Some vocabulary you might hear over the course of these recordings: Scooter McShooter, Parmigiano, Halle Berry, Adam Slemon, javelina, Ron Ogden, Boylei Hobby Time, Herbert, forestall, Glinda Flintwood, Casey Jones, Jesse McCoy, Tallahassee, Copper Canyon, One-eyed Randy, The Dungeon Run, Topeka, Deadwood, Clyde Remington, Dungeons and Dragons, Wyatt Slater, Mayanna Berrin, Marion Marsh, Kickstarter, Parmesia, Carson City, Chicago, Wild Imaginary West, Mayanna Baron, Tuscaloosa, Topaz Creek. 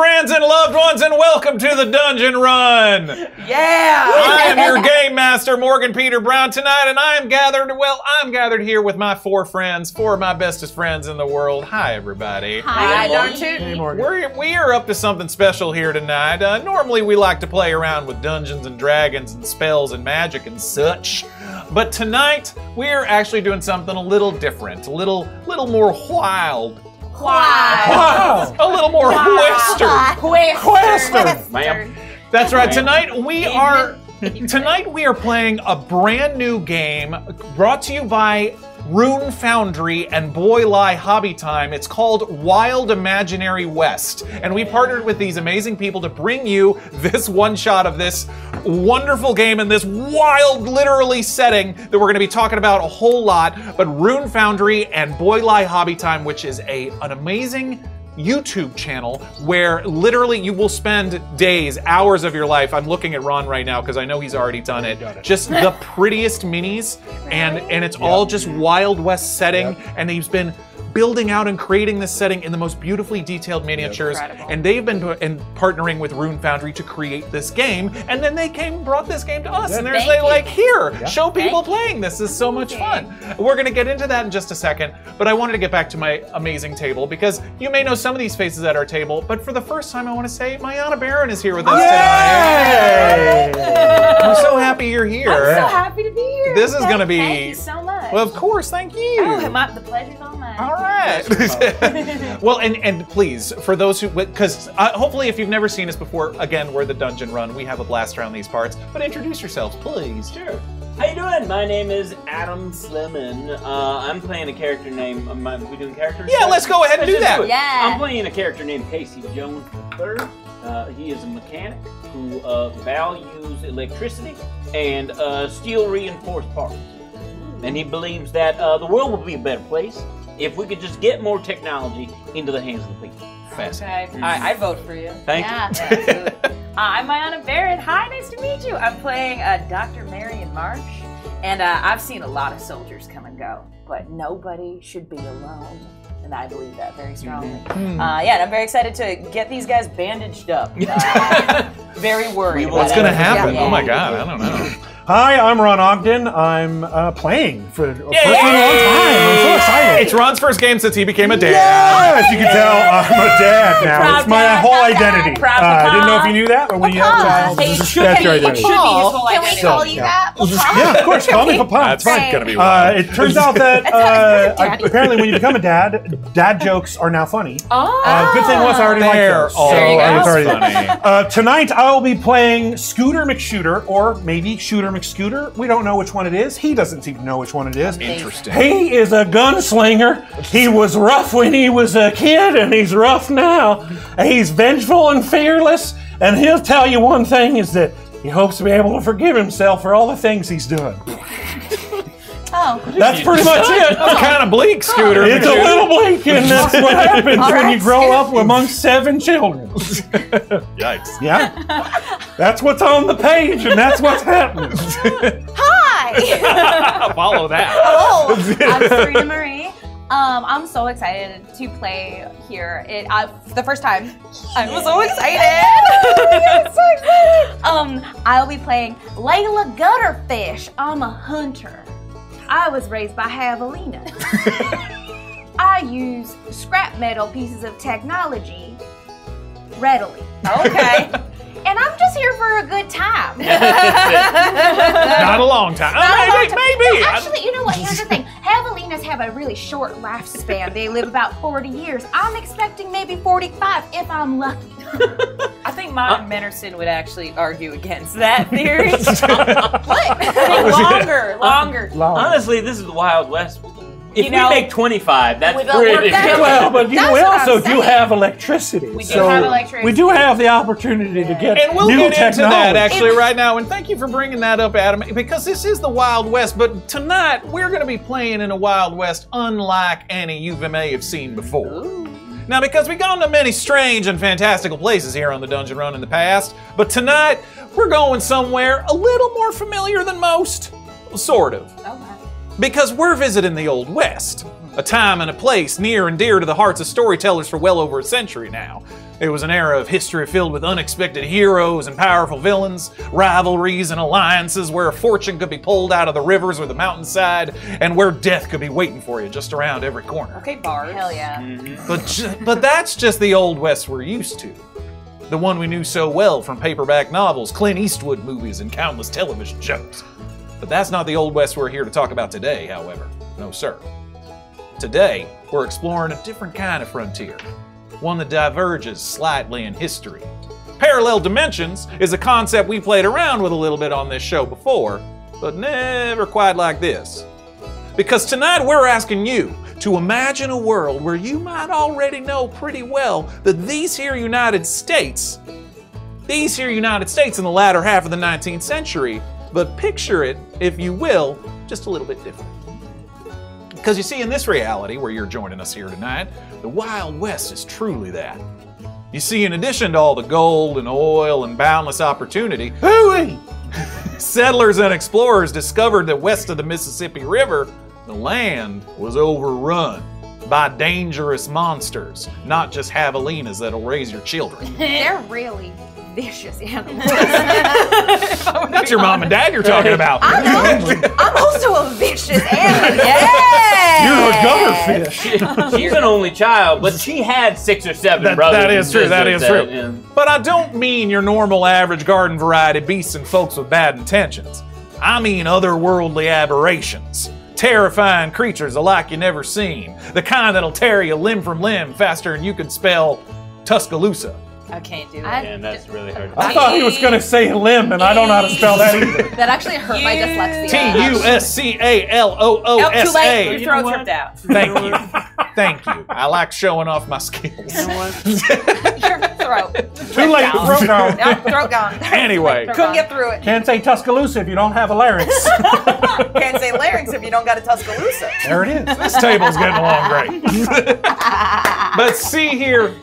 friends and loved ones, and welcome to The Dungeon Run. Yeah! I am your Game Master, Morgan Peter Brown, tonight, and I'm gathered here with my four friends, four of my bestest friends in the world. Hi, everybody. Hi, darn tootin'. We are up to something special here tonight. Normally, we like to play around with Dungeons and Dragons and spells and magic and such, but tonight, we are actually doing something a little different, a little more wild. Wow. A little more Western. Ma'am. That's right. Tonight we are playing a brand new game brought to you by Rune Foundry and Boylei Hobby Time. It's called Wild Imaginary West. And we partnered with these amazing people to bring you this one shot of this wonderful game in this wild, literally setting that we're going to be talking about a whole lot. But Rune Foundry and Boylei Hobby Time, which is an amazing YouTube channel where literally you will spend days, hours of your life. I'm looking at Ron right now because I know he's already done it. Just the prettiest minis, and it's all just Wild West setting, and he's been building out and creating this setting in the most beautifully detailed miniatures. And they've been partnering with Rune Foundry to create this game, and then they came and brought this game to us, and they're like, here, show people playing. This is so much fun. We're gonna get into that in just a second, but I wanted to get back to my amazing table, because you may know some of these faces at our table, but for the first time I wanna say Mayanna Baron is here with us tonight. I'm so happy you're here. I'm so happy to be here. This is gonna be... Thank you so much. Well, of course, thank you. Oh, the pleasure's all mine. All right. Well, and please, for those who, because hopefully if you've never seen us before, again, we're The Dungeon Run. We have a blast around these parts, but introduce yourselves, please. Sure. How you doing? My name is Adam Slemon. I'm playing a character named, we doing characters? Yeah, let's go ahead and do that. Yeah. I'm playing a character named Casey Jones III. He is a mechanic who values electricity and steel reinforced parts. And he believes that the world will be a better place if we could just get more technology into the hands of the people. Fascinating. Okay. I vote for you. Thank you. Absolutely. I'm Mayanna Berrin. Hi, nice to meet you. I'm playing Dr. Marion Marsh, and I've seen a lot of soldiers come and go, but nobody should be alone. And I believe that very strongly. Mm-hmm. Yeah, and I'm very excited to get these guys bandaged up. Very worried. What's going to happen? Yeah. Oh my God, I don't know. Hi, I'm Ron Ogden. I'm playing for a first time. I'm so excited. It's Ron's first game since he became a dad. Yes, you can tell I'm a dad now. Proud it's my whole identity. I didn't know if you knew that, but when you have a child, that's your identity. Can we call you that? Yeah, of course. Call me Papa. That's fine. Gonna be it turns out that apparently when you become a dad, dad jokes are now funny. Good thing was I already liked those. Tonight I will be playing Scooter McShooter, or maybe Shooter McShooter. We don't know which one it is. He doesn't even know which one it is. Interesting. He is a gunslinger. He was rough when he was a kid, and he's rough now. He's vengeful and fearless, and he'll tell you one thing is that he hopes to be able to forgive himself for all the things he's doing. Oh. That's pretty much it. It's kind of bleak, Scooter. It's a little bleak, and that's what happens when you grow up amongst 7 children. Yikes. Yeah. That's what's on the page, and that's what's happening. Hi. Follow that. Hello. I'm Serena Marie. I'm so excited to play here. For the first time. I'm so excited. I'm so excited. I'll be playing Layla Gutterfish. I'm a hunter. I was raised by javelina. I use scrap metal pieces of technology readily. Okay. And I'm just here for a good time. Not a long time. Maybe. No, actually, you know what? Here's the thing. Javelinas have a really short lifespan. They live about 40 years. I'm expecting maybe 45 if I'm lucky. I think modern medicine would actually argue against that theory. Longer. Honestly, this is the Wild West. If you we make 25, that's pretty. Well, but we also do have electricity. We do have electricity. We do have the opportunity to get new technology. And we'll get into that actually right now. And thank you for bringing that up, Adam, because this is the Wild West. But tonight we're going to be playing in a Wild West unlike any you may have seen before. Ooh. Now, because we've gone to many strange and fantastical places here on The Dungeon Run in the past, but tonight we're going somewhere a little more familiar than most, sort of. Okay. because we're visiting the Old West, a time and a place near and dear to the hearts of storytellers for well over a century now. It was an era of history filled with unexpected heroes and powerful villains, rivalries and alliances where a fortune could be pulled out of the rivers or the mountainside, and where death could be waiting for you just around every corner. Okay, Bard. Hell yeah. Mm-hmm. But that's just the Old West we're used to. The one we knew so well from paperback novels, Clint Eastwood movies, and countless television shows. But that's not the Old West we're here to talk about today, however. No, sir. Today, we're exploring a different kind of frontier. One that diverges slightly in history. Parallel dimensions is a concept we played around with a little bit on this show before, but never quite like this. Because tonight we're asking you to imagine a world where you might already know pretty well that these here United States in the latter half of the 19th century, but picture it, if you will, just a little bit different. Because you see, in this reality where you're joining us here tonight, the Wild West is truly that. You see, in addition to all the gold and oil and boundless opportunity, hooey! Settlers and explorers discovered that west of the Mississippi River, the land was overrun by dangerous monsters, not just javelinas that'll raise your children. They're really vicious animals. That's your mom and dad you're talking about. I know. I'm also a vicious animal. Yeah. You're a gutterfish. She's an only child, but she had 6 or 7 brothers. That is true. That is true. Yeah. But I don't mean your normal average garden variety beasts and folks with bad intentions. I mean otherworldly aberrations. Terrifying creatures alike you never seen. The kind that'll tear you limb from limb faster than you can spell Tuscaloosa. I can't do it. Man, that's really hard. I thought he was going to say limb, and I don't know how to spell that either. That actually hurt my dyslexia. T-U-S-C-A-L-O-O-S-A. Too late. Your throat's ripped out. Thank you. Thank you. I like showing off my skills. You know what? Your throat. Too late. Throat gone. No, throat gone. Anyway. Couldn't get through it. Can't say Tuscaloosa if you don't have a larynx. Can't say larynx if you don't got a Tuscaloosa. There it is. This table's getting along great. But see here.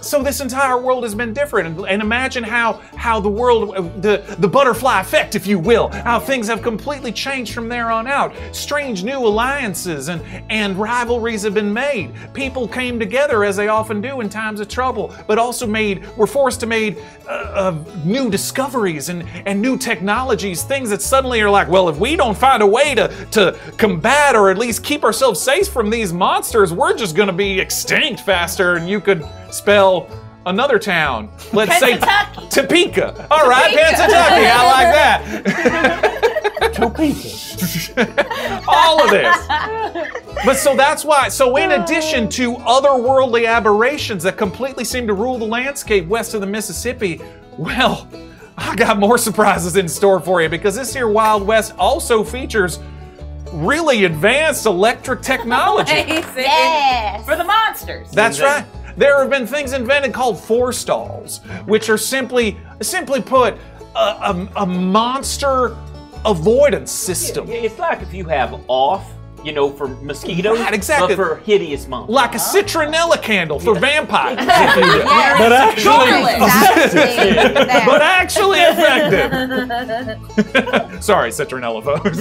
So this entire world has been different, and imagine how the world, the butterfly effect, if you will, how things have completely changed from there on out. Strange new alliances and rivalries have been made. People came together, as they often do in times of trouble, but also were forced to make new discoveries and new technologies, things that suddenly are like, well, if we don't find a way to combat or at least keep ourselves safe from these monsters, we're just gonna be extinct faster, and you could spell another town. Let's say Topeka. All right, Pennsylvania. I like that. Topeka. All of this. But so that's why. So in addition to otherworldly aberrations that completely seem to rule the landscape west of the Mississippi, well, I got more surprises in store for you, because this here Wild West also features really advanced electric technology. Yes. For the monsters. That's right. There have been things invented called forestalls, which are simply put, a monster avoidance system. Yeah, it's like if you have off, you know, for mosquitoes, right, exactly, but for hideous monsters. Like a citronella candle for vampires. Yeah. But actually effective. Sorry, citronella folks.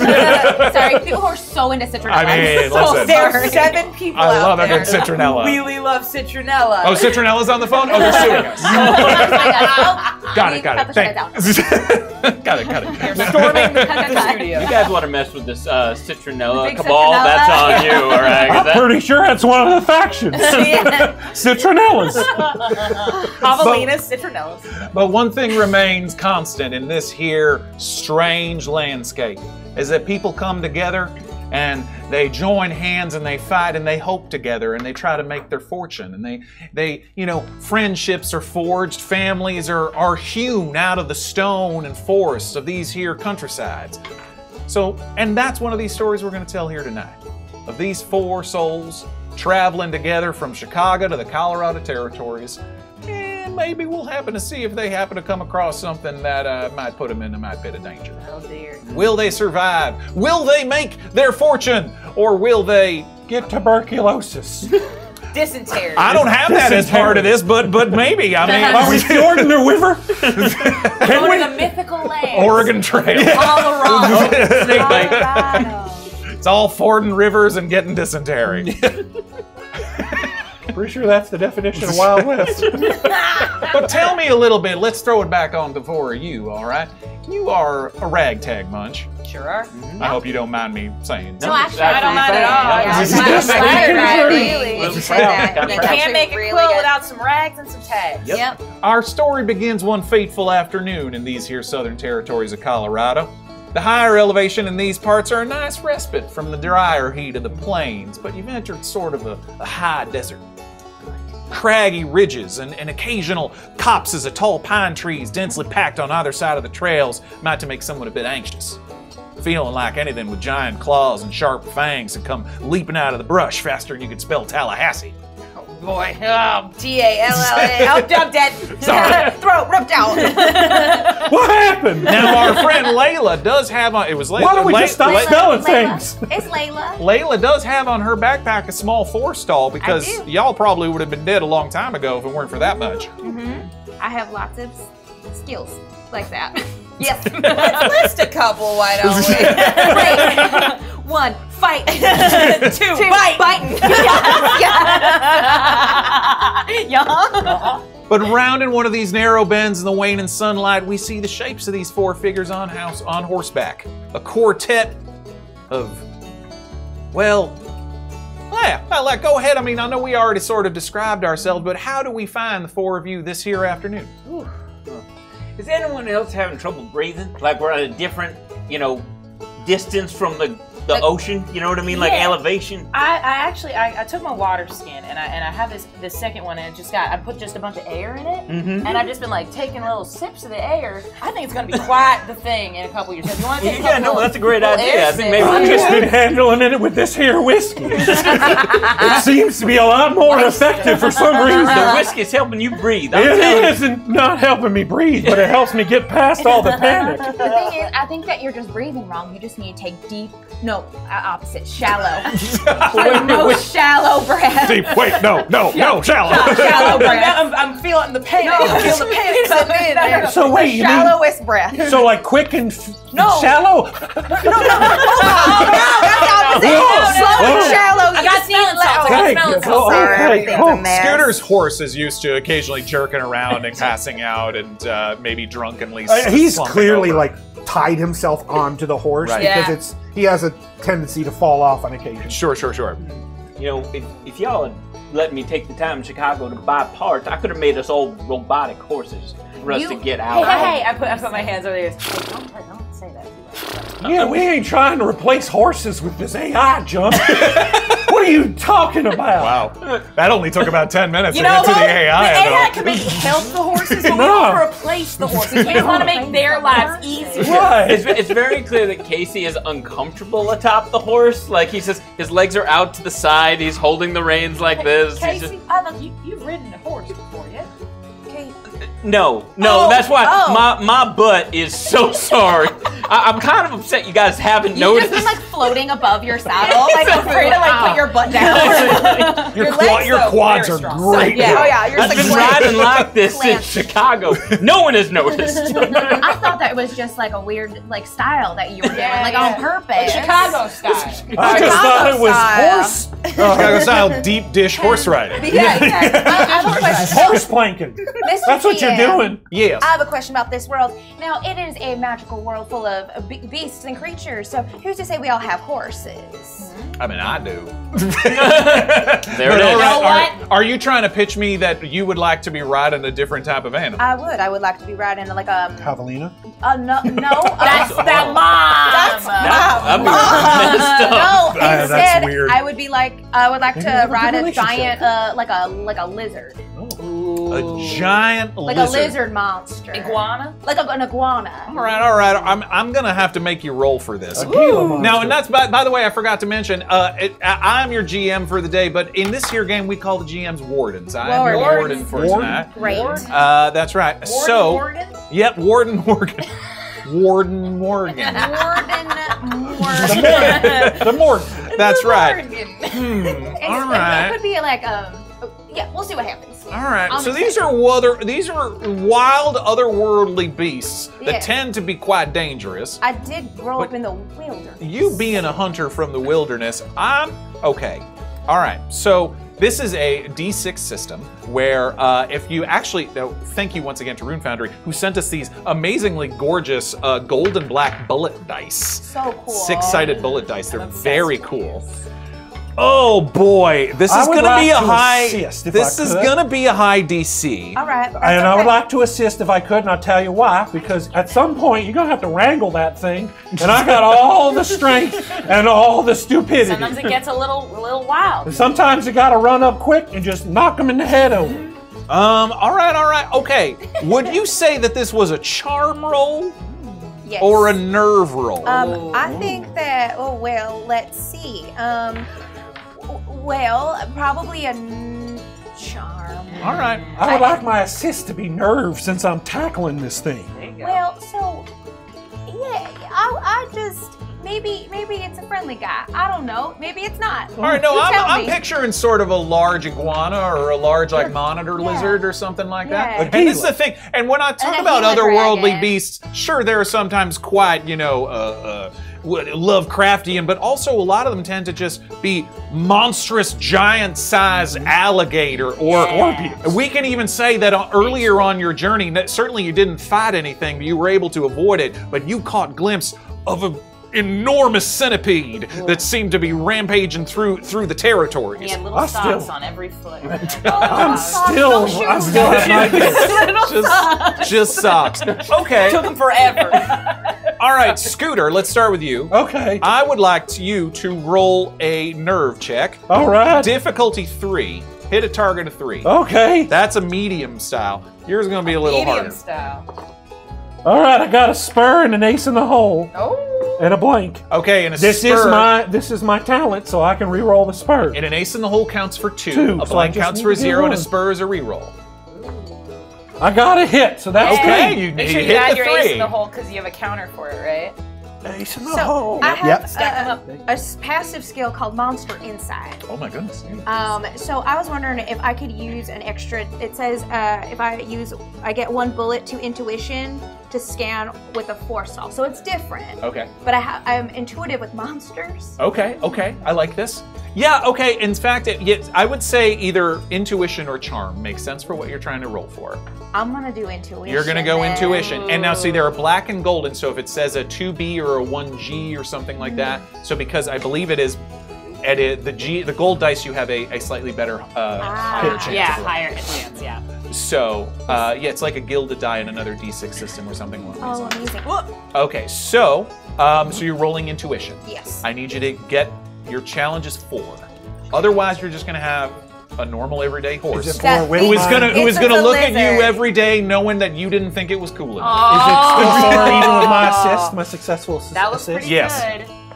Sorry, people who are so into citronella. I mean, listen. There are 7 people out there. I love a good citronella. We really love citronella. Oh, citronella's on the phone? Oh, they're suing us. Got it. Got it. You're storming the studio. You guys want to mess with this citronella cabal? That's on you, all right? I'm pretty sure that's one of the factions. Citronellas. Javelinas, citronellas. But one thing remains constant in this here strange landscape is that people come together and they join hands and they fight and they hope together and they try to make their fortune, and they you know, friendships are forged, families are hewn out of the stone and forests of these here countrysides. So, and that's one of these stories we're going to tell here tonight, of these 4 souls traveling together from Chicago to the Colorado territories, and maybe we'll happen to see if they happen to come across something that might put them into my bit of danger. Oh dear. Will they survive? Will they make their fortune? Or will they get tuberculosis? Dysentery. I don't have that as part of this, but maybe. I mean, are we fording the river? Going to the mythical land. Oregon Trail. Colorado. Colorado. It's all fording rivers and getting dysentery. Pretty sure that's the definition of Wild West. But tell me a little bit. Let's throw it back on to four of you, all right? You are a ragtag bunch. Sure are. Mm-hmm. I hope you don't mind me saying that. No, actually, I don't mind at all. You can't make a quilt without some rags and some tags. Yep. Our story begins one fateful afternoon in these here southern territories of Colorado. The higher elevation in these parts are a nice respite from the drier heat of the plains, but you've entered sort of a high desert. Craggy ridges and occasional copses of tall pine trees densely packed on either side of the trails might to make someone a bit anxious. Feeling like anything with giant claws and sharp fangs had come leaping out of the brush faster than you could spell Tallahassee. Oh boy, T-A-L-L-A, I'm dead. Sorry. Throat ripped out. What happened? Now our friend Layla does have on, it was Layla. Why don't we just stop spelling things? It's Layla. Layla does have on her backpack a small forestall because y'all probably would have been dead a long time ago if it weren't for that much. Mm-hmm. I have lots of skills like that. Yes. Let's list a couple, why don't we? One, fight. Two, biting. But round in one of these narrow bends in the waning sunlight, we see the shapes of these four figures on horseback. A quartet of, well, go ahead. I mean, I know we already sort of described ourselves, but how do we find the four of you this here afternoon? Ooh. Is anyone else having trouble breathing? Like we're at a different, you know, distance from the ocean? You know what I mean? Yeah. Like elevation? I actually took my water skin and I have this second one and it just got, I put just a bunch of air in it and I've just been like taking little sips of the air. I think it's going to be quite the thing in a couple years. You want to take that's a great idea. I think maybe we've just been handling it with this here whiskey. It seems to be a lot more effective for some reason. The whiskey's helping you breathe. It isn't not helping me breathe, but it helps me get past all the panic. The thing is, I think that you're just breathing wrong. You just need to take deep, shallow. Shallow breath. Deep, shallow. Shallow breath. I'm feeling the pain. You mean shallowest breath. So like quick and shallow? No, that's opposite. Slow and shallow. You just need to let Scooter's horse is used to occasionally jerking around and passing out and maybe drunkenly. He's clearly like tied himself onto the horse because he has a tendency to fall off on occasion. Sure. You know, if y'all had let me take the time in Chicago to buy parts, I could have made us all robotic horses for us to get out. Hey, I put my hands over there. Don't say that. Yeah, we ain't trying to replace horses with this AI junk. What are you talking about? Wow. That only took about 10 minutes to get to the AI. The AI could help the horses, but we don't replace the horses. We just want to make their lives easier. Right. It's very clear that Casey is uncomfortable atop the horse. Like he says, his legs are out to the side. He's holding the reins like this. Casey, you've ridden a horse before, yeah? No, that's why my butt is so sorry. I'm kind of upset you guys haven't noticed. You've just been like floating above your saddle. Like I'm afraid to like put your butt down. your quads are great. So, I've been riding like this since Chicago. No one has noticed. I thought that it was just like a weird like style that you were doing, on purpose. Like Chicago style. I just thought it was horse. Chicago style deep dish horse riding. Horse planking. That's what you're doing. Yeah. I have a question about this world. Now it is a magical world full of beasts and creatures. So who's to say we all have horses? I mean, I do. There it is. You know what? Are you trying to pitch me that you would like to be riding a different type of animal? I would like to be riding like a javelina. No. That's that mom. That's mom. No, instead, I would like to ride a giant, like a lizard. A giant lizard. Like a lizard monster. Iguana? Like an iguana. All right. I'm going to have to make you roll for this. Now, and that's, by the way, I forgot to mention, I'm your GM for the day, but in this here game, we call the GMs wardens. I am your warden for tonight. Great. That's right. Warden Morgan. Warden Morgan. The Morgan. That's right. All right. It could be like Yeah, we'll see what happens. All right. So these are wild, otherworldly beasts that tend to be quite dangerous. I did grow up in the wilderness. You being a hunter from the wilderness, I'm okay. All right. So this is a D6 system where if you actually, thank you once again to Rune Foundry, who sent us these amazingly gorgeous gold and black bullet dice. So cool. Six-sided bullet dice. They're very cool. Oh boy, this is going like to be a high. This is going to be a high DC. All right. And okay. I would like to assist if I could, and I'll tell you why. Because at some point you're going to have to wrangle that thing, and I got all the strength and all the stupidity. Sometimes it gets a little wild. Sometimes you got to run up quick and just knock them in the head over. All right. Okay. Would you say that this was a charm roll? Yes. Or a nerve roll? I think that. Oh well, let's see. Well, probably a charm. All right. I would like my assist to be nerve since I'm tackling this thing. There you go. Well, so, yeah, I just, maybe it's a friendly guy. I don't know. Maybe it's not. All right, no, I'm picturing sort of a large iguana or a large, like, monitor lizard or something like that. And this is the thing. And when I talk about otherworldly beasts, sure, there are sometimes quite, you know, Lovecraftian, but also a lot of them tend to just be monstrous giant-sized alligator or scorpions. We can even say that earlier on your journey, certainly you didn't fight anything, but you were able to avoid it, but you caught a glimpse of an enormous centipede that seemed to be rampaging through the territories. Yeah, little socks on every foot. I'm still have my just socks. Okay. It took them forever. All right, Scooter, let's start with you. Okay. I would like you to roll a nerve check. All right. Difficulty 3. Hit a target of 3. Okay. That's a medium style. Yours is going to be a little harder. Medium style. All right, I got a spur and an ace in the hole. Oh. And a blank. Okay, and a spur. This is my talent, so I can reroll the spur. And an ace in the hole counts for 2. A blank counts for 0, and a spur is a reroll. I got a hit, so that's okay. You make sure you add your ace in the hole because you have a counter for it, right? Ace in the hole. I have a passive skill called Monster Insight. Oh my goodness. So I was wondering if I could use an extra. It says if I get one bullet to intuition to scan with a 4 stall. So it's different. Okay. But I'm intuitive with monsters. Okay. I like this. Yeah, okay. In fact, I would say either intuition or charm makes sense for what you're trying to roll for. I'm going to do intuition. You're going to go intuition. And now, see, there are black and golden, so if it says a 2B or a 1G or something like that, so because I believe it is the gold dice, you have a slightly better higher chance. Yeah, higher chance, yeah. So, yeah, it's like a gilded die in another D6 system or something along those lines. Amazing. Okay, so, you're rolling intuition. Yes. I need you to get your challenge is 4. Otherwise, you're just going to have a normal everyday horse who is gonna look at you every day, knowing that you didn't think it was cool enough. Is it my successful assist? That was pretty good.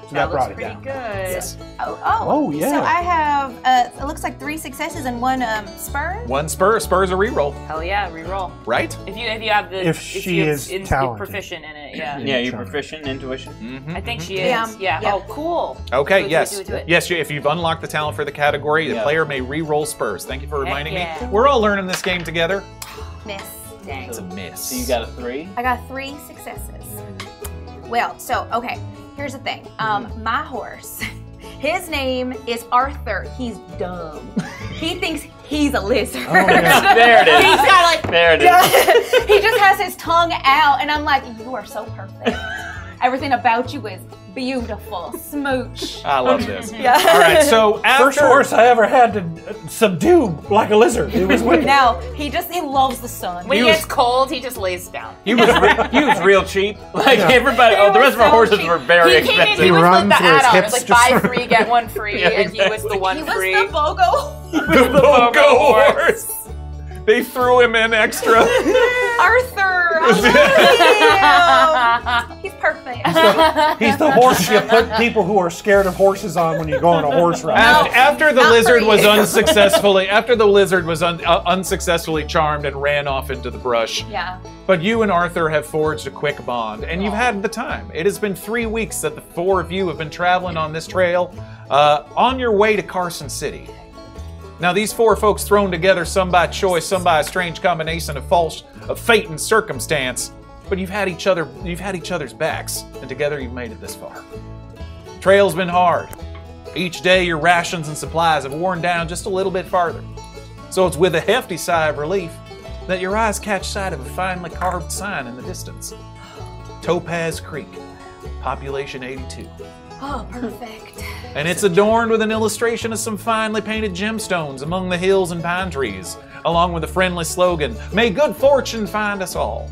So that looks pretty good. Yes. Oh, yeah. So I have, it looks like 3 successes and 1 spur. 1 spur. Spur's a reroll. Hell yeah, reroll. Right? If you have the, if she is proficient in it, yeah. Yeah, you're proficient in intuition. Mm-hmm. I think she is. Yeah. Oh, cool. Okay, yes. If you've unlocked the talent for the category, the player may reroll spurs. Thank you for reminding me. We're all learning this game together. Miss. Dang. It's a miss. So you got a 3? I got 3 successes. Well, so, okay. Here's the thing, my horse, his name is Arthur. He's dumb. He thinks he's a lizard. Oh my God. There it is. He's kind of like, there it is. He just has his tongue out, and I'm like, you are so perfect. Everything about you is beautiful. Smooch. I love this. Yeah. All right, so first horse I ever had to subdue like a lizard. It was weird. Now, he loves the sun. When he gets cold, he just lays down. He was real cheap. Like everybody, the rest of our horses were very expensive. He was like the add-on. It was like buy 3, get 1 free, and he was the 1 free. He was the BOGO. He was the BOGO horse. They threw him in extra. Arthur, I love you. He's perfect. He's the horse you put people who are scared of horses on when you go on a horse ride. After the lizard was unsuccessfully charmed and ran off into the brush. Yeah. But you and Arthur have forged a quick bond, and you've had the time. It has been 3 weeks that the 4 of you have been traveling on this trail, on your way to Carson City. Now, these four folks thrown together, some by choice, some by a strange combination of fate and circumstance, but you've had each other's backs, and together you've made it this far. Trail's been hard. Each day, your rations and supplies have worn down just a little bit farther. So it's with a hefty sigh of relief that your eyes catch sight of a finely carved sign in the distance. Topaz Creek, population 82. Oh, perfect. And it's adorned with an illustration of some finely painted gemstones among the hills and pine trees, along with a friendly slogan, "May good fortune find us all."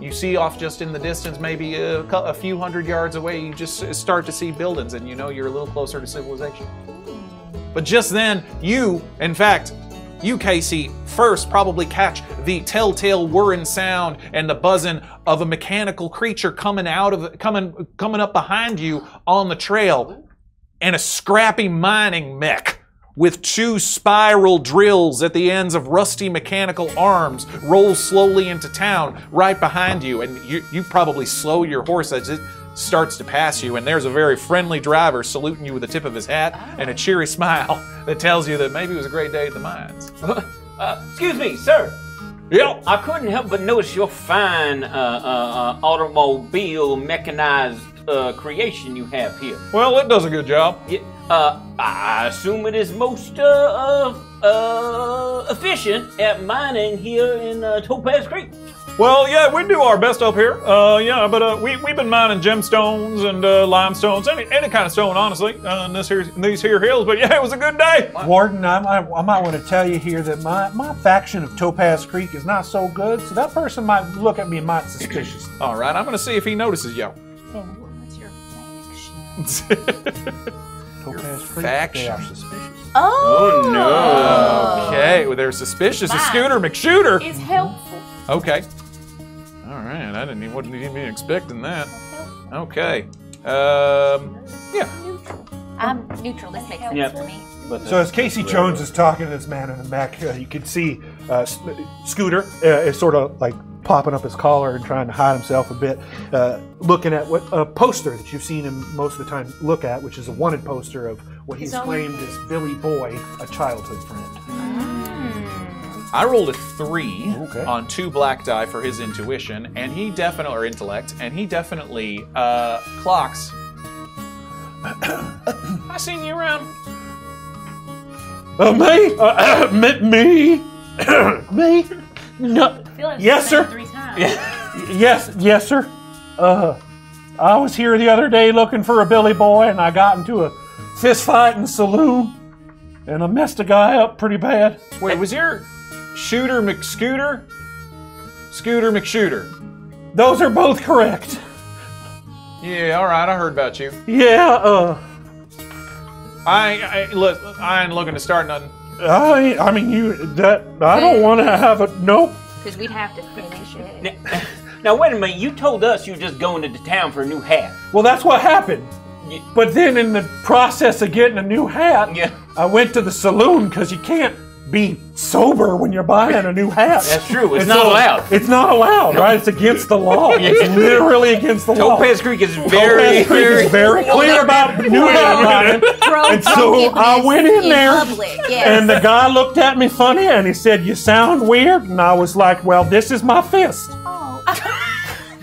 You see off just in the distance, maybe a few hundred yards away, you just start to see buildings and you know you're a little closer to civilization. But just then, you, Casey, first probably catch the telltale whirring sound and the buzzing of a mechanical creature coming up behind you on the trail, and a scrappy mining mech with two spiral drills at the ends of rusty mechanical arms rolls slowly into town right behind you, and you probably slow your horse as it starts to pass you, and there's a very friendly driver saluting you with the tip of his hat and a cheery smile that tells you that maybe it was a great day at the mines. Excuse me, sir. Yep. I couldn't help but notice your fine automobile mechanized creation you have here. Well, it does a good job. Yeah, I assume it is most efficient at mining here in Topaz Creek. Well, yeah, we do our best up here. We've been mining gemstones and limestones, any kind of stone, honestly, on these here hills. But yeah, it was a good day. Warden, I might want to tell you here that my faction of Topaz Creek is not so good, so that person might look at me and might suspicious. All right, I'm going to see if he notices you. Oh, what's your faction? Topaz Creek, faction. They are suspicious. Oh, oh no. Okay, well, they're suspicious. Mine. Scooter McShooter is helpful. Okay. All right, I wasn't even expecting that. Okay. Yeah. I'm neutral. This makes sense for me. So as Casey Jones is talking to this man in the back, you can see Scooter is sort of like popping up his collar and trying to hide himself a bit, looking at what a poster that you've seen him most of the time look at, which is a wanted poster of what he's claimed is Billy Boy, a childhood friend. I rolled a 3 on 2 black die for his intuition, and he definitely, or intellect, and he definitely clocks. I seen you around. Me? Me? Me? No. I feel like yes, sir. 3 times. Yes, sir. I was here the other day looking for a Billy Boy, and I got into a fist fight in the saloon, and I messed a guy up pretty bad. Wait, was your Scooter McShooter? Those are both correct. Yeah, all right, I heard about you. Yeah, I ain't looking to start nothing. I don't want to have a, nope. Because we'd have to finish it. Now, wait a minute, you told us you were just going into town for a new hat. Well, that's what happened. Yeah. But then in the process of getting a new hat, I went to the saloon because you can't be sober when you're buying a new hat. That's true. It's not allowed. It's not allowed, right? It's against the law. It's literally against the law. Topaz Creek is very clear about new hat buying. And so I went in there, and the guy looked at me funny, and he said, "You sound weird." And I was like, "Well, this is my fist."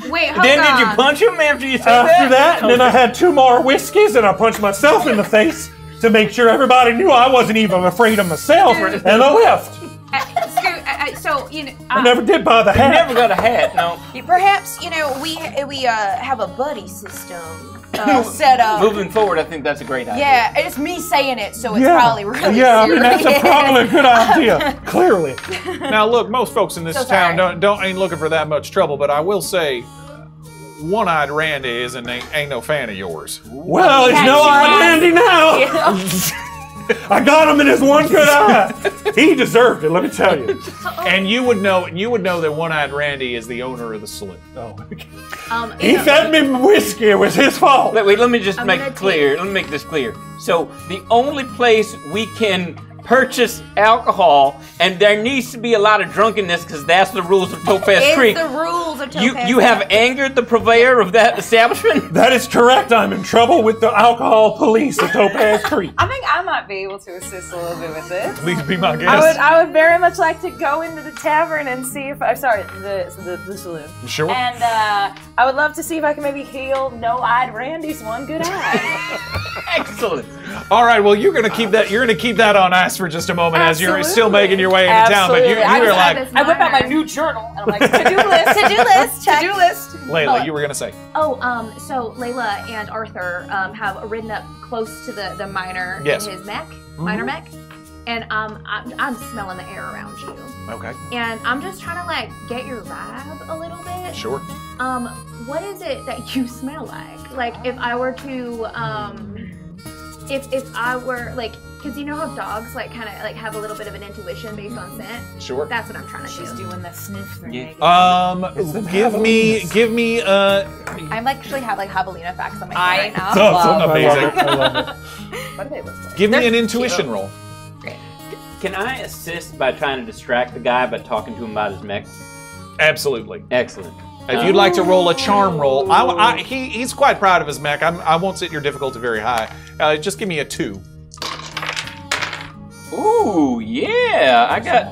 Wait, hold on. Did you punch him after you said that? After that, and then I had 2 more whiskeys, and I punched myself in the face to make sure everybody knew I wasn't even afraid of myself, and I left. So you know, I never did buy the hat. You never got a hat, no. Perhaps you know we have a buddy system set up. Moving forward, I think that's a great idea. Yeah, it's me saying it, so it's probably really serious. I mean that's probably a good idea. Clearly. Now look, most folks in this town ain't looking for that much trouble, but I will say, One-eyed Randy ain't no fan of yours. Well, he's no-eyed Randy now. Yeah. I got him in his one good eye. He deserved it, let me tell you. And you would know that One-eyed Randy is the owner of the saloon. Oh. He fed me whiskey. It was his fault. Wait, let me just make this clear. So the only place we can purchase alcohol, and there needs to be a lot of drunkenness because that's the rules of Topaz Creek. It's the rules of Topaz Creek. You have angered the purveyor of that establishment? That is correct. I'm in trouble with the alcohol police of Topaz Creek. I think I might be able to assist a little bit with this. Please be my guest. I would very much like to go into the tavern and see if, I'm sorry, the saloon. Sure. And I would love to see if I can maybe heal No-Eyed Randy's one good eye. Excellent. All right, well, you're gonna keep that. You're gonna keep that on ice for just a moment. Absolutely. As you're still making your way into town. But you were like, I whip out my new journal and I'm like, to-do list, to-do list, to-do list. Layla, you were gonna say. So Layla and Arthur have ridden up close to the miner in his mech, miner mech, and I'm smelling the air around you. Okay. And I'm just trying to like get your vibe a little bit. Sure. What is it that you smell like? Like if I were to If I were, like, because you know how dogs, like, kind of, like, have a little bit of an intuition based on scent? Sure. That's what I'm trying to do. She's doing the sniff thing. Yeah. Give me, I actually have, like, javelina facts on my head right now. That's amazing. I love it. What do they look like? Give me an intuition roll. Great. Can I assist by trying to distract the guy by talking to him about his mech? Absolutely. Excellent. If you'd like to roll a charm roll, he's quite proud of his mech. I won't set your difficulty very high. Just give me a 2. Ooh, yeah. I got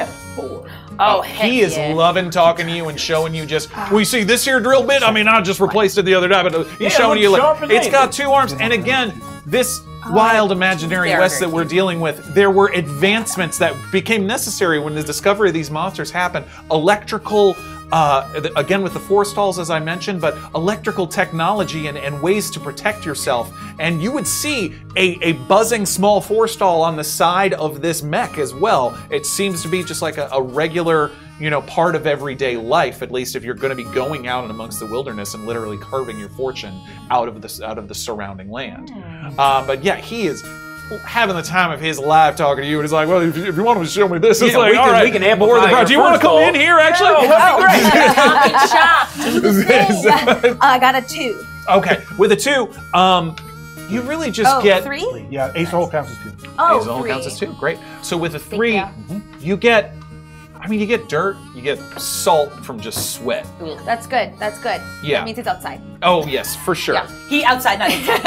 a 4. Oh, he is loving talking to you and showing you just, well, you see this here drill bit? I mean, I just replaced it the other day, but he's showing you, like, it's got 2 arms. And again, this Wild Imaginary West that we're dealing with, there were advancements that became necessary when the discovery of these monsters happened. Electrical... again, with the forestalls, as I mentioned, but electrical technology and ways to protect yourself. And you would see a buzzing small forestall on the side of this mech as well. It seems to be just like a regular, you know, part of everyday life, at least if you're going to be going out and amongst the wilderness and literally carving your fortune out of the surrounding land. But yeah, he is having the time of his life talking to you, and he's like, well, if you want to show me this, it's like, all right, we can amplify. Do you want to come in here, actually? No, I got a 2. Okay, with a 2, you really just get... 3? Yeah, ace hole counts as 2. Oh, 3. Ace hole counts as 2, great. So with a 3, you get... I mean, you get dirt, you get salt from just sweat. Ooh, that's good, that's good. Yeah. That means it's outside. Oh, yes, for sure. Yeah. He outside, not inside.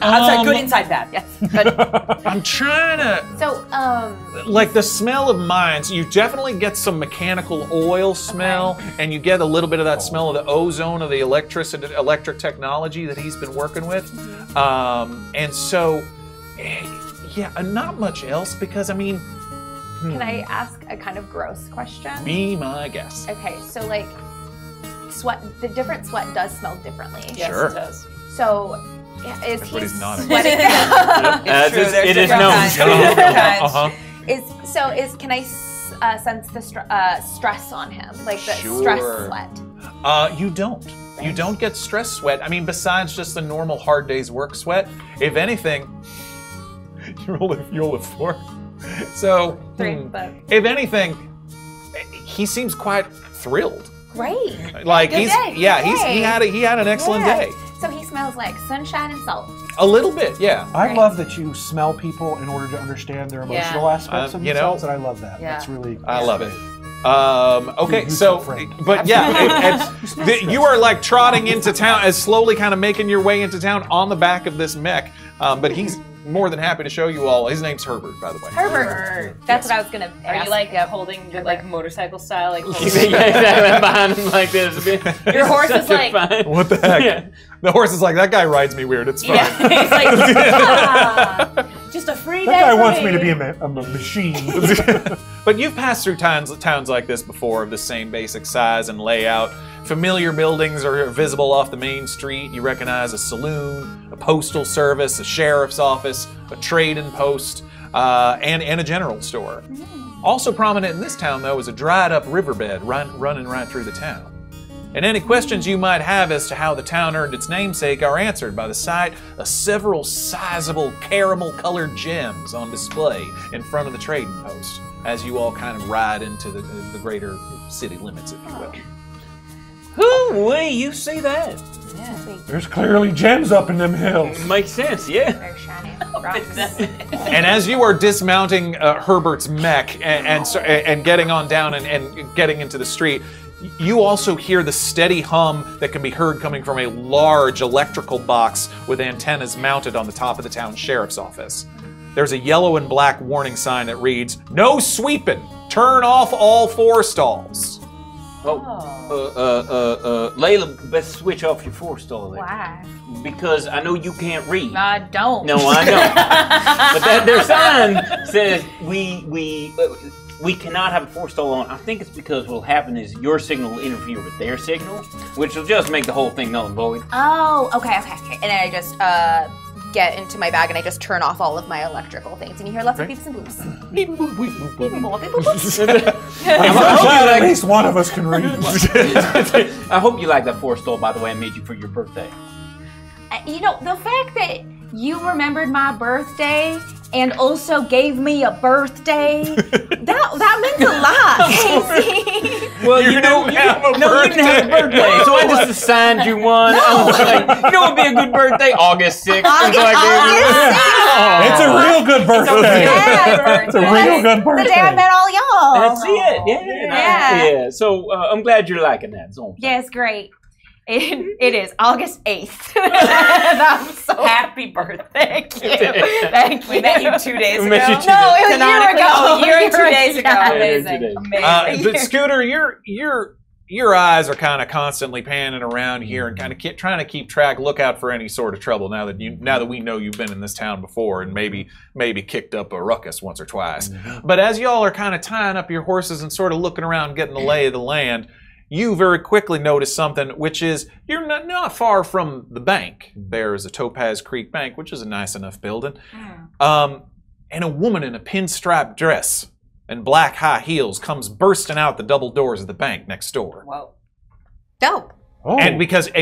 Outside, good, inside, bad. Yes, good. I'm trying to... So, like, the smell of mines, you definitely get some mechanical oil smell, and you get a little bit of that smell of the ozone of the electric technology that he's been working with. And so, yeah, not much else, because, I mean... Can I ask a kind of gross question? Be my guest. Okay, so like sweat, the different sweat does smell differently. Yes, sure. It does. So is Everybody's he nodding. Sweating? It is known. Can I sense the stress on him? Like the stress sweat? You don't. Right. You don't get stress sweat. I mean, besides just the normal hard day's work sweat, if anything, you roll a 4. So, 3, but if anything, he seems quite thrilled. Great. Like he had an excellent day. So he smells like sunshine and salt. A little bit, yeah. I love that you smell people in order to understand their emotional aspects of themselves, and I love that. Yeah. That's really. I love it. Okay, so, but yeah, you are like trotting into town, as slowly kind of making your way into town on the back of this mech, but he's more than happy to show you all. His name's Herbert, by the way. Herbert. That's what I was gonna ask. Are you like holding your like motorcycle style, like behind him like this? Your horse is like, what the heck? Yeah. The horse is like, that guy rides me weird. It's fine. Yeah. He's like, just a free day. That guy wants me to be a machine. But you've passed through towns like this before, of the same basic size and layout. Familiar buildings are visible off the main street. You recognize a saloon, a postal service, a sheriff's office, a trade and post, and a general store. Also prominent in this town, though, is a dried-up riverbed running right through the town. And any questions you might have as to how the town earned its namesake are answered by the sight of several sizable caramel-colored gems on display in front of the trading post as you all kind of ride into the greater city limits, if you will. Hoo-wee, you see that? Yeah. There's clearly gems up in them hills. Makes sense, yeah. Very shiny. And as you are dismounting Herbert's mech and getting on down and getting into the street, you also hear the steady hum that can be heard coming from a large electrical box with antennas mounted on the top of the town sheriff's office. There's a yellow and black warning sign that reads, "No sweeping! Turn off all forestalls." Oh, Layla, best switch off your forestall there. Why? Because I know you can't read. I don't. No, I know. But that, their sign says we cannot have a forestall on. I think it's because what'll happen is your signal will interfere with their signal, which will just make the whole thing null and void. Oh, okay. And I just get into my bag and I just turn off all of my electrical things, and you hear lots of beeps and bloops. Beep boop boop boop boop boop boop. I'm so glad at least one of us can read. I hope you like that forestall, by the way I made you for your birthday. You know, the fact that you remembered my birthday and also gave me a birthday, that meant a lot, Casey. Well, you didn't have a birthday, so I just assigned you one. No. I was like, you know what would be a good birthday? August 6th. It's a real good birthday. It's a real good birthday. The day I met all y'all. That's it. Yeah. So I'm glad you're liking that. Yeah, it's great. It is August 8th. I'm so happy birthday. Thank you. We met you 2 days ago. It was a year ago. Oh, a year and 2 days ago. Amazing. But Scooter, your eyes are kind of constantly panning around here and kind of trying to keep track, look out for any sort of trouble. Now that we know you've been in this town before and maybe kicked up a ruckus once or twice. But as y'all are kind of tying up your horses and sort of looking around, getting the lay of the land, you very quickly notice something, which is you're not far from the bank. There's a Topaz Creek Bank, which is a nice enough building. And a woman in a pinstripe dress and black high heels comes bursting out the double doors of the bank next door. Whoa. Dope. Oh. And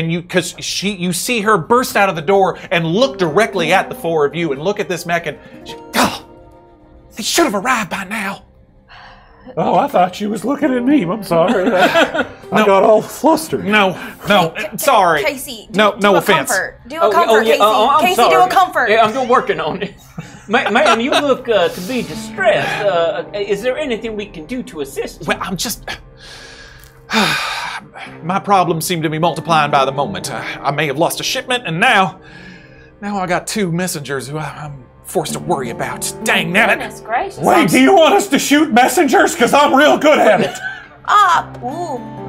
you see her burst out of the door and look directly at the four of you and look at this mech and she, oh, they should have arrived by now. Oh, I thought she was looking at me. I'm sorry. I got all flustered. No. Sorry. Casey, no offense. Do a comfort, Casey. Yeah, I'm still working on it. Ma'am, you look to be distressed. Is there anything we can do to assist? Well, I'm just... my problems seem to be multiplying by the moment. I may have lost a shipment, and now I got two messengers who I'm forced to worry about. Dang, nabbit! Gracious. Wait, do you want us to shoot messengers? Because I'm real good at it.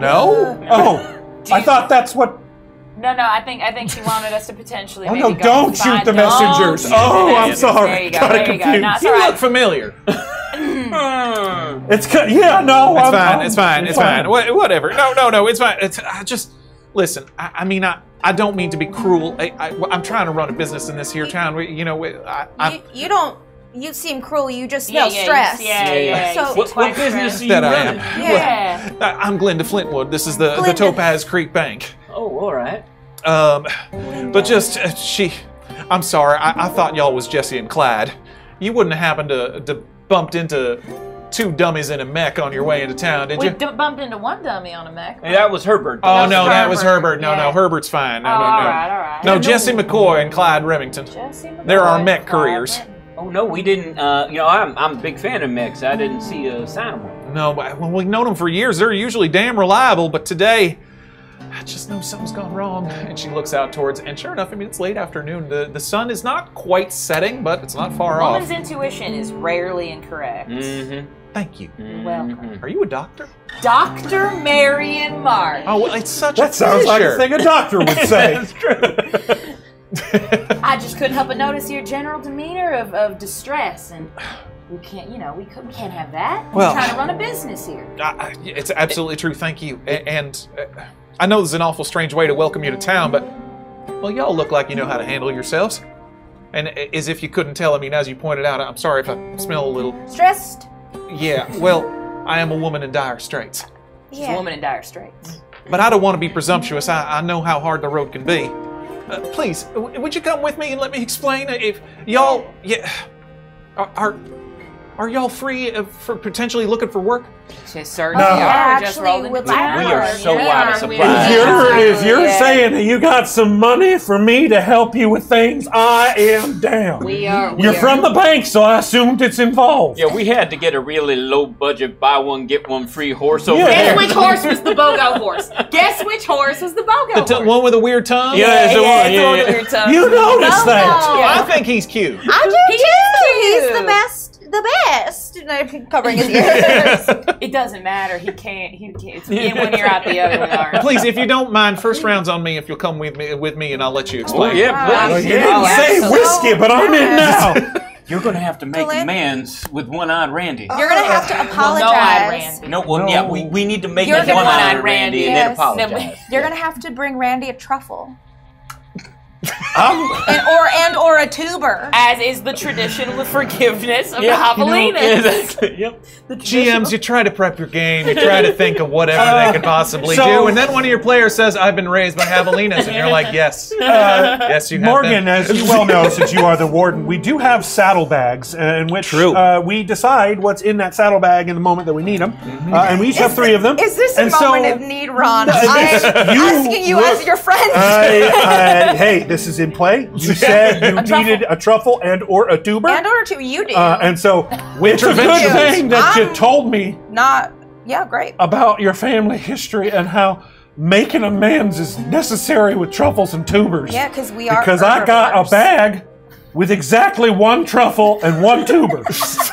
No? Oh, I thought that's what... No, I think she wanted us to potentially maybe go don't shoot the messengers. Oh, I'm sorry. There you go. You look familiar. It's fine. Whatever. No, it's fine. Listen, I mean, I don't mean to be cruel. I'm trying to run a business in this here town. You don't. You seem cruel. You just smell stress. So what business do you run? Yeah. Well, I'm Glenda Flintwood. This is the Topaz Creek Bank. Oh, all right. But just I'm sorry. I thought y'all was Jesse and Clyde. You wouldn't have happened to bumped into two dummies in a mech on your way into town, did you? We bumped into one dummy on a mech. Right? Yeah, that was Herbert. That was Herbert. No, Herbert's fine. All right. No, Jesse McCoy and Clyde Remington. They're our mech couriers. Oh, no, we didn't. I'm a big fan of mechs. I didn't see a sign of one. No, well, we've known them for years. They're usually damn reliable, but today, I just know something's gone wrong. And she looks out towards, and sure enough, I mean, it's late afternoon. The sun is not quite setting, but it's not far off. Woman's intuition is rarely incorrect. Mm-hmm. Thank you. You're welcome. Are you a doctor? Dr. Marion Marsh. Oh, well, it's such that sounds like a thing a doctor would say. That's true. I just couldn't help but notice your general demeanor of distress, and we can't, we can't have that. Well, we're trying to run a business here. It's absolutely true. Thank you. And I know this is an awful strange way to welcome you to town, but well, y'all look like you know how to handle yourselves. And as if you couldn't tell, I mean, as you pointed out, I'm sorry if I smell a little stressed. Yeah, well, I am a woman in dire straits. Yeah. She's a woman in dire straits. But I don't want to be presumptuous. I know how hard the road can be. Please, would you come with me and let me explain? If y'all, yeah, are Are y'all free for potentially looking for work? She certainly we are so out of surprise. If you're saying that you got some money for me to help you with things, I am down. You're from the bank, so I assumed it's involved. Yeah, we had to get a really low budget buy one get one free horse over there. Guess which horse was the BOGO horse? Guess which horse was the BOGO horse? One with a weird tongue? Yeah, the one with a weird tongue. You noticed that? Yeah. I think he's cute. I do too. He's the best. And I'm covering his ears. It doesn't matter. He can't. It's in one ear out the other. Please, if you don't mind, first round's on me. If you'll come with me, and I'll let you explain. Oh, yeah, please. You didn't say whiskey, but I'm in now. You're gonna have to make amends with One-eyed Randy. You're gonna have to apologize. We need to make One-eyed Randy and then apologize. You're gonna have to bring Randy a truffle. and or a tuber, as is the tradition with forgiveness of the javelinas. The GMs, you try to prep your game, you try to think of whatever they could possibly do, and then one of your players says, "I've been raised by javelinas," and you're like, "Yes, yes, you have." Morgan, as you well know, since you are the warden, we do have saddlebags in which we decide what's in that saddlebag in the moment that we need them, and we each have three of them. Is this a moment of need, Ron? I'm asking you as your friend. Hey. This is in play. You said you needed a truffle and or a tuber. And or a tuber, you do. And so, which is a good thing that you told me. Great. About your family history and how making amends is necessary with truffles and tubers. Yeah, because we are. Because I got a bag with exactly one truffle and one tuber.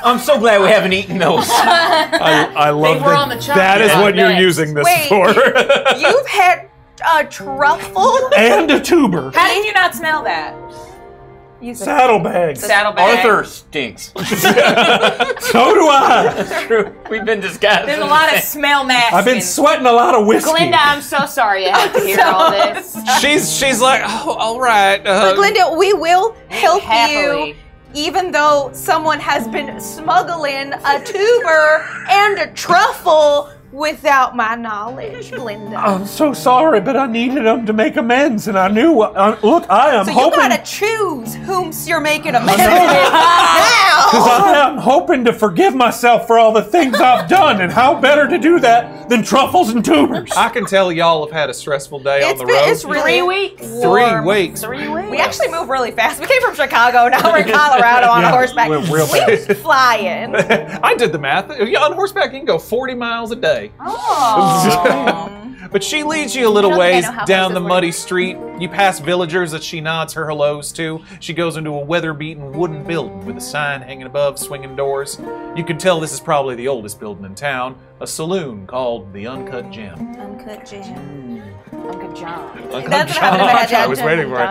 I'm so glad we haven't eaten those. I love that. That is what you're using this for. You've had a truffle and a tuber. How did you not smell that? Saddlebags. Saddlebags. Arthur stinks. So do I. That's true. We've been disguised. There's a lot of smell masks. I've been sweating a lot of whiskey. Glinda, I'm so sorry I had to hear all this. She's like, oh, all right. But Glinda, we will help you. Even though someone has been smuggling a tuber and a truffle without my knowledge, Glinda. I'm so sorry, but I needed them to make amends, and I knew what. Look, I am hoping. So you gotta choose whom you're making amends with now. Because I am hoping to forgive myself for all the things I've done, and how better to do that than truffles and tubers? I can tell y'all have had a stressful day on the road. It's really 3 weeks. Three weeks. We actually move really fast. We came from Chicago, now we're in Colorado on horseback. We're flying. I did the math. On horseback, you can go 40 miles a day. Oh. But she leads you a little ways down the muddy street. You pass villagers that she nods her hellos to. She goes into a weather-beaten wooden building with a sign hanging above swinging doors. You can tell this is probably the oldest building in town, a saloon called the Uncut Gem. Uncut Gem. Uncut John. Uncut John. I was waiting for it.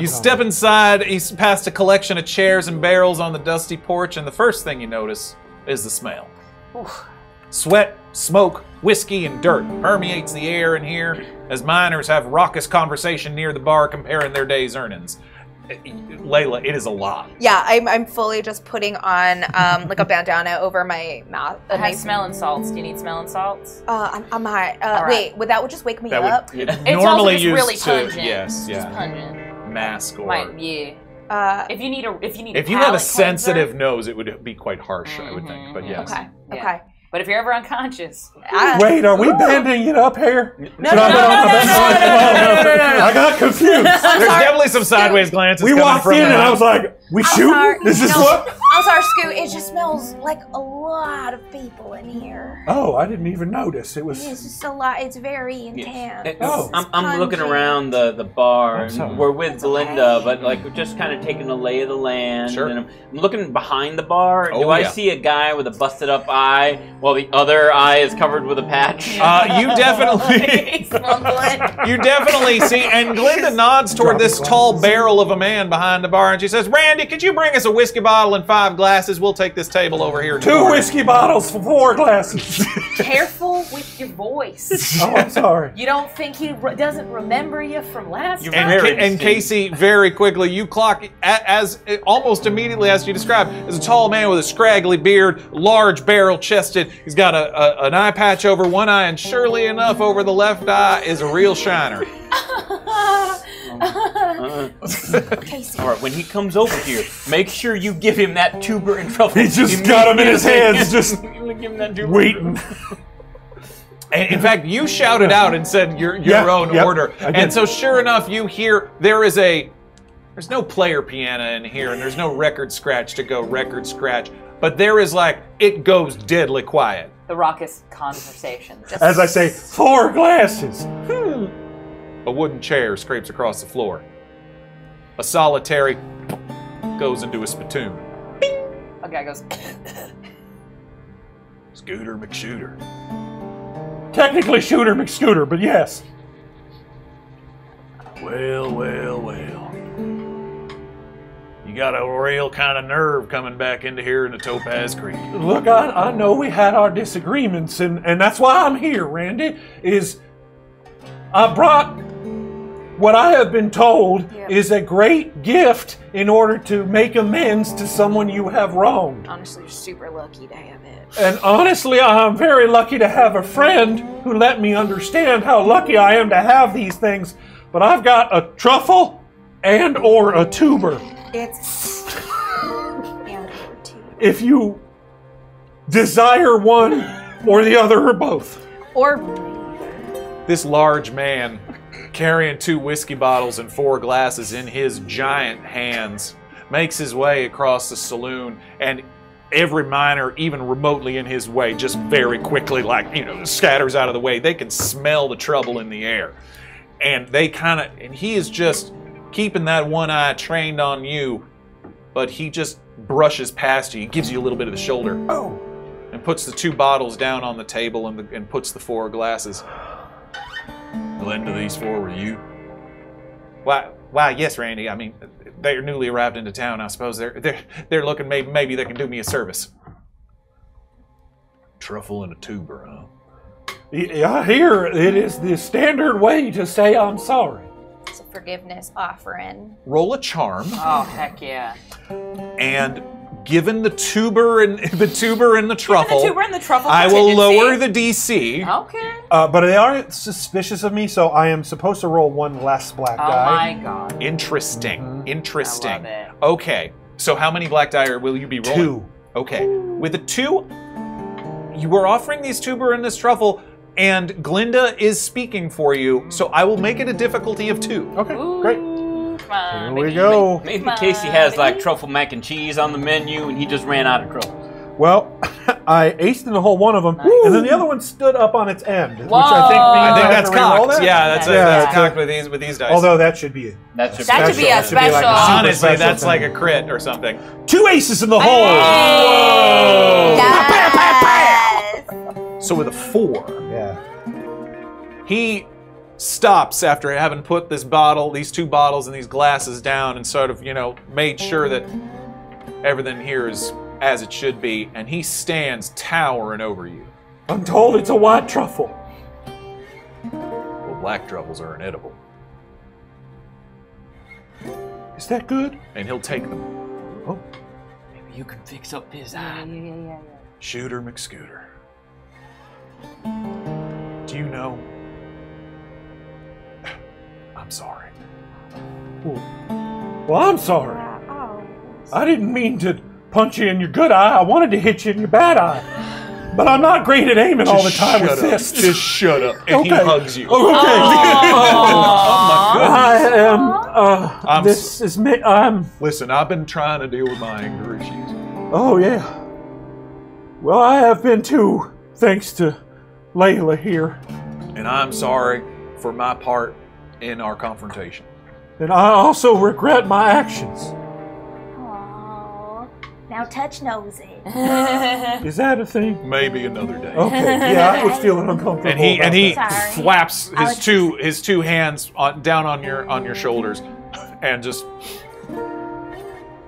You step inside, you pass a collection of chairs and barrels on the dusty porch, and the first thing you notice is the smell. Oof. Sweat, smoke, whiskey, and dirt permeates the air in here as miners have raucous conversation near the bar comparing their day's earnings. Layla, it is a lot. Yeah, I'm fully just putting on like a bandana over my mouth. I have smelling salts. Do you need smelling salts? I'm high. Wait, would that just wake me up? It's normally used really pungent. Yes, yeah. Just pungent. Mask or yeah. If you had a sensitive nose, it would be quite harsh, I would think. But yes. Okay. Yeah. Okay. But if you're ever unconscious, wait, are we banding it up here? No. I got confused. There's definitely some sideways glances. We walked in and I was like, "We shoot? This is what?" I'm sorry, Scoot. It just smells like a lot of people in here. Oh, I didn't even notice. It was. It's just a lot. It's very intense. I'm looking around the bar. And we're with Glinda, but like we're just kind of taking a lay of the land. Sure. And I'm looking behind the bar. Do I see a guy with a busted up eye? Well, the other eye is covered with a patch. You definitely see, and Glinda nods toward this tall barrel of a man behind the bar, and she says, "Randy, could you bring us a whiskey bottle and 5 glasses? We'll take this table over here. Two whiskey bottles for 4 glasses. Careful with your voice. Oh, I'm sorry. You don't think he doesn't remember you from last time? And Casey, very quickly, you clock, as almost immediately as you described, as a tall man with a scraggly beard, large barrel chest. He's got an eye patch over one eye, and surely enough, over the left eye is a real shiner. Casey. All right, when he comes over here, make sure you give him that tuber in trouble. He just got him in his hands, just give him that tuber waiting. And in fact, you shouted out and said your own order. And so sure enough, you hear there's no player piano in here, and there's no record scratch to go record scratch, but there is like, it goes deadly quiet. The raucous conversation. As I say, 4 glasses. A wooden chair scrapes across the floor. A solitary goes into a spittoon. Bing. A guy goes. Scooter McShooter. Technically Shooter McScooter, but yes. Well, well, well. You got a real kind of nerve coming back into here into Topaz Creek. Look, I know we had our disagreements, and that's why I'm here, Randy, is I brought what I have been told is a great gift in order to make amends to someone you have wronged. Honestly, you're super lucky to have it. And honestly, I'm very lucky to have a friend who let me understand how lucky I am to have these things. But I've got a truffle and or a tuber. It's and or tuber. If you desire one or the other or both. Or this large man carrying 2 whiskey bottles and 4 glasses in his giant hands makes his way across the saloon, and every miner, even remotely in his way, just very quickly, like, you know, scatters out of the way. They can smell the trouble in the air. And they kind of, and he is just keeping that one eye trained on you, but he just brushes past you. He gives you a little bit of the shoulder. Oh. And puts the 2 bottles down on the table and puts the 4 glasses. Lend to these 4 were you? Why, yes, Randy. I mean, they're newly arrived into town. I suppose they're looking. Maybe they can do me a service. Truffle and a tuber, huh? Yeah, I hear it is the standard way to say I'm sorry. It's a forgiveness offering. Roll a charm. Oh heck yeah! And given the tuber and the truffle, I will lower the DC. Okay. But they are suspicious of me, so I am supposed to roll 1 less black die. Oh my god! Interesting. Mm-hmm. Interesting. I love it. Okay. So how many black die will you be rolling? 2. Okay. Ooh. With a 2, you were offering these tuber and this truffle, and Glinda is speaking for you. So I will make it a difficulty of 2. Okay. Ooh. Great. Here we go. Maybe Casey has like truffle mac and cheese on the menu and he just ran out of truffles. Well, I aced in the whole one of them, nice. And then the other one stood up on its end, whoa. Which I think that's cocked. That. Yeah, that's cocked with these dice. Although that should be a special. Honestly, special that's thing. Like a crit or something. 2 aces in the hole. Whoa! Yes. So with a 4, he stops after having put this bottle, these 2 bottles and these glasses down and sort of, you know, made sure that everything here is as it should be, and he stands towering over you. I'm told it's a white truffle. Well, black truffles are inedible. Is that good? And he'll take them. Oh. Maybe you can fix up his eye. Yeah. Shooter McScooter. Do you know? I'm sorry. Well, I'm sorry. I didn't mean to punch you in your good eye. I wanted to hit you in your bad eye. But I'm not great at aiming all the time with fists. Just shut up. And he hugs you. Oh, okay. Oh my goodness. Listen, I've been trying to deal with my anger issues. Oh, yeah. Well, I have been too, thanks to Layla here. And I'm sorry for my part in our confrontation. And I also regret my actions. Aww. Now touch nose it. Is that a thing? Maybe another day. Okay. Yeah, I was feeling uncomfortable. And he slaps his two hands down on your shoulders, and just.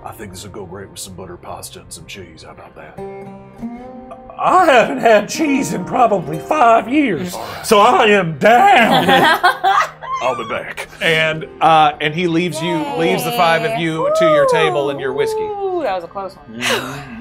I think this will go great with some butter pasta and some cheese. How about that? I haven't had cheese in probably 5 years, right. So I am down. I'll be back. And he leaves the 5 of you to your table and your whiskey. Ooh, that was a close one. I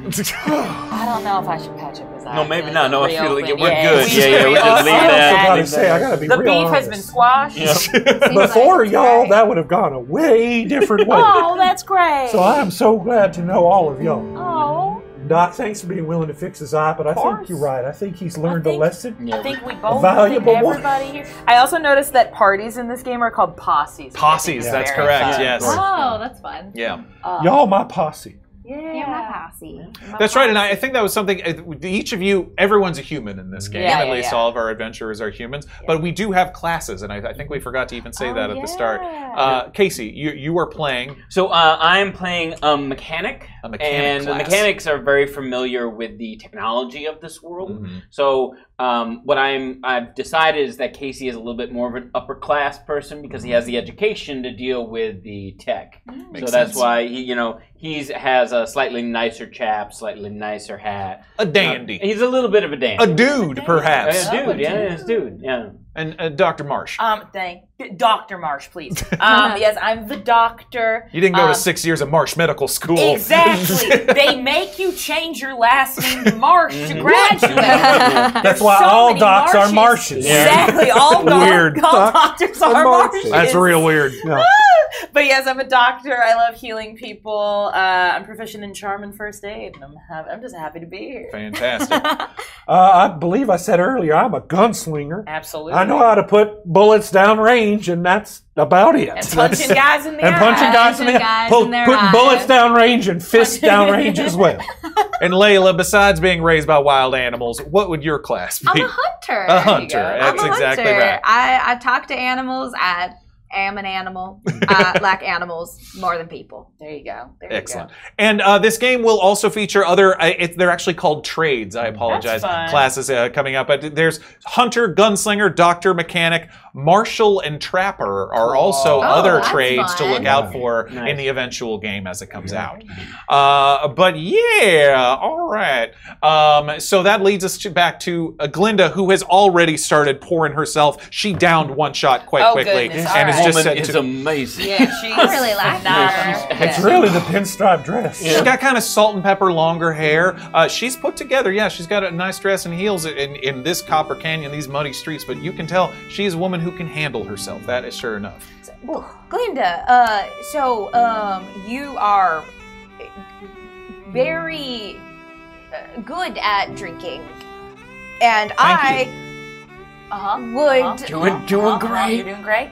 don't know if I should patch up his eyes. No, maybe not. No, I feel like we're good. Yeah, we just leave that. I gotta say, I gotta be real. The beef has been squashed. Yeah. Before y'all, that would have gone a way different way. Oh, that's great. So I'm so glad to know all of y'all. Oh. Doc, thanks for being willing to fix his eye, but I think you're right. I think he's learned a lesson. I think we both everybody here. I also noticed that parties in this game are called posses. Posses, that's correct, yes. Oh, that's fun. Yeah. Y'all my posse. Yeah, my posse. That's right, and I think that was something, each of you, everyone's a human in this game, at least all of our adventurers are humans, but we do have classes, and I think we forgot to even say that at the start. Casey, you are playing. So I'm playing a mechanic, and the mechanics are very familiar with the technology of this world, so what I've decided is that Casey is a little bit more of an upper class person because he has the education to deal with the tech. So that's why he, you know, he has a slightly nicer chap, slightly nicer hat. A dandy. He's a little bit of a dandy. A dude, perhaps. A dude. And Dr. Marsh. Dr. Marsh, please. Yes, I'm the doctor. You didn't go to 6 years of Marsh Medical School. Exactly. They make you change your last name Marsh to graduate. That's why all docs are Marshes. Exactly. All doctors are Marshes. That's real weird. Yeah. But yes, I'm a doctor. I love healing people. I'm proficient in charm and first aid. And I'm just happy to be here. Fantastic. I believe I said earlier, I'm a gunslinger. Absolutely. I know how to put bullets down range, and that's about it. And punching guys in the eye. Putting bullets down range and fists down range as well. And Layla, besides being raised by wild animals, what would your class be? I'm a hunter. A hunter. That's exactly right. I talk to animals. I am an animal. I like animals more than people. There you go. Excellent. And this game will also feature other, they're actually called trades. I apologize. Classes coming up. But there's hunter, gunslinger, doctor, mechanic, marshal, and trapper are also other trades to look out for in the eventual game as it comes out. But yeah, all right. So that leads us back to Glinda, who has already started pouring herself. She downed one shot quite quickly. And is It's amazing. Yeah, she's really like that. It's really the pinstripe dress. Yeah. She's got kind of salt and pepper longer hair. She's put together. Yeah, she's got a nice dress and heels in this Copper Canyon, these muddy streets. But you can tell she's a woman who can handle herself. That is sure enough. So, well, Glinda, you are very good at drinking, and You're doing great.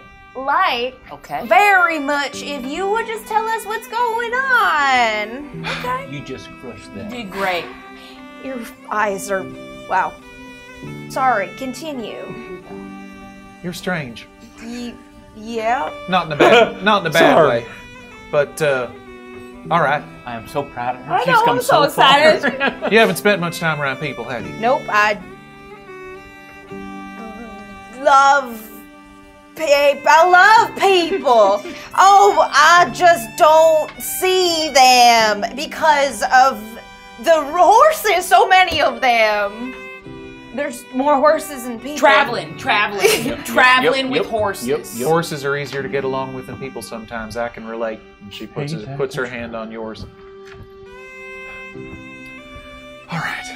Very much if you would just tell us what's going on. Okay. You just crushed that. You did great. Your eyes are, wow. Sorry, continue. You're strange. Yeah. Not in a bad way. But, all right. I am so proud of her. She's come so far. You haven't spent much time around people, have you? Nope, I love people. Oh, I just don't see them because of the horses. So many of them. There's more horses than people. Traveling with horses. Horses are easier to get along with than people sometimes. I can relate. And she puts her hand on yours. All right.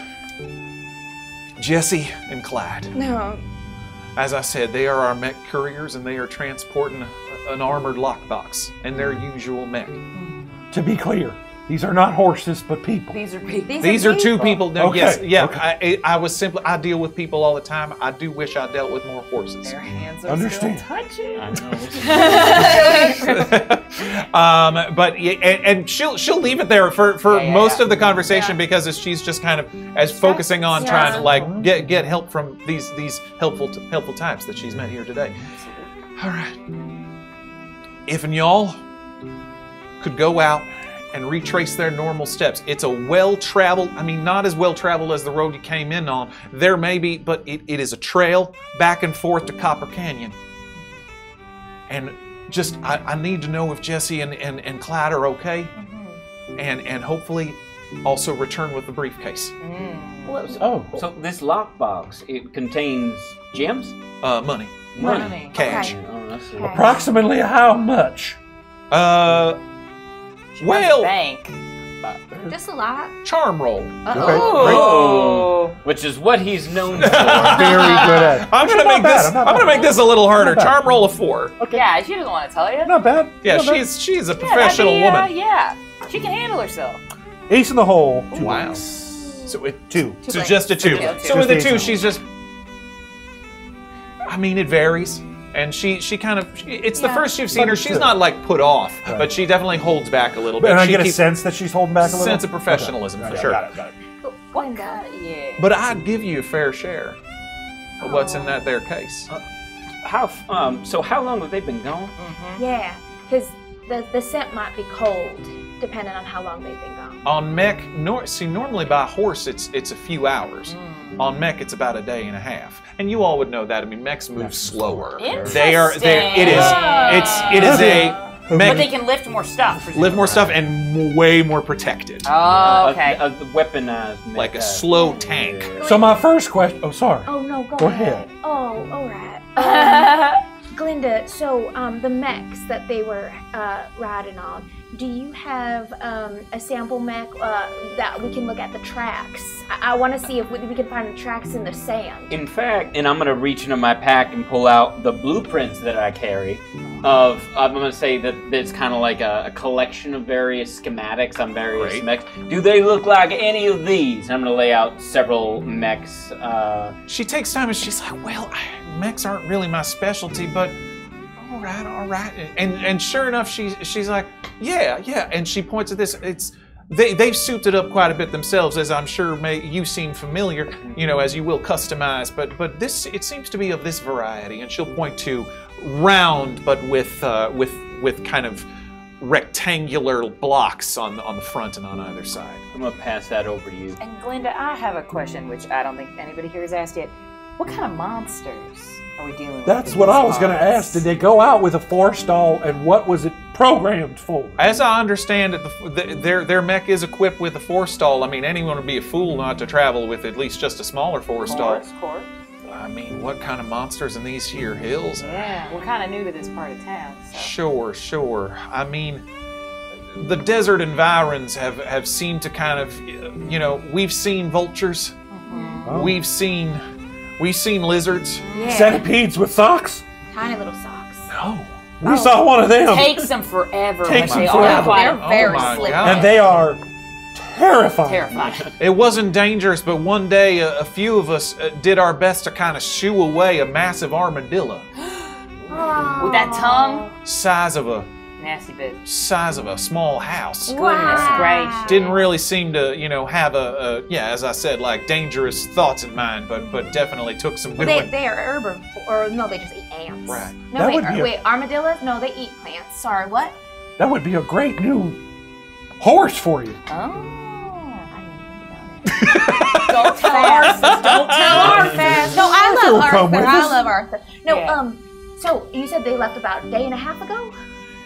Jesse and Clyde. No. As I said, they are our mech couriers, and they are transporting an armored lockbox and their usual mech. To be clear, these are not horses, but people. These are people. These are two people. No, okay. I was simply. I deal with people all the time. I do wish I dealt with more horses. Their hands are still touching. I know. But she'll leave it there for most of the conversation because she's just kind of focusing on trying to like get help from these helpful types that she's met here today. All right. If and y'all could go out and retrace their normal steps. It's a well-traveled, I mean, not as well-traveled as the road you came in on. There may be, but it is a trail back and forth to Copper Canyon. And just, I need to know if Jesse and Clyde are okay. And hopefully also return with the briefcase. So this lockbox, it contains gems? Money. Cash. Okay. Approximately how much? Well, But just a lot. Charm roll. Okay. Oh, which is what he's known for. Very good at. I'm gonna make this a little harder. Charm roll of 4. Okay. Yeah, she doesn't want to tell you. Not bad. Yeah, she's a professional woman. Yeah, she can handle herself. Ace in the hole. Wow. So with 2. So just a 2. So with a 2, she's just. I mean, it varies. And she kind of, it's the first you've seen her. She's not like put off, but she definitely holds back a little bit. And I get a sense that she's holding back a little? Sense of professionalism, for sure. Got it. But I'd give you a fair share of what's in that there case. So how long have they been gone? Yeah, because the scent might be cold, depending on how long they've been gone. On mech, normally by horse, it's a few hours. On mech, it's about a day and a half, and you all would know that. I mean, mechs move slower. But they can lift more stuff. Presumably. Lift more stuff and way more protected. Oh, okay. A weaponized, mech, like a slow tank. Yeah. So my first question. Oh, sorry. Oh no, go ahead. Oh, all right. Glinda, so the mechs that they were riding on, do you have a sample mech that we can look at the tracks? I want to see if we can find the tracks in the sand. In fact, and I'm going to reach into my pack and pull out the blueprints that I carry. I'm going to say that it's kind of like a collection of various schematics on various mechs. Do they look like any of these? I'm going to lay out several mechs. She takes time and she's like, well, mechs aren't really my specialty, but all right. And sure enough, she's like, yeah. And she points at this. They've souped it up quite a bit themselves, as I'm sure you seem familiar, as you will customize. But this, it seems to be of this variety. And she'll point to round, but with kind of rectangular blocks on the front and on either side. I'm gonna pass that over to you. And Glinda, I have a question, which I don't think anybody here has asked yet. What kind of monsters are we dealing with? That's what I was going to ask. Did they go out with a forestall, and what was it programmed for? As I understand it, their mech is equipped with a forestall. I mean, anyone would be a fool not to travel with at least just a smaller forestall. Of course. I mean, what kind of monsters in these here hills? Yeah, we're kind of new to this part of town. So. Sure. I mean, the desert environs have seemed to kind of, we've seen vultures. Mm-hmm. Oh. We've seen lizards. Yeah. Centipedes with socks? Tiny little socks. No. We saw one of them. Takes them forever. They're very slick. And they are terrifying. It wasn't dangerous, but one day a few of us did our best to kind of shoo away a massive armadillo. With that tongue? Size of a... nasty bit. Size of a small house. Wow. Didn't really seem to, have a, as I said, like dangerous thoughts in mind, but definitely took some good. They are herbivores, or no, they just eat ants. Right. No, wait, armadillos? No, they eat plants. Sorry, what? That would be a great new horse for you. Oh, I didn't think about it. Don't tell Arthur. Don't tell Arthur. No, I love Arthur. No, so you said they left about a day and a half ago?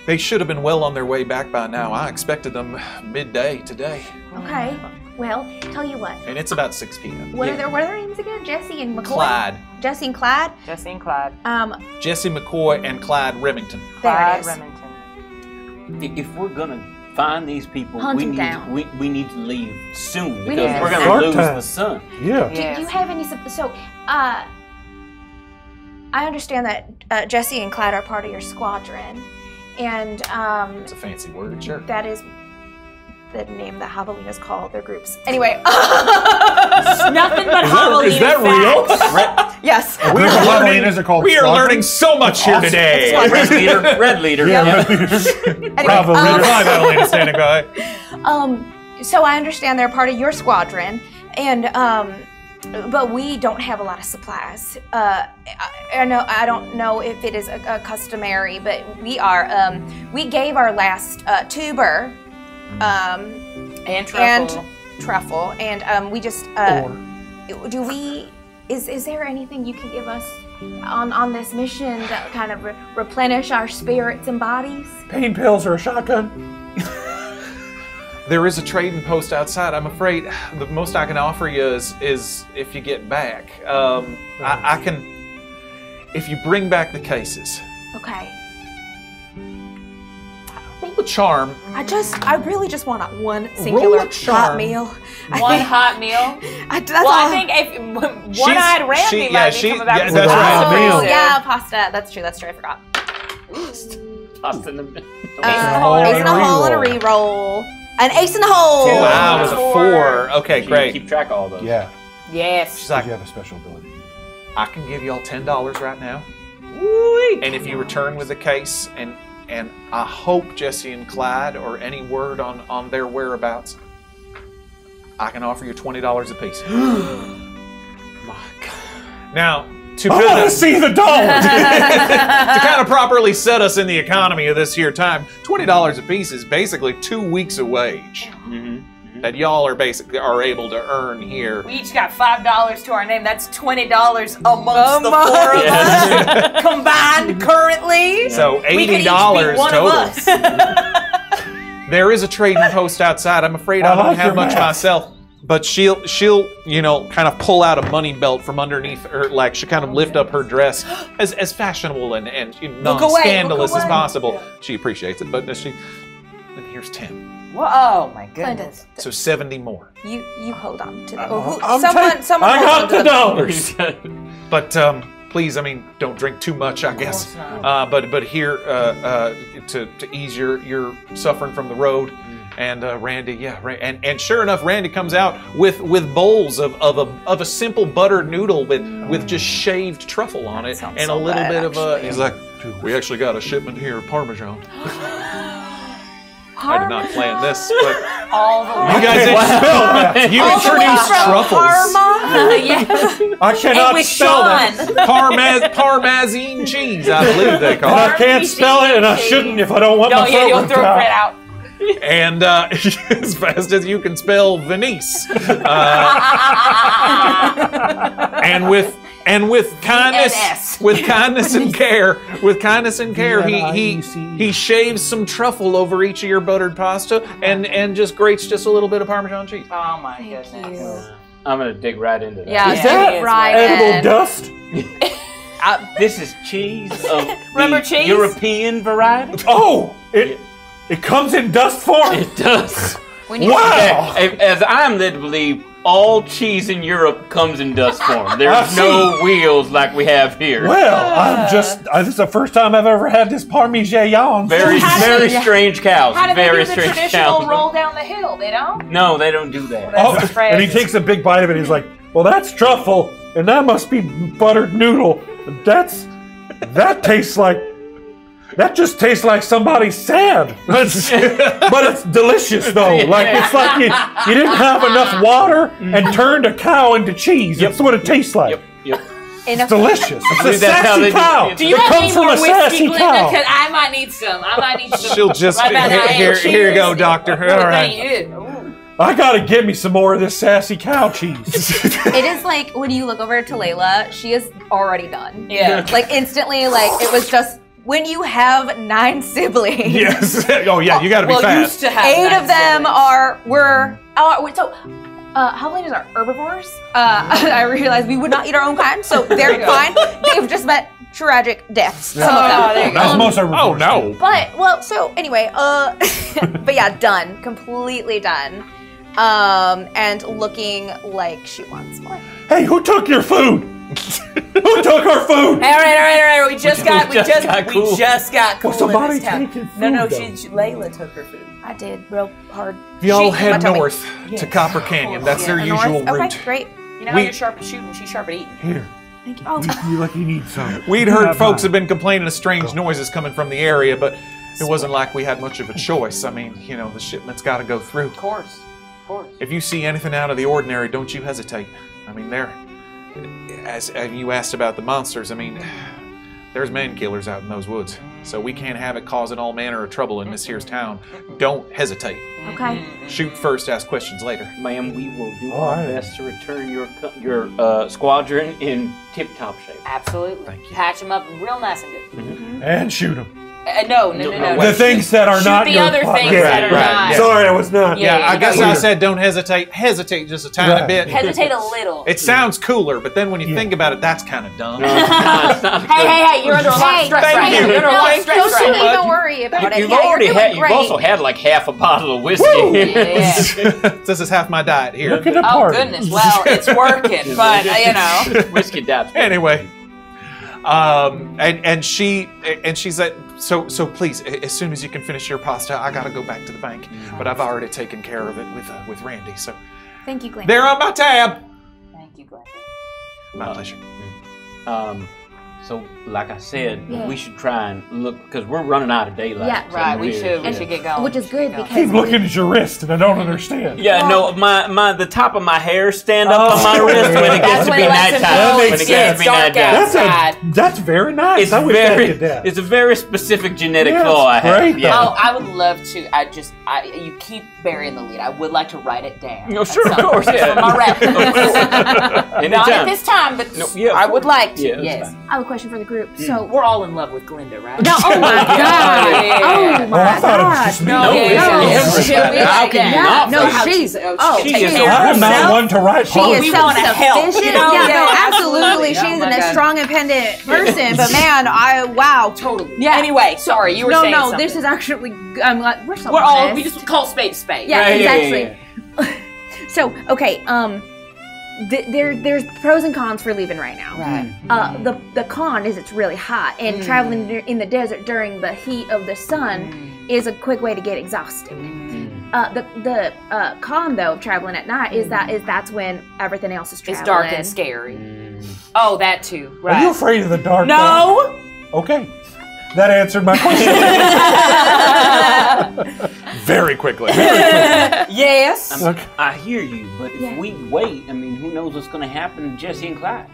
They should have been well on their way back by now. I expected them midday today. Okay. Well, tell you what. And it's about 6 p.m. What are their names again? Jesse and McCoy. Clyde. Jesse and Clyde. Jesse and Clyde. Jesse McCoy and Clyde Remington. Clyde Remington. If we're gonna find these people, we need to leave soon because we're gonna lose the sun. Yeah. Do you have any? So, I understand that Jesse and Clyde are part of your squadron. And it's a fancy word, sure. That is the name that javelinas call their groups. Anyway, nothing but javelinas. Is that real? Yes. We are learning so much here today. Red leader. Yeah. Anyway, Bravo leader. Javelina standing by. So I understand they're part of your squadron, and but we don't have a lot of supplies. I don't know if it is a customary, but we are. We gave our last tuber and truffle. And we just. Do we? Is there anything you can give us on this mission that kind of replenish our spirits and bodies? Pain pills or a shotgun. There is a trading post outside. I'm afraid the most I can offer you is if you get back. I can, if you bring back the cases. Okay. I Roll the charm. I really just want one singular hot meal. One hot meal? I think One-eyed Randy might be coming back. That's right. Yeah, pasta. That's true. I forgot. Pasta in the middle. Ace in a hole and a re-roll. An ace in the hole. Wow, it was a four. Okay, great. Keep track of all those. Yeah. Yes. She's like, you have a special ability. I can give y'all $10 right now. Woo-wee. And if you return with a case, and I hope Jesse and Clyde or any word on their whereabouts, I can offer you $20 a piece. My God. Now, to I want to see the dollar. To kind of properly set us in the economy of this here time, $20 a piece is basically 2 weeks of wage. Mm-hmm. That y'all are basically able to earn here. We each got $5 to our name. That's $20 amongst the four of us combined currently. So $80 total. There is a trading post outside. I'm afraid I don't have much myself, but she'll you know kind of pull out a money belt from underneath her, like she kind of lift up her dress as fashionable and non-scandalous as possible. Yeah. She appreciates it, but she. And here's Tim. Whoa, oh my goodness. So 70 more. You hold on to the someone I got the dollars. But please, I mean, don't drink too much, I guess. But here to ease your suffering from the road. And Randy, and sure enough, Randy comes out with bowls of a simple buttered noodle with just shaved truffle on it and a little bit of a he's like, we actually got a shipment here of Parmesan. I did not plan this, but you guys didn't spell. You introduced truffles. Yes. I cannot spell that. Parmesan cheese, I believe they call it. I can't spell it, and I shouldn't if I don't want my throat ripped out. And as fast as you can spell Venice. And with kindness, with kindness and care, he shaves some truffle over each of your buttered pasta, and just grates just a little bit of Parmesan cheese. Oh my goodness! I'm gonna dig right into that. Yeah, is that right edible dust? This is cheese of the cheese? European variety. Oh, it comes in dust form. It does. Wow! As I'm led to believe, all cheese in Europe comes in dust form. There's no wheels like we have here. Well, I'm just, this is the first time I've ever had this Parmigiano. Very strange cows. How do they do the traditional roll down the hill? They don't? No, they don't do that. Well, and he takes a big bite of it and he's like, well, that's truffle, and that must be buttered noodle. That just tastes like somebody's sad. But it's delicious, though. It's like you didn't have enough water and turned a cow into cheese. That's what it tastes like. Yep. It's delicious. It's a sassy cow. Do you have any more whiskey, Glenda? Because I might need some. She'll just, here you go, doctor. All right. I gotta get me some more of this sassy cow cheese. It is like, when you look over to Layla, she is already done. Yeah. Like, instantly, like, it was just... When you have 9 siblings. Yes. Oh yeah, you got to be fast. Used to have 8 of them siblings. Howlanders are herbivores. I realized we would not eat our own kind, so they're fine. They've just met tragic deaths. Some of them. That's most herbivores. Oh no. But so anyway, but yeah, done, completely done, and looking like she wants more. Hey, who took your food? Who took our food? All right. We just got cool. Somebody taking food. No, Layla took her food. I did real hard. Y'all head north to Copper Canyon. That's their usual route. Okay, great. You know how you're sharp at shooting, she's sharp at eating. Here. Thank you. Oh. You need some. We'd heard folks have been complaining of strange noises coming from the area, but it wasn't like we had much of a choice. I mean, you know, the shipment's got to go through. Of course. If you see anything out of the ordinary, don't you hesitate. I mean, as you asked about the monsters, I mean, there's man killers out in those woods, so we can't have it causing all manner of trouble in this here's town. Don't hesitate. Okay. Shoot first, ask questions later. Ma'am, we will do our best to return your squadron in tip-top shape. Absolutely. Thank you. Patch them up real nice and good. Mm-hmm. And shoot them. No. The things that are not. The other things that are not. Sorry, I was not. Yeah, I guess I said don't hesitate. Hesitate just a tiny bit. Hesitate a little. It sounds cooler, but then when you think about it, that's kind of dumb. Hey, you're under a lot of stress. Thank you. Don't worry. worry about it. You've also had like half a bottle of whiskey. Yeah. This is half my diet here. Look at the party. Oh goodness! Well, it's working, but you know, whiskey dabs. Anyway, and she said, so please, as soon as you can finish your pasta, I gotta go back to the bank, but I've already taken care of it with Randy. So thank you, Glenn. They're on my tab. Thank you, Glenn. My pleasure. So, like I said, we should try and look, because we're running out of daylight. Yeah, right, we should get going. Which is good because... Keep looking at your wrist and I don't understand. Yeah, no, the top of my hair stand up on my wrist when it gets to be nighttime. That's very nice. It's a very specific genetic flaw I have. Oh, I would love to, you keep burying the lead. I would like to write it down. No, sure, of course, yeah. Not at this time, but I would like to, yes. I have a question for the group. So we're all in love with Glinda, right? No, oh my God! Oh my God! No, she's I'm not one to write poetry. She is self-sufficient. Absolutely, she's a strong, independent person. But man, wow, totally. Yeah. Anyway, sorry, you were saying something. No, this is actually I'm like we're all we just call space space. Yeah, exactly. So okay, There's pros and cons for leaving right now. Right. The con is it's really hot, and traveling in the desert during the heat of the sun is a quick way to get exhausted. The con though of traveling at night is that's when everything else is traveling. It's dark and scary. Oh, that too. Right. Are you afraid of the dark? No. Though? Okay. That answered my question. Very quickly. Yes. I hear you, but if we wait, I mean, who knows what's going to happen to Jesse and Clyde?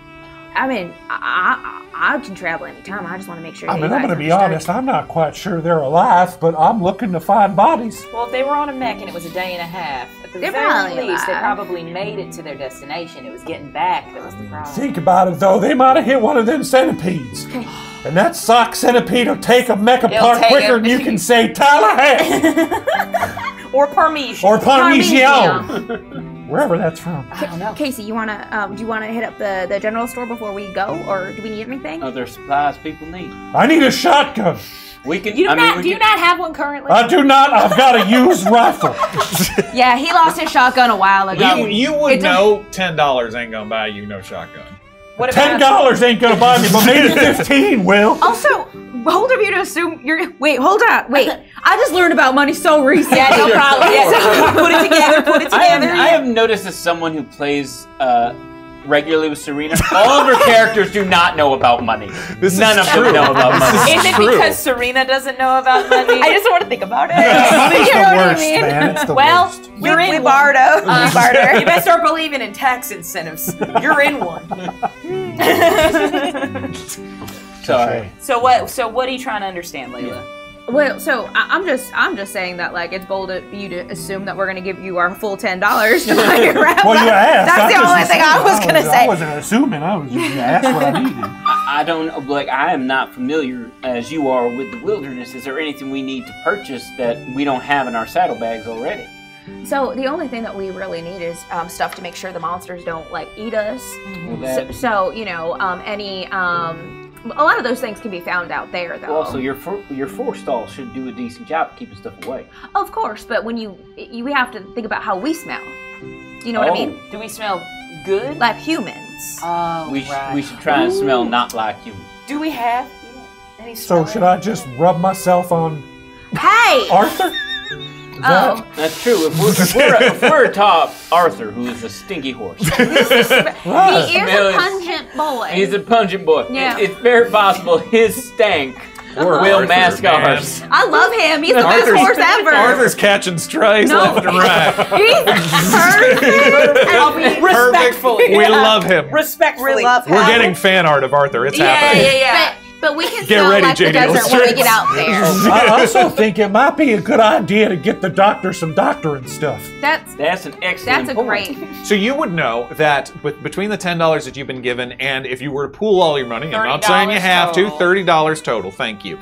I mean, I can travel any time. I just want to make sure. I mean, I'm going to be honest. I'm not quite sure they're alive, but I'm looking to find bodies. Well, they were on a mech, and it was a day and a half. At the very least, they probably made it to their destination. It was getting back that was the problem. Think about it, though. They might have hit one of them centipedes. Okay. And that sock centipede will take a mech apart quicker than you can say Tallahassee. Or Parmesia. Or Parmigiano. Wherever that's from. I don't know. Casey, you wanna do you wanna hit up the general store before we go, or do we need anything? Other supplies people need. I need a shotgun. We can. Do you not have one currently? I do not. I've got a used rifle. Yeah, he lost his shotgun a while ago. You would know $10 ain't gonna buy you no shotgun. $10 ain't gonna buy me, but maybe 15 will. Also, bold of you to assume you're. Wait, hold on. Wait, I just learned about money so recently. Yeah, no problem. Yeah. Put it together. Put it together. I have noticed as someone who plays regularly with Serena, all of her characters do not know about money. None of them know about money. Is it because Serena doesn't know about money? I just don't want to think about it. Money's the worst, man. It's the worst. You're in Bardo. You better start believing in tax incentives. You're in one. Sorry. So what are you trying to understand, Layla? Yeah. Well, so I'm just saying that like it's bold of you to assume that we're gonna give you our full $10 to buy your wrap. Well, you asked. That's the only thing I was gonna say. I wasn't assuming. I was just gonna ask what I needed. I don't like. I am not familiar as you are with the wilderness. Is there anything we need to purchase that we don't have in our saddlebags already? So the only thing that we really need is stuff to make sure the monsters don't like eat us. Well, so you know any. A lot of those things can be found out there, though. Also, your forestall should do a decent job of keeping stuff away. Of course, but when we have to think about how we smell. Do you know what I mean? Do we smell good? Like humans. Oh, we should try and smell not like humans. Do we have any smell? So should I just rub myself on Arthur? That's true. If we're atop Arthur, who is a stinky horse. He is a pungent boy. He's a pungent boy. Yeah. It's very possible his stank will mask ours. I love him. He's the best horse ever. Arthur's catching strays left and right. He's perfect. We love him. Respectfully. We're getting fan art of Arthur. It's happening. Yeah. But we can smell like the desert when we get out there. I also think it might be a good idea to get the doctor some doctoring stuff. That's an excellent point. Great. So you would know that between the $10 that you've been given and if you were to pool all your money, I'm not saying you have to, $30 total, thank you.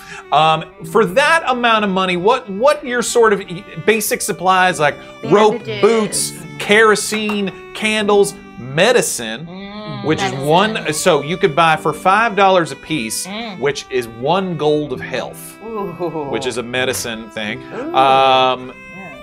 For that amount of money, what your sort of basic supplies like rope, boots, kerosene, candles, medicine, which is one, so you could buy for $5 a piece, which is 1 gold of health. Ooh. Ooh. Which is a medicine thing. Yeah.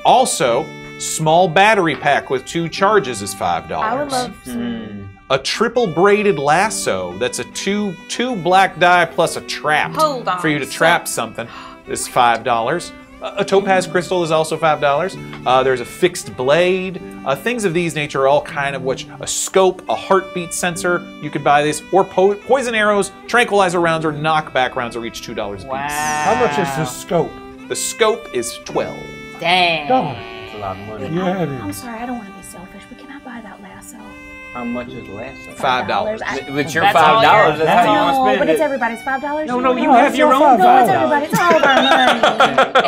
Also, small battery pack with 2 charges is $5. I would love some. A triple braided lasso. That's a two black die plus a trap. Hold on. For you to trap something is $5. A topaz crystal is also $5. There's a fixed blade. Things of these nature are all kind of what a scope, a heartbeat sensor. You could buy this, or poison arrows, tranquilizer rounds, or knockback rounds are each $2 apiece. Wow. How much is the scope? The scope is $12. Dang. That's a lot of money. Yeah, it is. I'm sorry, I don't want to be selfish, but can I buy that lasso? How much is last? $5. With your $5, that's how you want to spend it. But it's everybody's $5. No, you have your own. No, it's everybody. It's all of our money.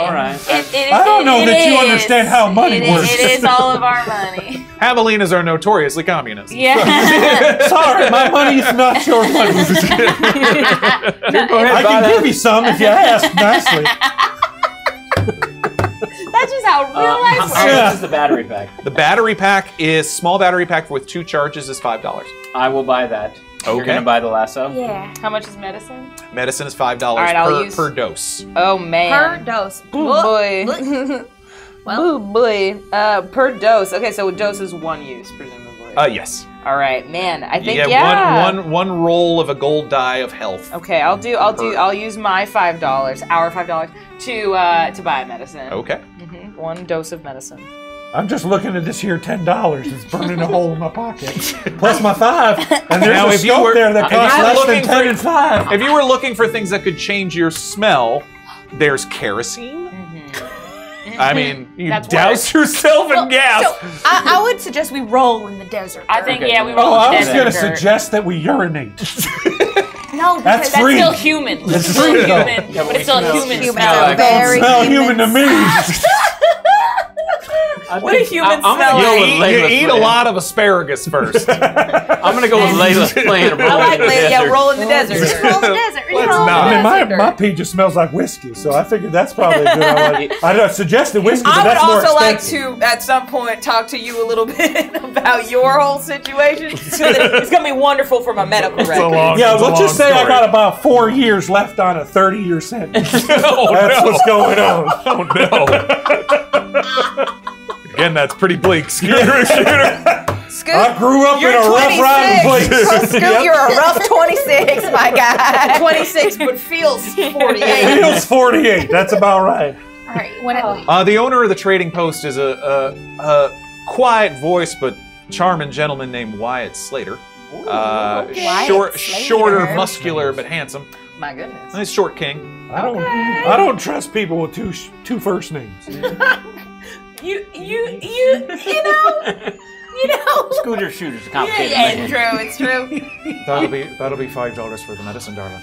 All right. I don't know that you understand how money works. It is all of our money. Javelinas are notoriously communist. Yeah. Sorry, my money is not your money. I can give you some if you ask nicely. That's just how real life works. How much is the battery pack? The battery pack is small battery pack with 2 charges is $5. I will buy that. Okay. You're gonna buy the lasso? Yeah. How much is medicine? Medicine is $5 per dose. Oh man. Per dose. Boo boy. Well. Boo boy. Per dose. Okay, so dose is 1 use, presumably. Yes. All right, man. I think one roll of a gold die of health. Okay, I'll use my $5, our $5 to buy medicine. Okay. Mm-hmm. 1 dose of medicine. I'm just looking at this here $10. It's burning a hole in my pocket. Plus my 5. And there's now a scope there that costs less than 10 and 5. If you were looking for things that could change your smell, there's kerosene. I mean, you douse yourself in gas. So I would suggest we roll in the desert. I think, yeah, we roll in the desert. I was going to suggest that we urinate. No, because that's still human. It's still human, yeah, but it's still a human smell. It doesn't smell human to me. What a human smell. You eat a lot of asparagus first. I'm going to go with Layla's plan. I like Layla. Yeah, roll in the desert. Just roll in the desert. My pee just smells like whiskey, so I figured that's probably a good idea. I suggested whiskey, but that's more expensive. I would also like to, at some point, talk to you a little bit about your whole situation. So it's going to be wonderful for my medical record. Yeah, we'll just say I got about 4 years left on a 30-year sentence. That's what's going on. Oh, no. Again, that's pretty bleak. Scoot, I grew up in a rough riding place. Oh, Scoot, you're a rough 26, my guy. 26, but feels 48. Feels 48. That's about right. All right. What else? The owner of the trading post is a quiet voice but charming gentleman named Wyatt Slater. Ooh, shorter, muscular, but handsome. My goodness. He's Short King. I don't trust people with two first names. You know. Scooter shooter's a complicated thing. Yeah, it's true. That'll be $5 for the medicine, darling.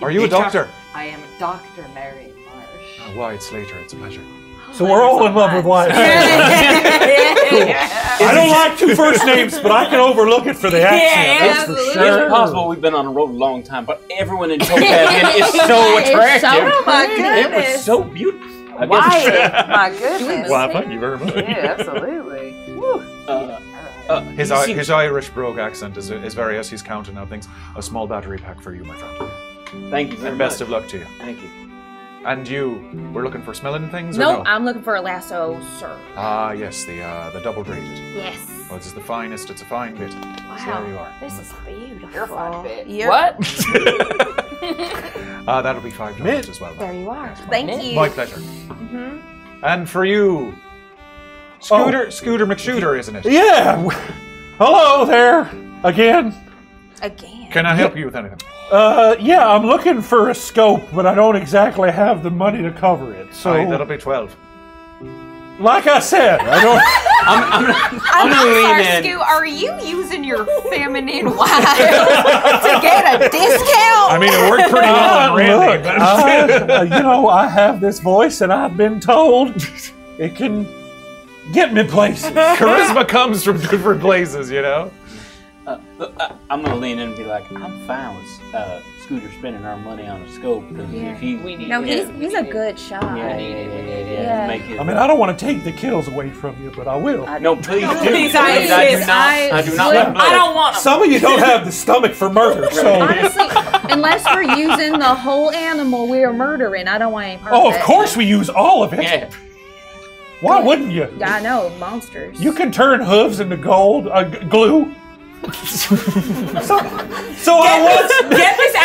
Are you a doctor? I am a doctor, Marion Marsh. Wyatt Slater, it's a pleasure. So we're all in love with Wyatt. I don't like 2 first names, but I can overlook it for the accent. Yeah, that's for sure. It's possible we've been on the road a long time, but everyone in Topaz is so attractive. Oh my goodness. It was so beautiful. Wyatt, my goodness. Why, thank you very much. Yeah, absolutely. His Irish brogue accent is various. He's counting out things. A small battery pack for you, my friend. Thank you very much. And best of luck to you. Thank you. And you were looking for smelling things, or no? I'm looking for a lasso, sir. Ah, yes, the double braided. Yes. Well, this is the finest. It's a fine bit. Wow. So there you are. This is beautiful. You're a fine bit. Yep. What? That'll be $5 as well. There you are. Thank you. My pleasure. Mm-hmm. And for you, Scooter McShooter, isn't it? Yeah. Hello there, again. Can I help you with anything? Yeah, I'm looking for a scope, but I don't exactly have the money to cover it. So that'll be $12. Like I said, I don't. I'm sorry, Scoot, are you using your feminine wiles to get a discount? I mean, it worked pretty well on Randy. Look, I have this voice, and I've been told it can get me places. Charisma comes from different places, you know? I'm going to lean in and be like, I'm fine with Scooter spending our money on a scope because if he's a good shot. Yeah. I mean, I don't want to take the kills away from you, but I will. No, please do. Please, I do not. I do not. I don't want them. Some of you don't have the stomach for murder, so. Honestly. Unless we're using the whole animal we are murdering. I don't want any part of it. Oh, of course we use all of it. Yeah. Why wouldn't you? I know, monsters. You can turn hooves into gold, glue. Get this out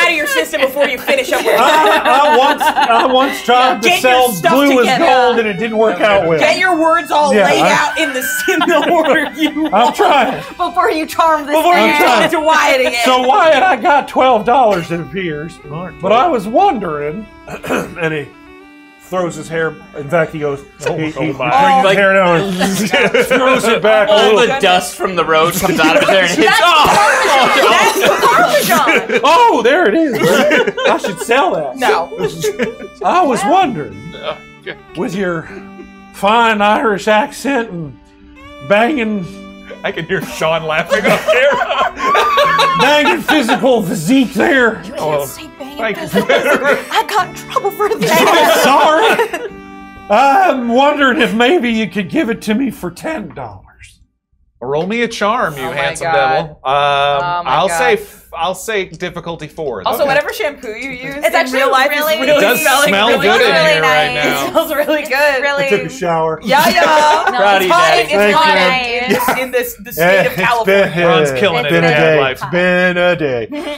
of your system before you finish up with it. I once tried to sell glue as gold and it didn't work out well. Get your words all laid out in the order you want. I'm trying. Before you charm this man to Wyatt again. So Wyatt, I got $12 it appears. But I was wondering, and he throws his hair. In fact, he goes, he brings his hair down and throws it back. All the dust from the road comes out of his hair and hits Parmesan. Oh, there it is. I should sell that. No. I was wondering, with your fine Irish accent and banging. I can hear Sean laughing up there. Banging physical physique there. You can't say banging physical physique. I got in trouble for that. Sorry. I'm wondering if maybe you could give it to me for $10. Roll me a charm, you handsome devil. I'll say difficulty 4. Also, whatever shampoo you use, it's actually real life it does smell really good in here right now. It smells really good. I took a shower. Yeah, yeah. It's hot in the state of California. Ron's killing it in real life. It's been a day.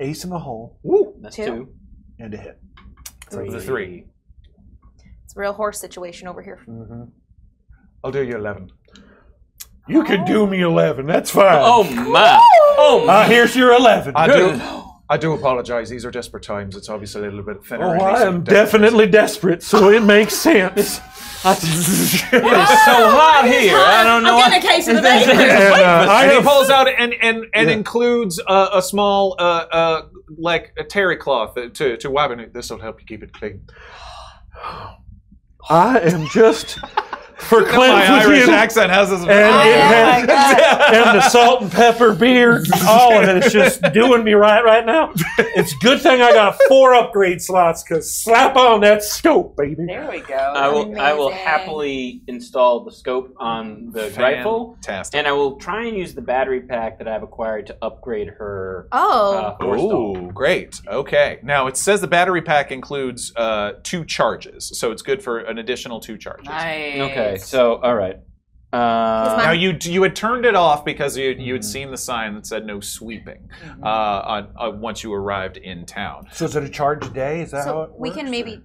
Ace in the hole. Woo. That's 2. And a hit. 3. It's a real horse situation over here. Mm-hmm. I'll do you 11. You can do me 11. That's fine. Oh my! Oh my! Here's your 11. I do apologize. These are desperate times. It's obviously a little bit thinner. Oh, I am definitely desperate, so it makes sense. It's so hot here. I don't know. I'm getting a case of the baby. And he pulls out and includes a small like a terry cloth to wipe it. This will help you keep it clean. I am just. For cleansing, Irish accent has this. And the salt and pepper beer, all of it is just doing me right now. It's good thing I got 4 upgrade slots, because slap on that scope, baby. There we go. I will happily install the scope on the rifle, and I will try and use the battery pack that I've acquired to upgrade her. Oh, great. Okay. Now it says the battery pack includes 2 charges, so it's good for an additional 2 charges. Nice. Okay. So, all right. Now you had turned it off because you had seen the sign that said no sweeping once you arrived in town. So is it a charge a day? Is that how it works? We can maybe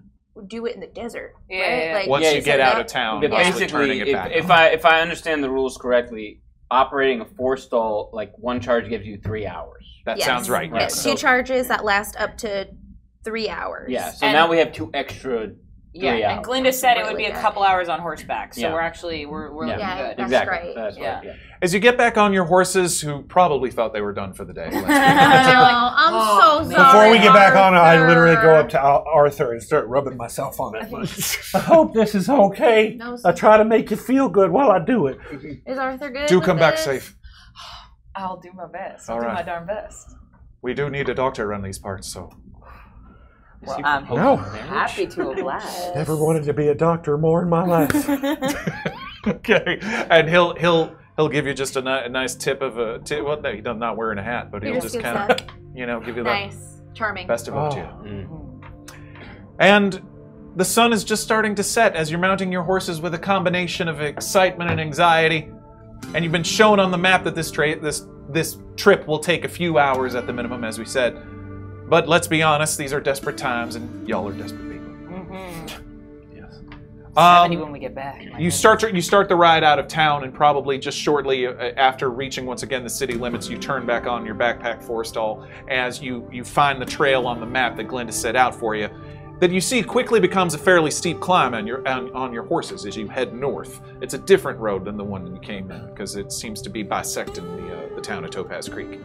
do it in the desert. Yeah. Right? Like, once you get out of town, basically turning it back. If I understand the rules correctly, operating a forestall, like 1 charge gives you 3 hours. That sounds right. Yes. So, 2 charges that last up to 3 hours. Yeah. So and now we have 2 extra. Yeah, and Glinda said it would be a couple hours on horseback, so we're actually we're looking good. Exactly. That's right. As you get back on your horses, who probably thought they were done for the day. No, I'm so sorry. Before we get back on, I literally go up to Arthur and start rubbing myself on it. I hope this is okay. No, I try to make you feel good while I do it. Is Arthur good? Do come back safe. I'll do my best. I'll do my darn best. We do need a doctor around these parts, so. Well, I'm happy to oblige. Never wanted to be a doctor more in my life. Okay, and he'll give you just a nice tip of a tip. Well, no, he's not wearing a hat, but he'll just kind of give you that nice, charming, best of luck to you. And the sun is just starting to set as you're mounting your horses with a combination of excitement and anxiety, and you've been shown on the map that this trip will take a few hours at the minimum, as we said. But let's be honest, these are desperate times, and y'all are desperate people. Mm-hmm. Yes. 70 when we get back. You start the ride out of town, and probably just shortly after reaching once again the city limits, you turn back on your backpack forestall as you find the trail on the map that Glinda set out for you. That you see quickly becomes a fairly steep climb on your horses as you head north. It's a different road than the one you came in because it seems to be bisecting the town of Topaz Creek.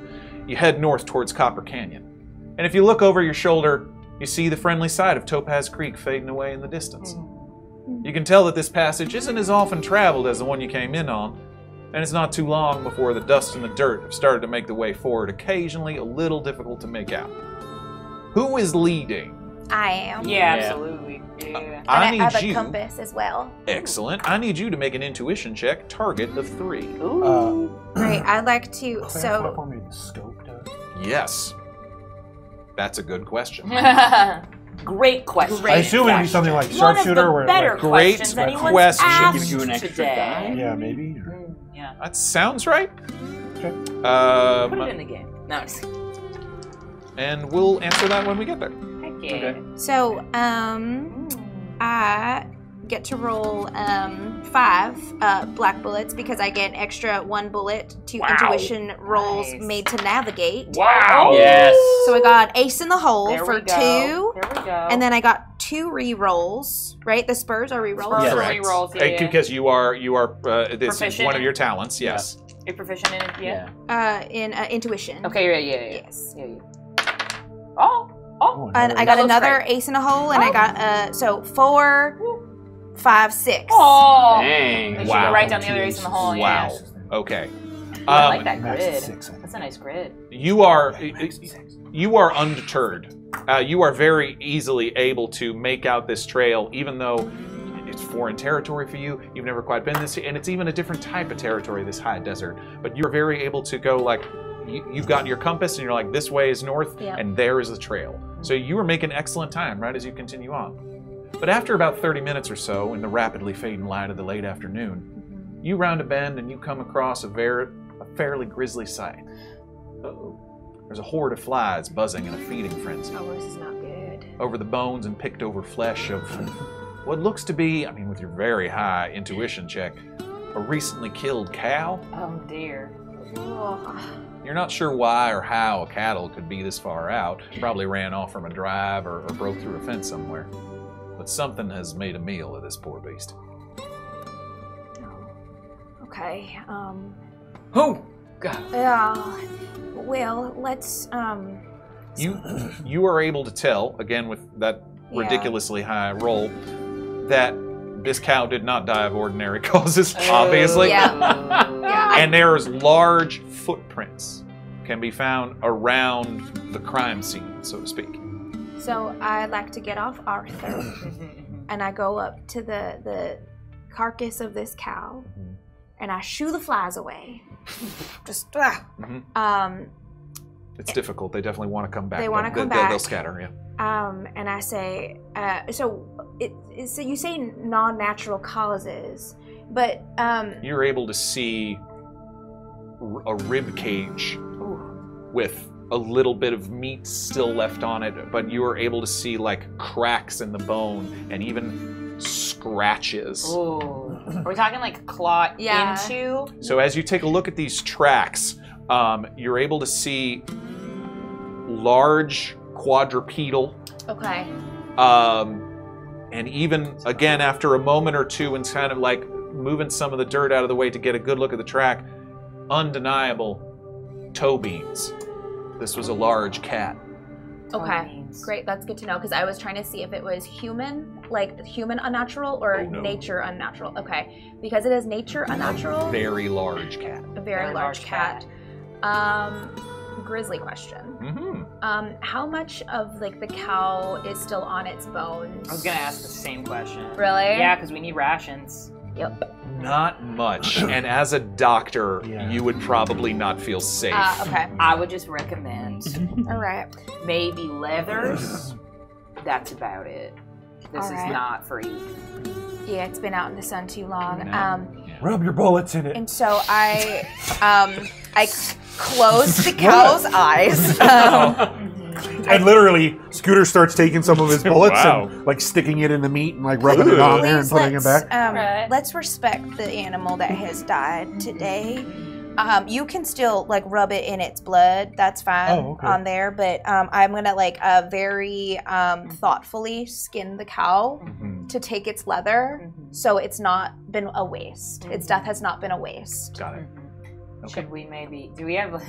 You head north towards Copper Canyon. And if you look over your shoulder, you see the friendly side of Topaz Creek fading away in the distance. You can tell that this passage isn't as often traveled as the one you came in on, and it's not too long before the dust and the dirt have started to make the way forward, occasionally a little difficult to make out. Who is leading? I am. Yeah, absolutely. Yeah. I have a compass as well. Excellent. I need you to make an intuition check, target of 3. Ooh. Right, I'd like to, so... Yes. That's a good question. Great question. I assume it'd be something like sharpshooter or better. Great question. Give you an extra die. Yeah, maybe. Or... yeah. That sounds right. Okay. Put it in the game. No, I'm just kidding. And we'll answer that when we get there. Okay. Okay. So, I get to roll 5 black bullets because I get extra 1 bullet to intuition rolls made to navigate. Wow! Yes. So I got ace in the hole for 2. There we go. And then I got 2 re-rolls. Right? The spurs are re-rolls. Spurs are re-rolls. Yeah, because you are this is one of your talents. Yes. Yeah. You're proficient in it. Yeah. In intuition. Okay. Yeah. Yes. Yeah. Oh, and I got another ace in a hole, and I got so 4, 5, 6. Oh, dang! Wow! You should write down the other ace in the hole. Wow. Yeah. Okay. I like that grid. That's a nice grid. You are undeterred. You are very easily able to make out this trail, even though it's foreign territory for you. You've never quite been this, and it's even a different type of territory, this high desert. But you're very able to go like. You've got your compass, and you're like, this way is north, and there is the trail. So you were making excellent time right as you continue on. But after about 30 minutes or so, in the rapidly fading light of the late afternoon, you round a bend and you come across a fairly grisly sight. Uh-oh. There's a horde of flies buzzing in a feeding frenzy. Oh, this is not good. Over the bones and picked over flesh of what looks to be, I mean, with your very high intuition check, a recently killed cow. Oh, dear. Ugh. You're not sure why or how a cattle could be this far out. Probably ran off from a drive or broke through a fence somewhere. But something has made a meal of this poor beast. Okay, oh, God. Well, let's, You are able to tell, again with that ridiculously high roll, that this cow did not die of ordinary causes, obviously. Yeah. And there's large footprints can be found around the crime scene, so to speak. So I like to get off Arthur, and I go up to the carcass of this cow, and I shoo the flies away. Just, it's difficult. They definitely want to come back. They want to come back. They'll scatter, yeah. And I say, so you say non-natural causes, but you're able to see a rib cage with a little bit of meat still left on it, but you are able to see like cracks in the bone and even scratches. Ooh. Are we talking like claw into? So as you take a look at these tracks, you're able to see large quadrupedal. Okay. And even, again, after a moment or two and kind of like moving some of the dirt out of the way to get a good look at the track, undeniable toe beans. This was a large cat. Okay, great. That's good to know because I was trying to see if it was human, like human unnatural or nature unnatural. Okay, because it is nature unnatural. A very large cat. A very large cat. Grizzly question. How much of like the cow is still on its bones? I was gonna ask the same question. Really? Yeah, because we need rations. Yep. Not much. And as a doctor, you would probably not feel safe. Okay. I would just recommend. All right. Maybe leathers. That's about it. This is not for eating. Yeah, it's been out in the sun too long. No. Rub your bullets in it. And so I close the cow's eyes. And literally, Scooter starts taking some of his bullets and like sticking it in the meat and like rubbing it on there and putting it back. Let's respect the animal that has died today. You can still like rub it in its blood. That's fine on there. But I'm gonna like very thoughtfully skin the cow to take its leather, so it's not been a waste. Its death has not been a waste. Got it. Okay. Should we maybe, do we have,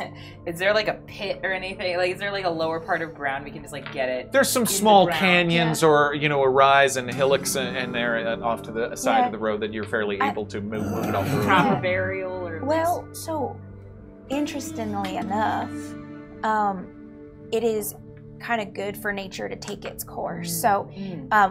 is there like a pit or anything? Like, is there like a lower part of ground we can just like get it? There's some small canyons or, you know, a rise and hillocks and there off to the side of the road that you're fairly able to move it off the road. Proper burial or... Well, so, interestingly enough, it is kind of good for nature to take its course. So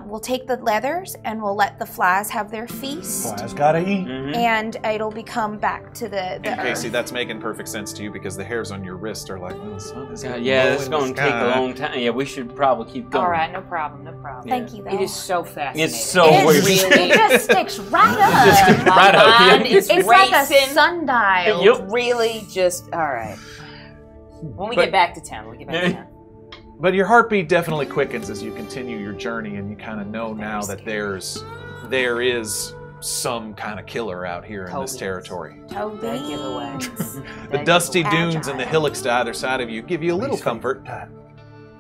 we'll take the leathers and we'll let the flies have their feast. Flies gotta eat. And it'll become back to the earth. Casey, that's making perfect sense to you because the hairs on your wrist are like, well, the sun is it's going to take a long time. Yeah, we should probably keep going. All right, no problem, no problem. Yeah. Thank you, though. It is so fascinating. It's so weird. Really, it just sticks right up. It sticks right up. It's like a sundial. Yep. Really just, all right. When we get back to town, we'll get back to town. But your heartbeat definitely quickens as you continue your journey, and you kind of know now that there is some kind of killer out here in this territory. That giveaway. The dusty dunes and the hillocks to either side of you give you a little comfort,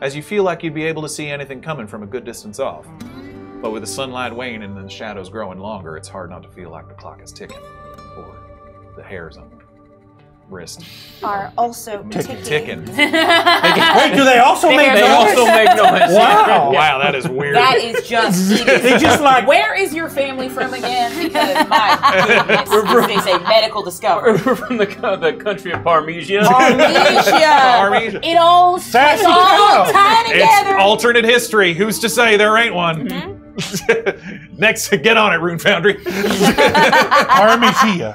as you feel like you'd be able to see anything coming from a good distance off. But with the sunlight waning and the shadows growing longer, it's hard not to feel like the clock is ticking, or the hairs on your wrist are also ticking. Wait, do they also make noise? They also make noise. Wow. Wow, that is weird. That is just... They just like... Where is your family from again? Because my goodness, this is a medical discovery. We're from the country of Parmesia. Parmesia. It all ties together. It's alternate history. Who's to say there ain't one? Next, get on it, Rune Foundry.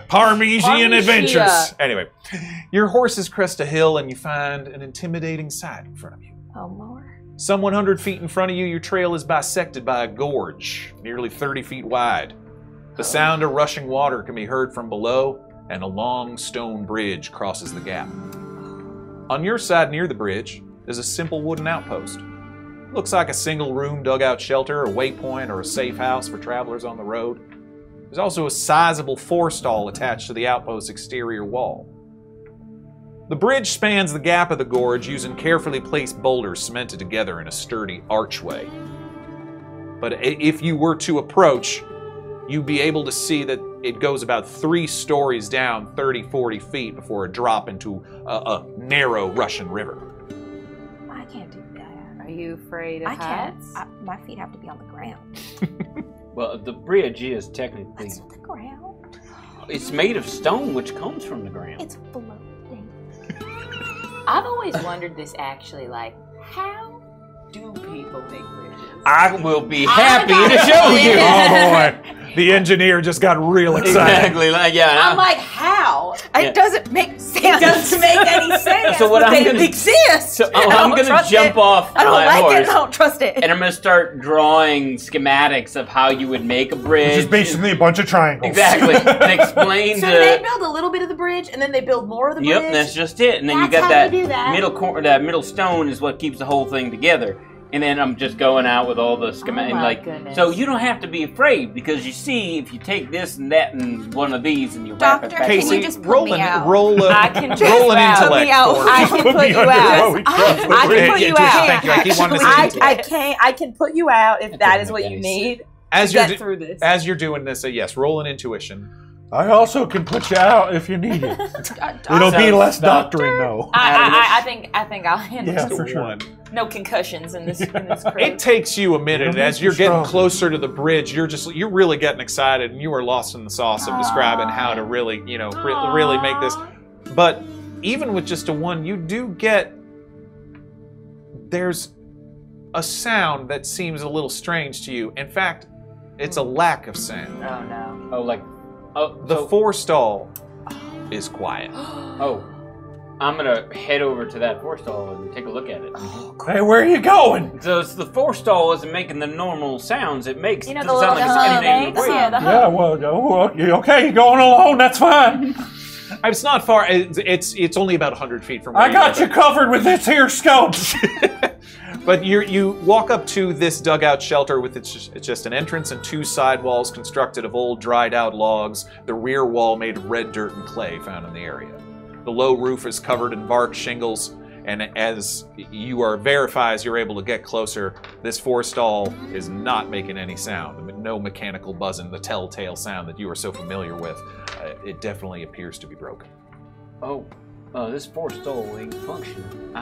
Parmisian adventures. Anyway, your horses crest a hill and you find an intimidating sight in front of you. Oh, Lord. Some 100 feet in front of you, your trail is bisected by a gorge, nearly 30 feet wide. The sound of rushing water can be heard from below, and a long stone bridge crosses the gap. On your side, near the bridge, is a simple wooden outpost. Looks like a single room dugout shelter, a waypoint, or a safe house for travelers on the road. There's also a sizable forestall attached to the outpost's exterior wall. The bridge spans the gap of the gorge using carefully placed boulders cemented together in a sturdy archway. But if you were to approach, you'd be able to see that it goes about 3 stories down 30, 40 feet before a drop into a narrow Russian river. Are you afraid of heights? I can't. My feet have to be on the ground. Well, the bridge is technically... That's not the ground. It's made of stone, which comes from the ground. It's floating. I've always wondered this, actually. Like, how do people make bridges? I will be happy to show you. Oh, boy. The engineer just got real excited. Exactly. Like, yeah, I'm like, how? It doesn't make sense. It doesn't make any sense. So what I'm going to exist. So I'm going to jump off my horse. I don't like it. I don't trust it. And I'm going to start drawing schematics of how you would make a bridge. Just basically a bunch of triangles. Exactly. And explain. So they build a little bit of the bridge, and then they build more of the bridge. Yep, that's just it. And then you got that middle corner. That middle stone is what keeps the whole thing together. And then I'm just going out with all the schematics. So you don't have to be afraid, because you see, if you take this and that and one of these and you wrap it back. Casey, roll an intellect. I can put you out. I can put you out. I can put you out if that is what you need to get through this. As you're doing this, yes, roll an intuition. I also can put you out if you need it. It'll be less doctoring, though. I think I'll handle it. Yeah, for sure. No concussions in this. In this crib. It takes you a minute as you're getting closer to the bridge. You're really getting excited, and you are lost in the sauce of describing how to really, really make this. But even with just a 1, you do get there's a sound that seems a little strange to you. In fact, it's a lack of sound. Oh no. Oh, like. The forestall is quiet. I'm going to head over to that forestall and take a look at it. Oh, hey, where are you going? So it's the forestall isn't making the normal sounds. It makes it sound like it's emanating the wind. Yeah, well, okay, you're going alone. That's fine. It's not far. It's only about 100 feet from where I got you covered with this here scope. But you walk up to this dugout shelter with it's just an entrance and 2 side walls constructed of old dried out logs, the rear wall made of red dirt and clay found in the area. The low roof is covered in bark shingles, and as you you're able to get closer, this forestall is not making any sound. No mechanical buzzing, the telltale sound that you are so familiar with. It definitely appears to be broken. This forestall ain't functioning.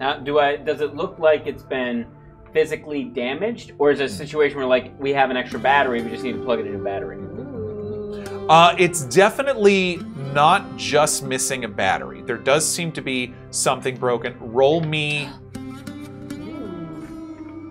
Now, does it look like it's been physically damaged, or is it a situation where, like, we have an extra battery, we just need to plug it in a battery? It's definitely not just missing a battery. There does seem to be something broken. Roll me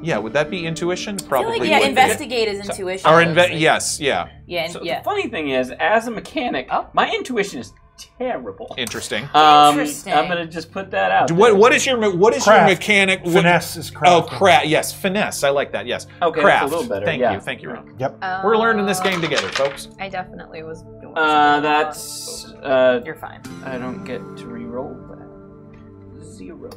Yeah, would that be intuition? Probably. I feel like, yeah, investigate is intuition. Or yes, yeah. Yeah. So the funny thing is, as a mechanic, my intuition is terrible. Interesting. I'm gonna just put that out. What is your mechanic? Finesse is craft. Oh, craft. Yes, finesse. I like that. Yes. Okay, craft. That's a little better. Thank you, Ron. Yep. We're learning this game together, folks. I definitely was. Doing you're fine. I don't get to re-roll that. Zero.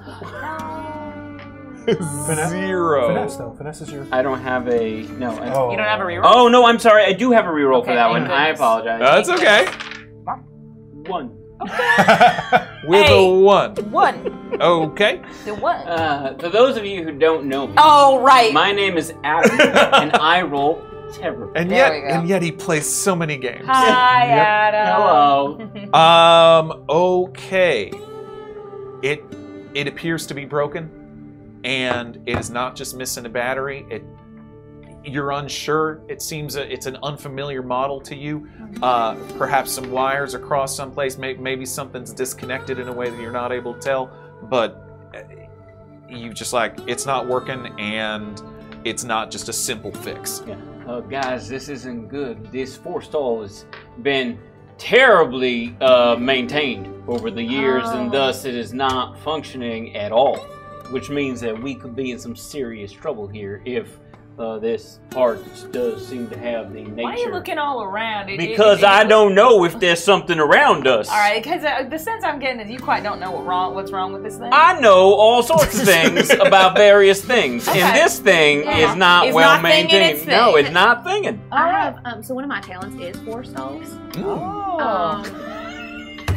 Zero. Finesse though. Finesse is your. I don't have a You don't have a reroll. Oh no, I'm sorry. I do have a reroll for that one. I apologize. That's okay. One. Okay. With a one. One. Okay. The one. For those of you who don't know me. Oh right. My name is Adam, and I roll terribly. And yet he plays so many games. Hi Adam. Hello. Okay. It appears to be broken. And it is not just missing a battery. You're unsure. It seems it's an unfamiliar model to you. Perhaps some wires are crossed someplace. Maybe something's disconnected in a way that you're not able to tell. But you just like, it's not working, and it's not just a simple fix. Yeah. Guys, this isn't good. This forestall has been terribly maintained over the years, and thus it is not functioning at all. Which means that we could be in some serious trouble here if this part does seem to have the nature. Why are you looking all around? Because I don't know if there's something around us. All right, because the sense I'm getting is you quite don't know what's wrong with this thing. I know all sorts of things about various things, and this thing is not well maintained. No, it's not thinging. I have so one of my talents is forestalls. Oh.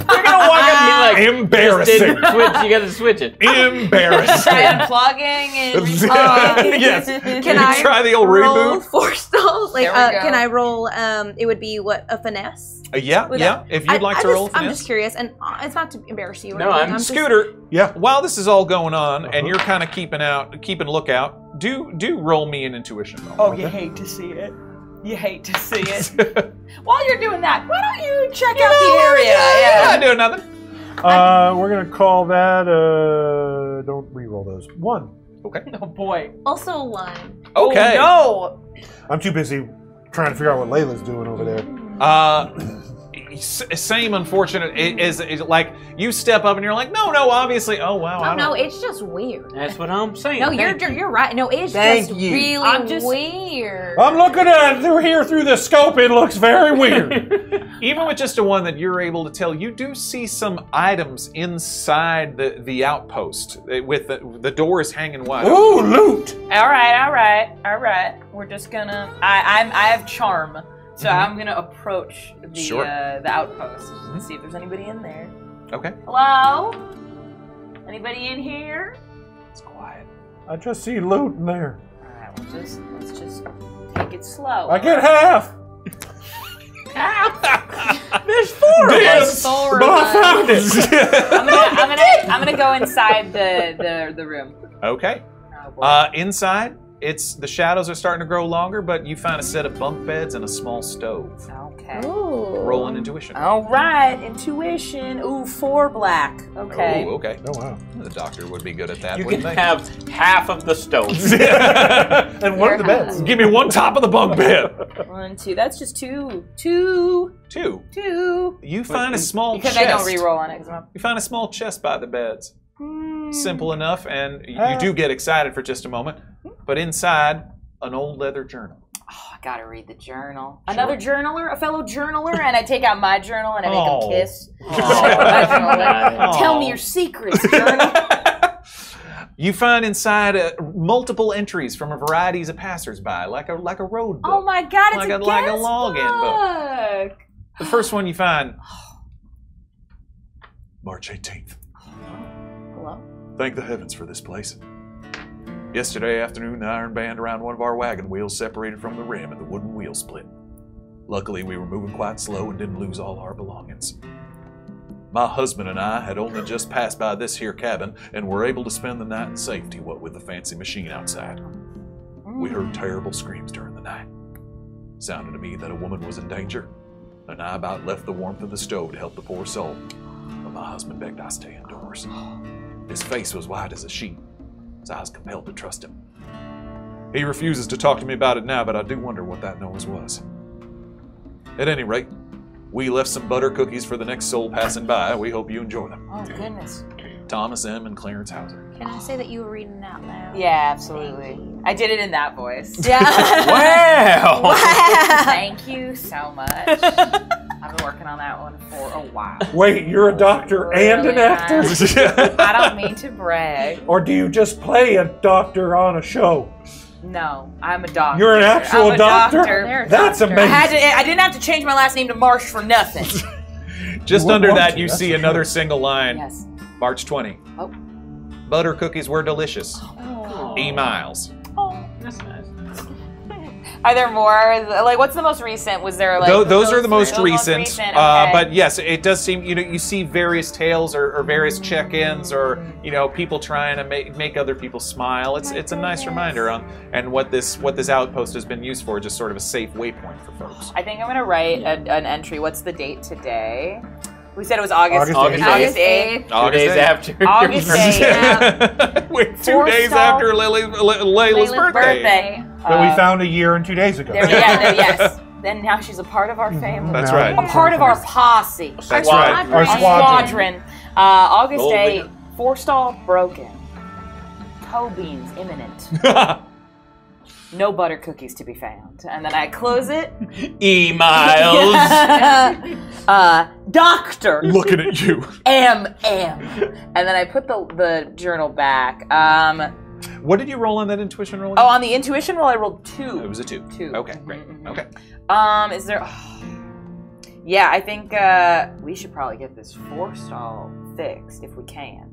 You're gonna walk up and be like, embarrassing. You gotta switch it. Embarrassing. Unplugging and replugging. Yes. Can I try the old reboot? Forestall? Like, can I roll? It would be what, a finesse? If you'd like to roll finesse. I'm just curious, and it's not to embarrass you. No, I'm Scooter. While this is all going on, and you're kind of keeping lookout, do roll me an intuition roll. Oh, you hate to see it. You hate to see it. While you're doing that, why don't you check out the area? Yeah, I'm not doing nothing. We're gonna call that. Don't re-roll those. One. Okay. Oh boy. Also one. Okay. Oh, no. I'm too busy trying to figure out what Layla's doing over there. Same unfortunate is like you step up and you're like no obviously no it's just weird. That's what I'm saying. No, you're right. No, it's really weird. I'm looking at it through here through the scope. It looks very weird. Even with just a one that you're able to tell, you do see some items inside the outpost. With the door is hanging wide. Ooh, loot! All right. We're just gonna. I have charm. So I'm gonna approach the outpost and see if there's anybody in there. Okay. Hello? Anybody in here? It's quiet. I just see loot in there. All right, let's just take it slow. I get half. Half. There's four. There's four. But I found it. I'm gonna go inside the room. Okay. Oh, boy. Inside. The shadows are starting to grow longer, but you find a set of bunk beds and a small stove. Okay. Ooh. Roll an intuition. All right, intuition. Ooh, 4 black. Okay. Ooh, okay. Oh wow. The doctor would be good at that. You can have half of the stove and one of the beds. Give me one top of the bunk bed. 1, 2. That's just 2. You find a small chest. Because I don't re-roll on it. You find a small chest by the beds. Simple enough, and you do get excited for just a moment. But inside, an old leather journal. Oh, I gotta read the journal. Sure. Another journaler, a fellow journaler, and I take out my journal and I make them kiss. Tell me your secrets, journal. You find inside multiple entries from a variety of passersby, like a road book. Oh my God, it's like a login book. The first one you find, March 18th. Thank the heavens for this place. Yesterday afternoon, the iron band around one of our wagon wheels separated from the rim and the wooden wheel split. Luckily, we were moving quite slow and didn't lose all our belongings. My husband and I had only just passed by this here cabin and were able to spend the night in safety, what with the fancy machine outside. We heard terrible screams during the night. It sounded to me that a woman was in danger, and I about left the warmth of the stove to help the poor soul, but my husband begged I stay indoors. His face was white as a sheet, so I was compelled to trust him. He refuses to talk to me about it now, but I do wonder what that noise was. At any rate, we left some butter cookies for the next soul passing by. We hope you enjoy them. Oh, goodness. Thomas M. and Clarence Houser. Can I say that you were reading out loud? Yeah, absolutely. I did it in that voice. Yeah. Wow. Wow. Thank you so much. I've been working on that one for a while. Wait, you're a doctor and an actor? I don't mean to brag. Or do you just play a doctor on a show? No, I'm a doctor. You're an actual doctor? That's amazing. I didn't have to change my last name to Marsh for nothing. Just under that, you see another single line. Yes. March 20. Oh. Butter cookies were delicious. Oh. E. Miles. Oh, that's nice. Are there more? Like, what's the most recent? Was there like those are the most recent? Okay. But yes, it does seem, you know, you see various tales or various check-ins or, you know, people trying to make other people smile. It's a nice reminder on and what this outpost has been used for, just sort of a safe waypoint for folks. I think I'm gonna write an entry. What's the date today? We said it was August 8th. 2 days after. August 8th. Yeah. Wait, 2 days after Layla's birthday. But we found a year and 2 days ago. Yes. Then now she's a part of our family. That's right. A part of our posse. That's right. Our squadron. August 8th. Forestall broken. Toe beans imminent. No butter cookies to be found. And then I close it. E. Miles. Doctor. Looking at you. M. And then I put the journal back. What did you roll on that intuition roll? Oh, on the intuition roll, I rolled 2. It was a 2. 2. Okay, great. Okay. Is there... yeah, I think we should probably get this forestall fixed if we can.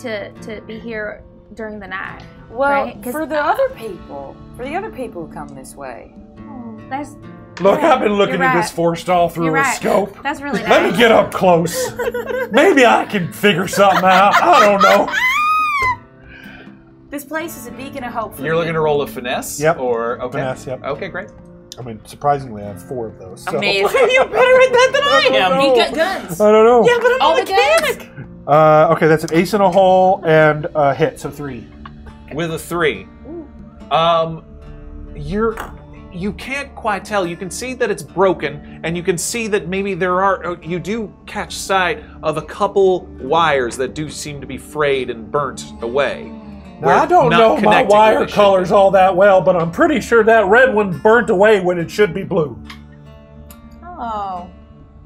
To be here... during the night. Well, right? for the other people who come this way. Oh, that's... Look, I've been looking at this forestall through a scope. That's really nice. Let me get up close. Maybe I can figure something out. I don't know. This place is a beacon of hope for you. You're looking to roll a finesse? Yep. Or, okay. Finesse, yep. Okay, great. I mean, surprisingly, I have 4 of those. So. Amazing. You're better at that than I am. You got guns. I don't know. Yeah, but I'm all a mechanic. Okay, that's an ace and a hole and a hit, so 3. With a 3. You can't quite tell. You can see that it's broken, and you can see that maybe you do catch sight of a couple wires that do seem to be frayed and burnt away. Now, I don't know my wire colors all that well, but I'm pretty sure that red one burnt away when it should be blue. Oh,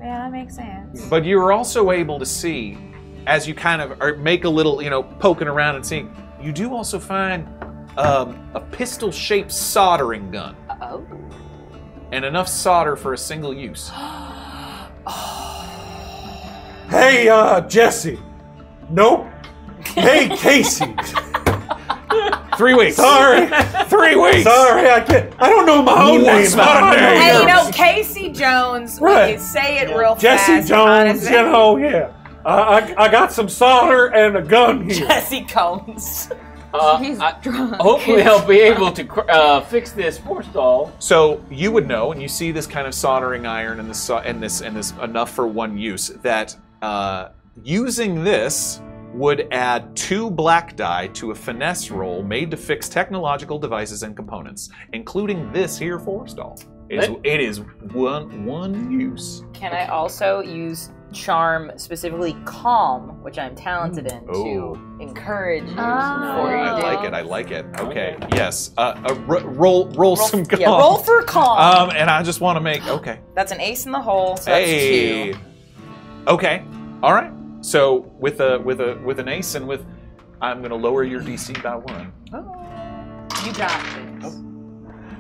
yeah, that makes sense. But you were also able to see, as you kind of make a little, you know, poking around and seeing, you do also find a pistol-shaped soldering gun. Uh-oh. And enough solder for a single use. Oh. Hey, Jesse. Nope. Hey, Casey. 3 weeks. Sorry. 3 weeks. Sorry, I don't know my own name. Hey, you know, Casey Jones. Right. Say it real fast. Jesse Jones, you know, yeah. I got some solder and a gun here. Jesse Combs. Hopefully I'll be able to fix this forestall. So you would know, and you see this kind of soldering iron and this enough for one use, that using this would add 2 black die to a finesse roll made to fix technological devices and components, including this here forestall. It is one use. Can I also use charm, specifically calm, which I'm talented in, to encourage you? I like it. I like it. Okay. Yes. Roll some calm. Yeah, roll for calm. And I just want to make That's an ace in the hole. So that's 2. Okay. All right. So with an ace and with, I'm gonna lower your DC by 1. Oh. You got this.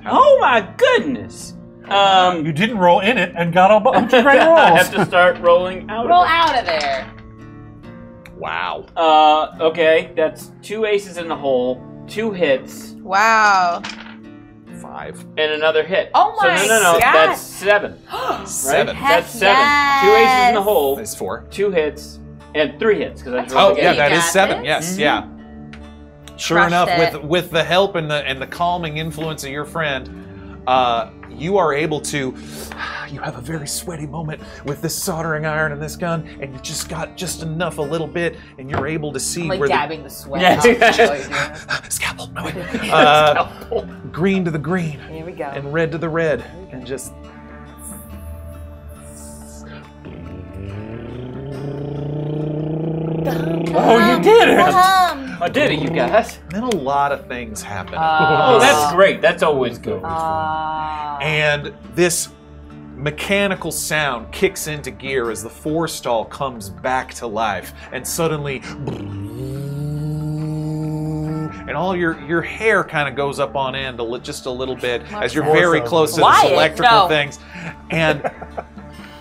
Oh my goodness! You didn't roll in it and got a bunch of great rolls. I have to start rolling out. Roll out of there. Wow. Okay, that's 2 aces in the hole, 2 hits. Wow. 5. And another hit. Oh my god. So no, that's 7. Right? 7. That's 7. Yes. 2 aces in the hole. That's 4. 2 hits and 3 hits because I just rolled again. Oh yeah, that is 7. This? Yes, yeah. Sure enough, with the help and the calming influence of your friend, You are able to, you have a very sweaty moment with this soldering iron and this gun, and you just got just enough, a little bit, and you're able to see like where dabbing the sweat. Yeah. Scalpel, no way. Scalpel. Green to the green. Here we go. And red to the red. And just. Oh, you did it! I did it, you guys. Then a lot of things happen. Oh, that's great. That's always good. And this mechanical sound kicks into gear as the forestall comes back to life. And suddenly, and all your hair kind of goes up on end just a little bit as you're very close to these electrical things. And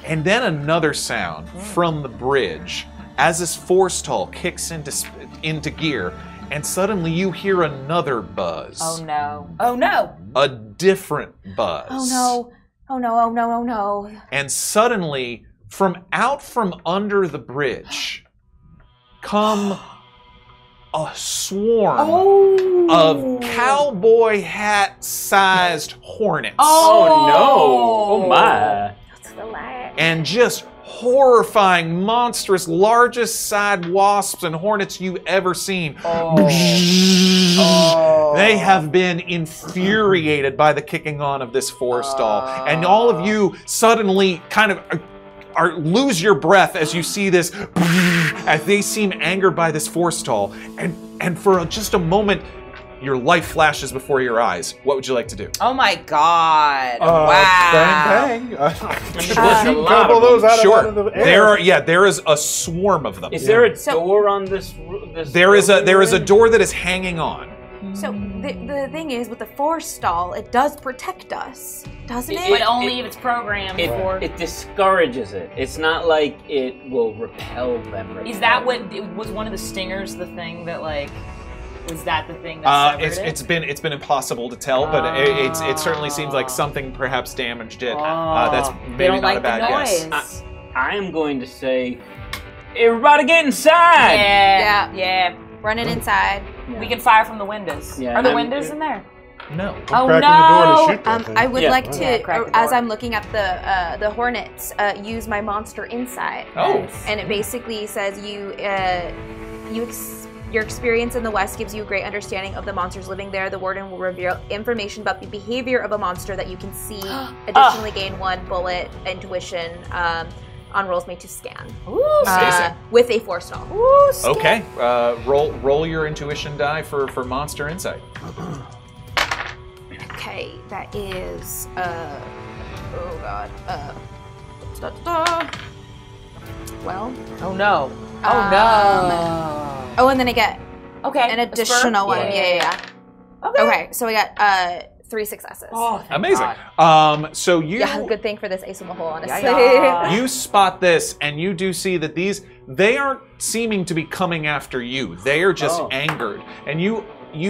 then another sound from the bridge. As this forestall kicks into gear, and suddenly you hear another buzz. Oh no! Oh no! A different buzz. Oh no! Oh no! Oh no! Oh no! And suddenly, from out from under the bridge, come a swarm of cowboy hat-sized hornets. Oh no! Oh my! That's the lie. And just. Horrifying, monstrous, largest side wasps and hornets you've ever seen. Oh. They have been infuriated by the kicking on of this forestall. And all of you suddenly kind of lose your breath as you see this, as they seem angered by this forestall. And for just a moment, your life flashes before your eyes. What would you like to do? Oh my God! Wow! Bang bang! There is a swarm of them. Is there a door on this? There is a door that is hanging on. So the thing is, with the forestall, it does protect us, doesn't it? But only if it's programmed for. It discourages it. It's not like it will repel them. Is that what it was? One of the stingers, the thing that like. Is that the thing that severed it? It's been impossible to tell, but it certainly seems like something perhaps damaged it. That's maybe not a bad guess. I am going to say, everybody get inside! Yeah, yeah. Running inside. Yeah. We can fire from the windows. Yeah, are the windows in there? No. Oh no! I would like to, as I'm looking at the hornets, use my monster insight. Oh. And it basically says your experience in the West gives you a great understanding of the monsters living there. The warden will reveal information about the behavior of a monster that you can see. Additionally, gain one bullet intuition on rolls made to scan. Ooh, with a forestall. Ooh, scan. Okay, roll your intuition die for monster insight. Okay, that is oh god, 12. Oh no. Oh no! Oh, and then I get an additional one. Yeah. Okay, so we got 3 successes. Oh, amazing! God. So you good thing for this ace in the hole, honestly. Yeah. You spot this, and you do see that they aren't seeming to be coming after you. They are just angered, and you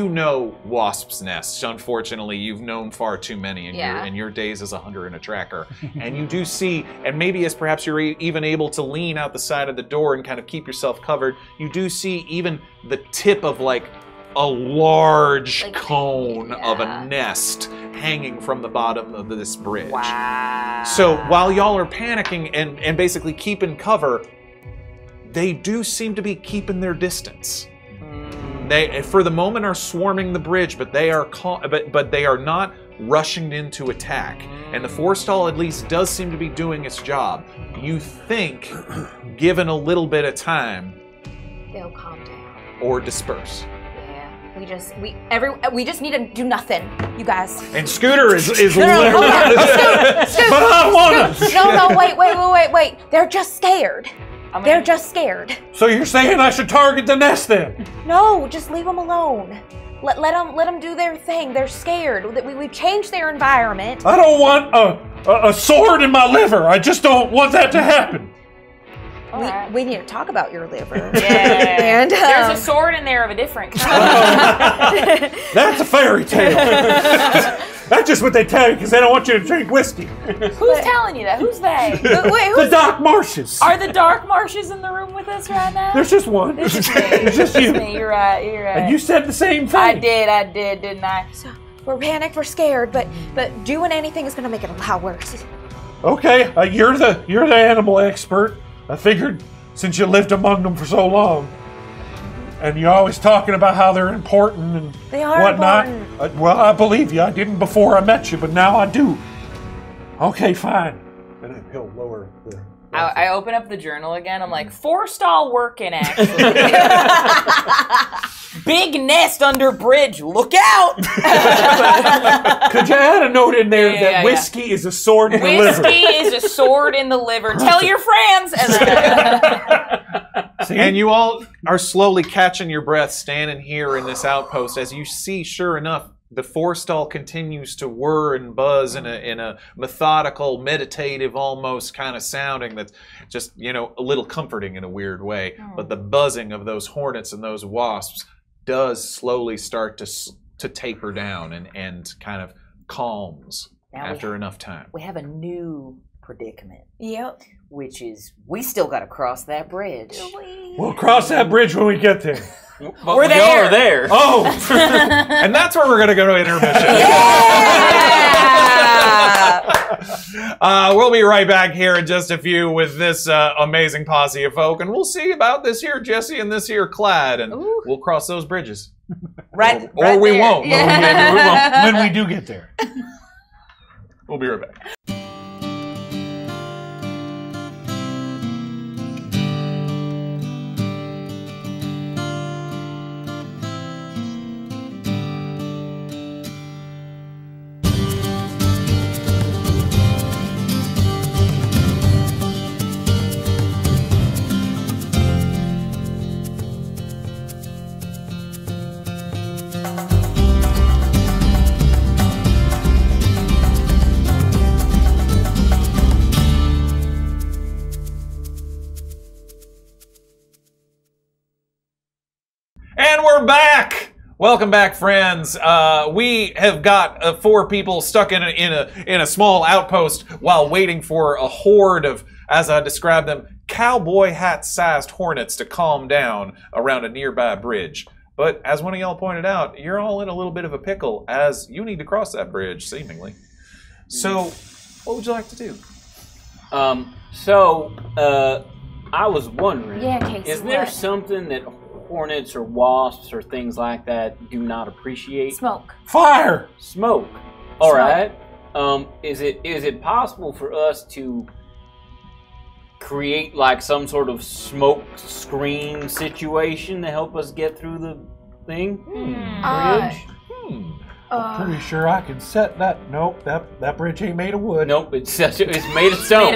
know wasps' nests. Unfortunately, you've known far too many in your days as a hunter and a tracker. And you do see, and maybe as perhaps you're even able to lean out the side of the door and kind of keep yourself covered, you do see even the tip of like a large cone of a nest hanging from the bottom of this bridge. Wow. So while y'all are panicking and basically keeping cover, they do seem to be keeping their distance. They, for the moment, are swarming the bridge, but they are not rushing into attack. And the forestall, at least, does seem to be doing its job. You think, given a little bit of time, they'll calm down or disperse. Yeah, we just need to do nothing, you guys. And Scooter is literally. Scooter, but I want to. No, wait. They're just scared. They're just scared. So you're saying I should target the nest then? No, just leave them alone. Let them do their thing. They're scared. We've changed their environment. I don't want a sword in my liver. I just don't want that to happen. We need to talk about your liver. Yeah. And, there's a sword in there of a different kind. That's a fairy tale. That's just what they tell you because they don't want you to drink whiskey. Who's telling you that? Who's they? Wait, the Dark Marshes. Are the Dark Marshes in the room with us right now? There's just one. There's just you. You're right. And you said the same thing. I did, didn't I? So, We're panicked, we're scared, but doing anything is gonna make it a lot worse. Okay, you're the animal expert. I figured since you lived among them for so long, and you're always talking about how they're important and whatnot. Important. Well, I believe you. I didn't before I met you, but now I do. Okay, fine. And he'll lower the... I open up the journal again. I'm like, forced all working, actually. Big nest under bridge. Look out! Could you add a note in there that whiskey is a sword in the liver? Whiskey is a sword in the liver. Tell your friends! And then... And you all are slowly catching your breath standing here in this outpost as you see, sure enough, the forestall continues to whir and buzz in a methodical, meditative, almost kind of sounding that's just, you know, a little comforting in a weird way. Oh. But the buzzing of those hornets and those wasps does slowly start to taper down and kind of calms now after enough time. We have a new predicament. Yep. Which is, we still got to cross that bridge. We'll cross that bridge when we get there. But we're there. Oh, and that's where we're going to go to intermission. Yeah! We'll be right back here in just a few with this amazing posse of folk, and we'll see about this here Jesse and this here Clyde, and ooh, we'll cross those bridges. Or we won't. When we do get there. We'll be right back. Welcome back, friends. We have got four people stuck in a small outpost while waiting for a horde of, as I described them, cowboy hat-sized hornets to calm down around a nearby bridge. But as one of y'all pointed out, you're all in a little bit of a pickle as you need to cross that bridge, seemingly. So, what would you like to do? I was wondering, is there something that hornets or wasps or things like that do not appreciate? Smoke. Fire! Smoke. All right. Is it possible for us to create like some sort of smoke screen situation to help us get through the thing? I'm pretty sure I can set that. Nope, that bridge ain't made of wood. Nope, it's made of stone.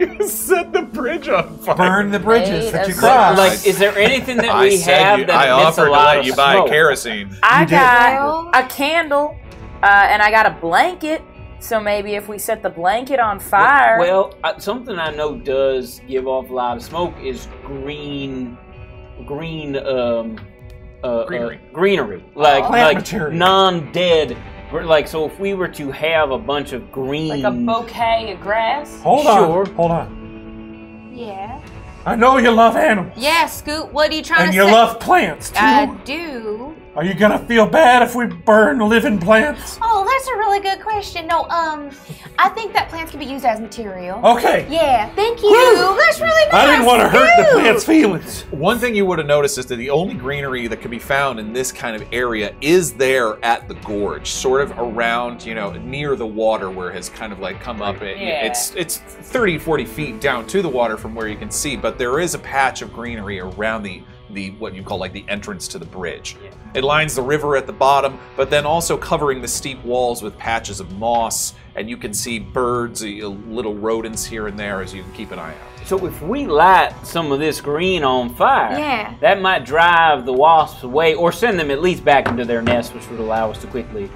You set the bridge on fire. Burn the bridges that you cross. Like, is there anything that we have that emits a lot of smoke? I offered to let you buy kerosene. I got a candle, and I got a blanket. So maybe if we set the blanket on fire. Well, something I know does give off a lot of smoke is greenery, like non-dead, like, so if we were to have a bunch of green, like a bouquet of grass. Hold on. Yeah. I know you love animals. Yeah, Scoot. What are you trying to say? And you love plants too. I do. Are you gonna feel bad if we burn living plants? Oh, that's a really good question. No, I think that plants can be used as material. Okay. Yeah. Thank you. Woo. That's really nice. I didn't want to hurt the plants' feelings. One thing you would have noticed is that the only greenery that can be found in this kind of area is there at the gorge, sort of around, you know, near the water where it has kind of like come up. It's 30, 40 feet down to the water from where you can see, but there is a patch of greenery around the what you call like the entrance to the bridge. Yeah. It lines the river at the bottom, but then also covering the steep walls with patches of moss, and you can see birds, little rodents here and there as you keep an eye out. So if we light some of this green on fire, that might drive the wasps away or send them at least back into their nest, which would allow us to quickly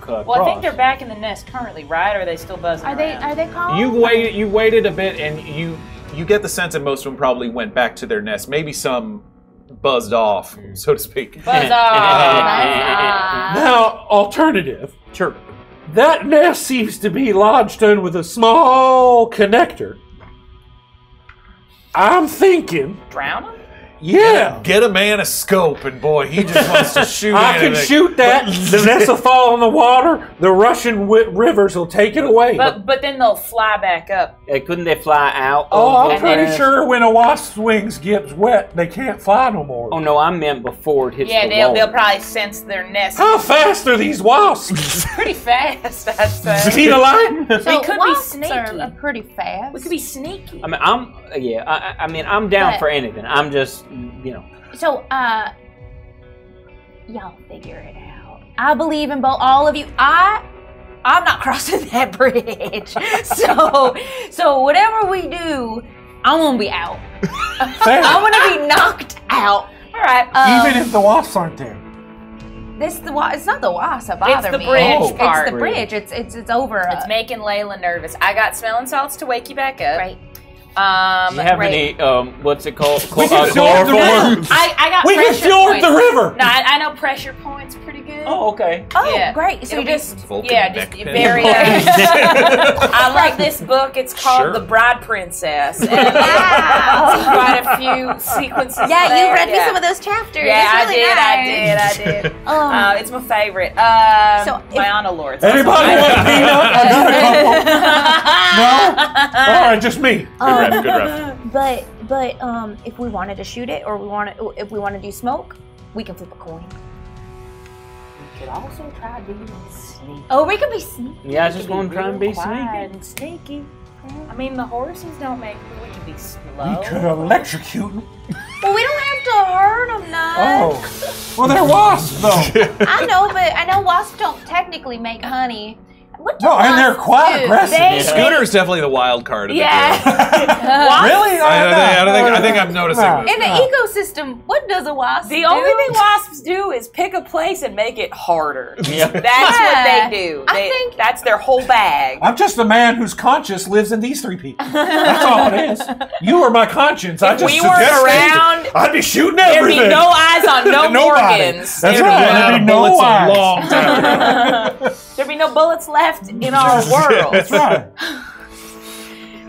cross. Well, I think they're back in the nest currently, right? Or are they still buzzing around? Are they calm? You waited a bit, and you get the sense that most of them probably went back to their nest. Maybe some buzzed off, so to speak. Buzz off. Now, alternative. Sure. That nest seems to be lodged in with a small connector. I'm thinking. Drown them? Yeah. Get a man a scope, and boy, he just wants to shoot anything. I can shoot that. The nest will fall in the water. The rushing rivers will take it away. But then they'll fly back up. Couldn't they fly out? Oh, I'm pretty sure when a wasp's wings gets wet, they can't fly no more. Oh, no, I meant before it hits the wall. Yeah, they'll probably sense their nest. How fast are these wasps? Pretty fast, I'd say. Seen a lot? So we could be sneaky. Are pretty fast. We could be sneaky. I mean, I'm down for anything. I'm just... You know. So, y'all figure it out. I believe in all of you. I'm not crossing that bridge. So whatever we do, I'm gonna be out. I'm gonna be knocked out. All right. Even if the wasps aren't there. It's not the wasps that bother me. It's the bridge part. It's the bridge. It's over. It's making Layla nervous. I got smelling salts to wake you back up. Right. Do you have any, what's it called? Chloroform? I got pressure points. The river! No, I know pressure points pretty good. Oh, okay. Oh, yeah. Great. So you just bury it. I like this book. It's called The Bride Princess. And quite a few sequences there. You read me some of those chapters. Yeah, I did. It's my favorite. So Mayanna Lords. Anybody want peanut? No? All right, just me. Good ref. But if we wanted to shoot it, or if we want to do smoke, we can flip a coin. We could also try being sneaky. Oh, we could be sneaky. Yeah, I was just going to try and be sneaky. I mean, the horses don't make. We could be slow. We could electrocute them. Well, we don't have to hurt them, Oh, well, they're wasps, though. I know, but I know wasps don't technically make honey. No, and they're quite aggressive. Scooter is definitely the wild card of the group. Really? I think I'm noticing this. In the ecosystem, what does a wasp do? The only thing wasps do is pick a place and make it harder. Yeah. That's what they do. I think that's their whole bag. I'm just the man whose conscience lives in these three people. That's all it is. You are my conscience. If I just suggested I'd be shooting everything. There'd be no eyes on no organs. That's right. There'd be no eyes. There'd be no bullets left in our world. That's right.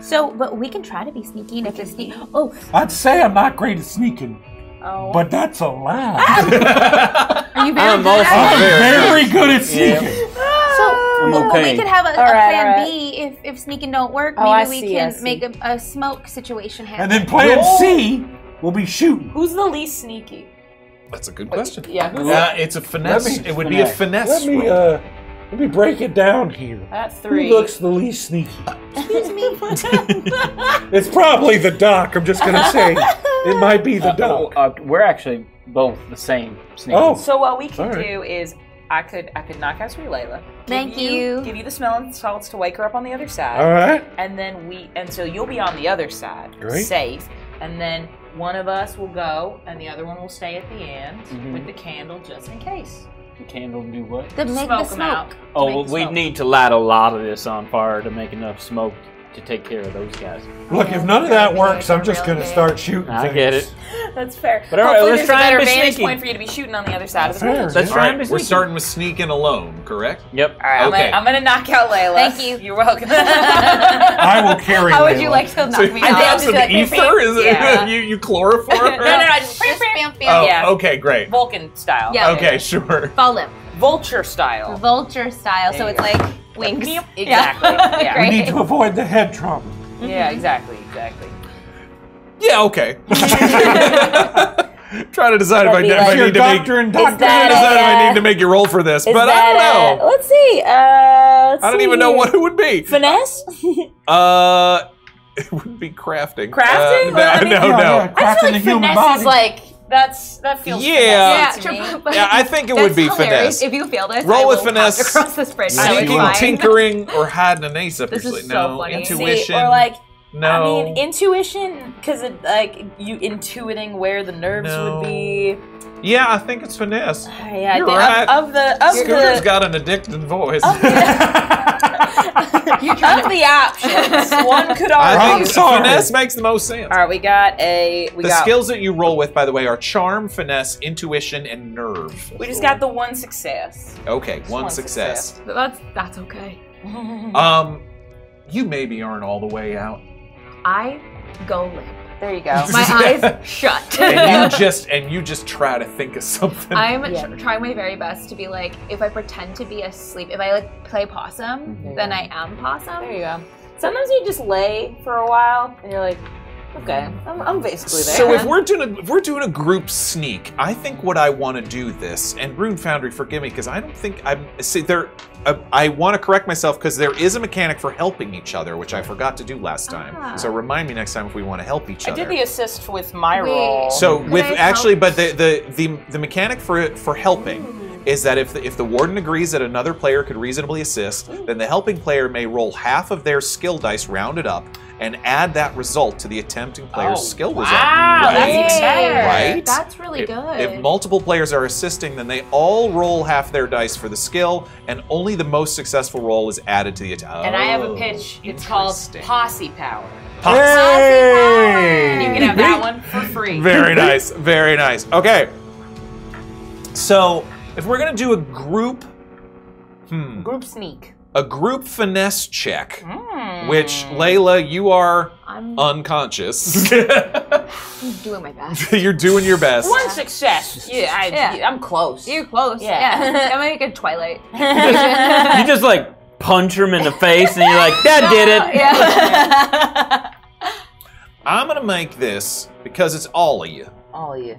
So, but we can try to be sneaky enough to sneak. Oh, I'd say I'm not great at sneaking. Oh. But that's a lie. I'm very good at sneaking. So we could have a plan B if sneaking don't work. Maybe we can make a smoke situation happen. And then plan C will be shooting. Who's the least sneaky? That's a good question. Yeah. It's a finesse. It would be a finesse. Let me break it down here. That's three. Who looks the least sneaky? Excuse me. It's probably the doc. I'm just going to say it might be the doc. We're actually both the same sneaky. Oh. So what we can do is I could knock out Sweet Layla. Thank you. Give you the smelling salts to wake her up on the other side. All right. And then so you'll be on the other side, safe. And then one of us will go, and the other one will stay at the end with the candle just in case. The candle do what? To make the smoke. Out. Oh, well, we need to light a lot of this on fire to make enough smoke to take care of those guys. Look, if none of that works, I'm just going to start shooting. I get it. That's fair. But all right, let's try and be sneaky. There's a better vantage point for you to be shooting on the other side of the bridge. Let's try and be sneaky. We're starting with sneaking alone, correct? Yep. All right, okay. I'm going to knock out Layla. Thank you. You're welcome. I will carry Layla. How would you like to knock me out? I have some ether? Is it you chloroform? No, just bam, bam. Oh, okay, great. Vulcan style. Yeah. Okay, sure. Follow him. Vulture style. Vulture style. So it's like... Wings. Exactly. Yeah. We need to avoid the head trauma. Yeah, exactly. Yeah, okay. Trying to decide if I need to make you roll for this, but I don't know. Let's see. I don't even know what it would be. Finesse? It would be crafting. Crafting? No. I feel like finesse is like... That feels finesse to me. Yeah, I think it would be finesse. If you feel this, roll with finesse across the spreadsheet. Sneaking, tinkering, or hiding an ace up your sleeve. Intuition. See, or like, I mean, intuition, because like you intuiting where the nerves would be. Yeah, I think it's finesse. Yeah, you're right. Scooter's got an addicted voice. You're trying to be options. One could argue. Finesse makes the most sense. All right, we got the skills that you roll with, by the way, are charm, finesse, intuition, and nerve. We just got the one success. Okay, one success. That's okay. You maybe aren't all the way out. I go limp. There you go. My eyes shut. And you just try to think of something. I'm trying my very best to be like, if I pretend to be asleep, if I like play possum, then I am possum. There you go. Sometimes you just lay for a while and you're like, okay, I'm basically there. So if we're doing a group sneak, I think what I want to do this, and Rune Foundry, forgive me, because I don't think I'm, see there, I want to correct myself because there is a mechanic for helping each other, which I forgot to do last time. So remind me next time if we want to help each other. I did the assist with my role. So with actually, but the mechanic for helping. Is that if the warden agrees that another player could reasonably assist, then the helping player may roll half of their skill dice rounded up and add that result to the attempting player's skill result. Wow, right? That's fair. Right? That's really good. If multiple players are assisting, then they all roll half their dice for the skill, and only the most successful roll is added to the attack. And I have a pitch. It's called Posse Power. Posse Power. You can have that one for free. Very nice. Very nice. Okay. So. If we're gonna do a group, group sneak, a group finesse check, which Layla, you are unconscious. I'm doing my best. You're doing your best. One success. Yeah, I'm close. You're close. Yeah. I'm like a Twilight. You just like punch him in the face, and you're like, "That did it." Yeah. I'm gonna make this because it's all of you. All of you.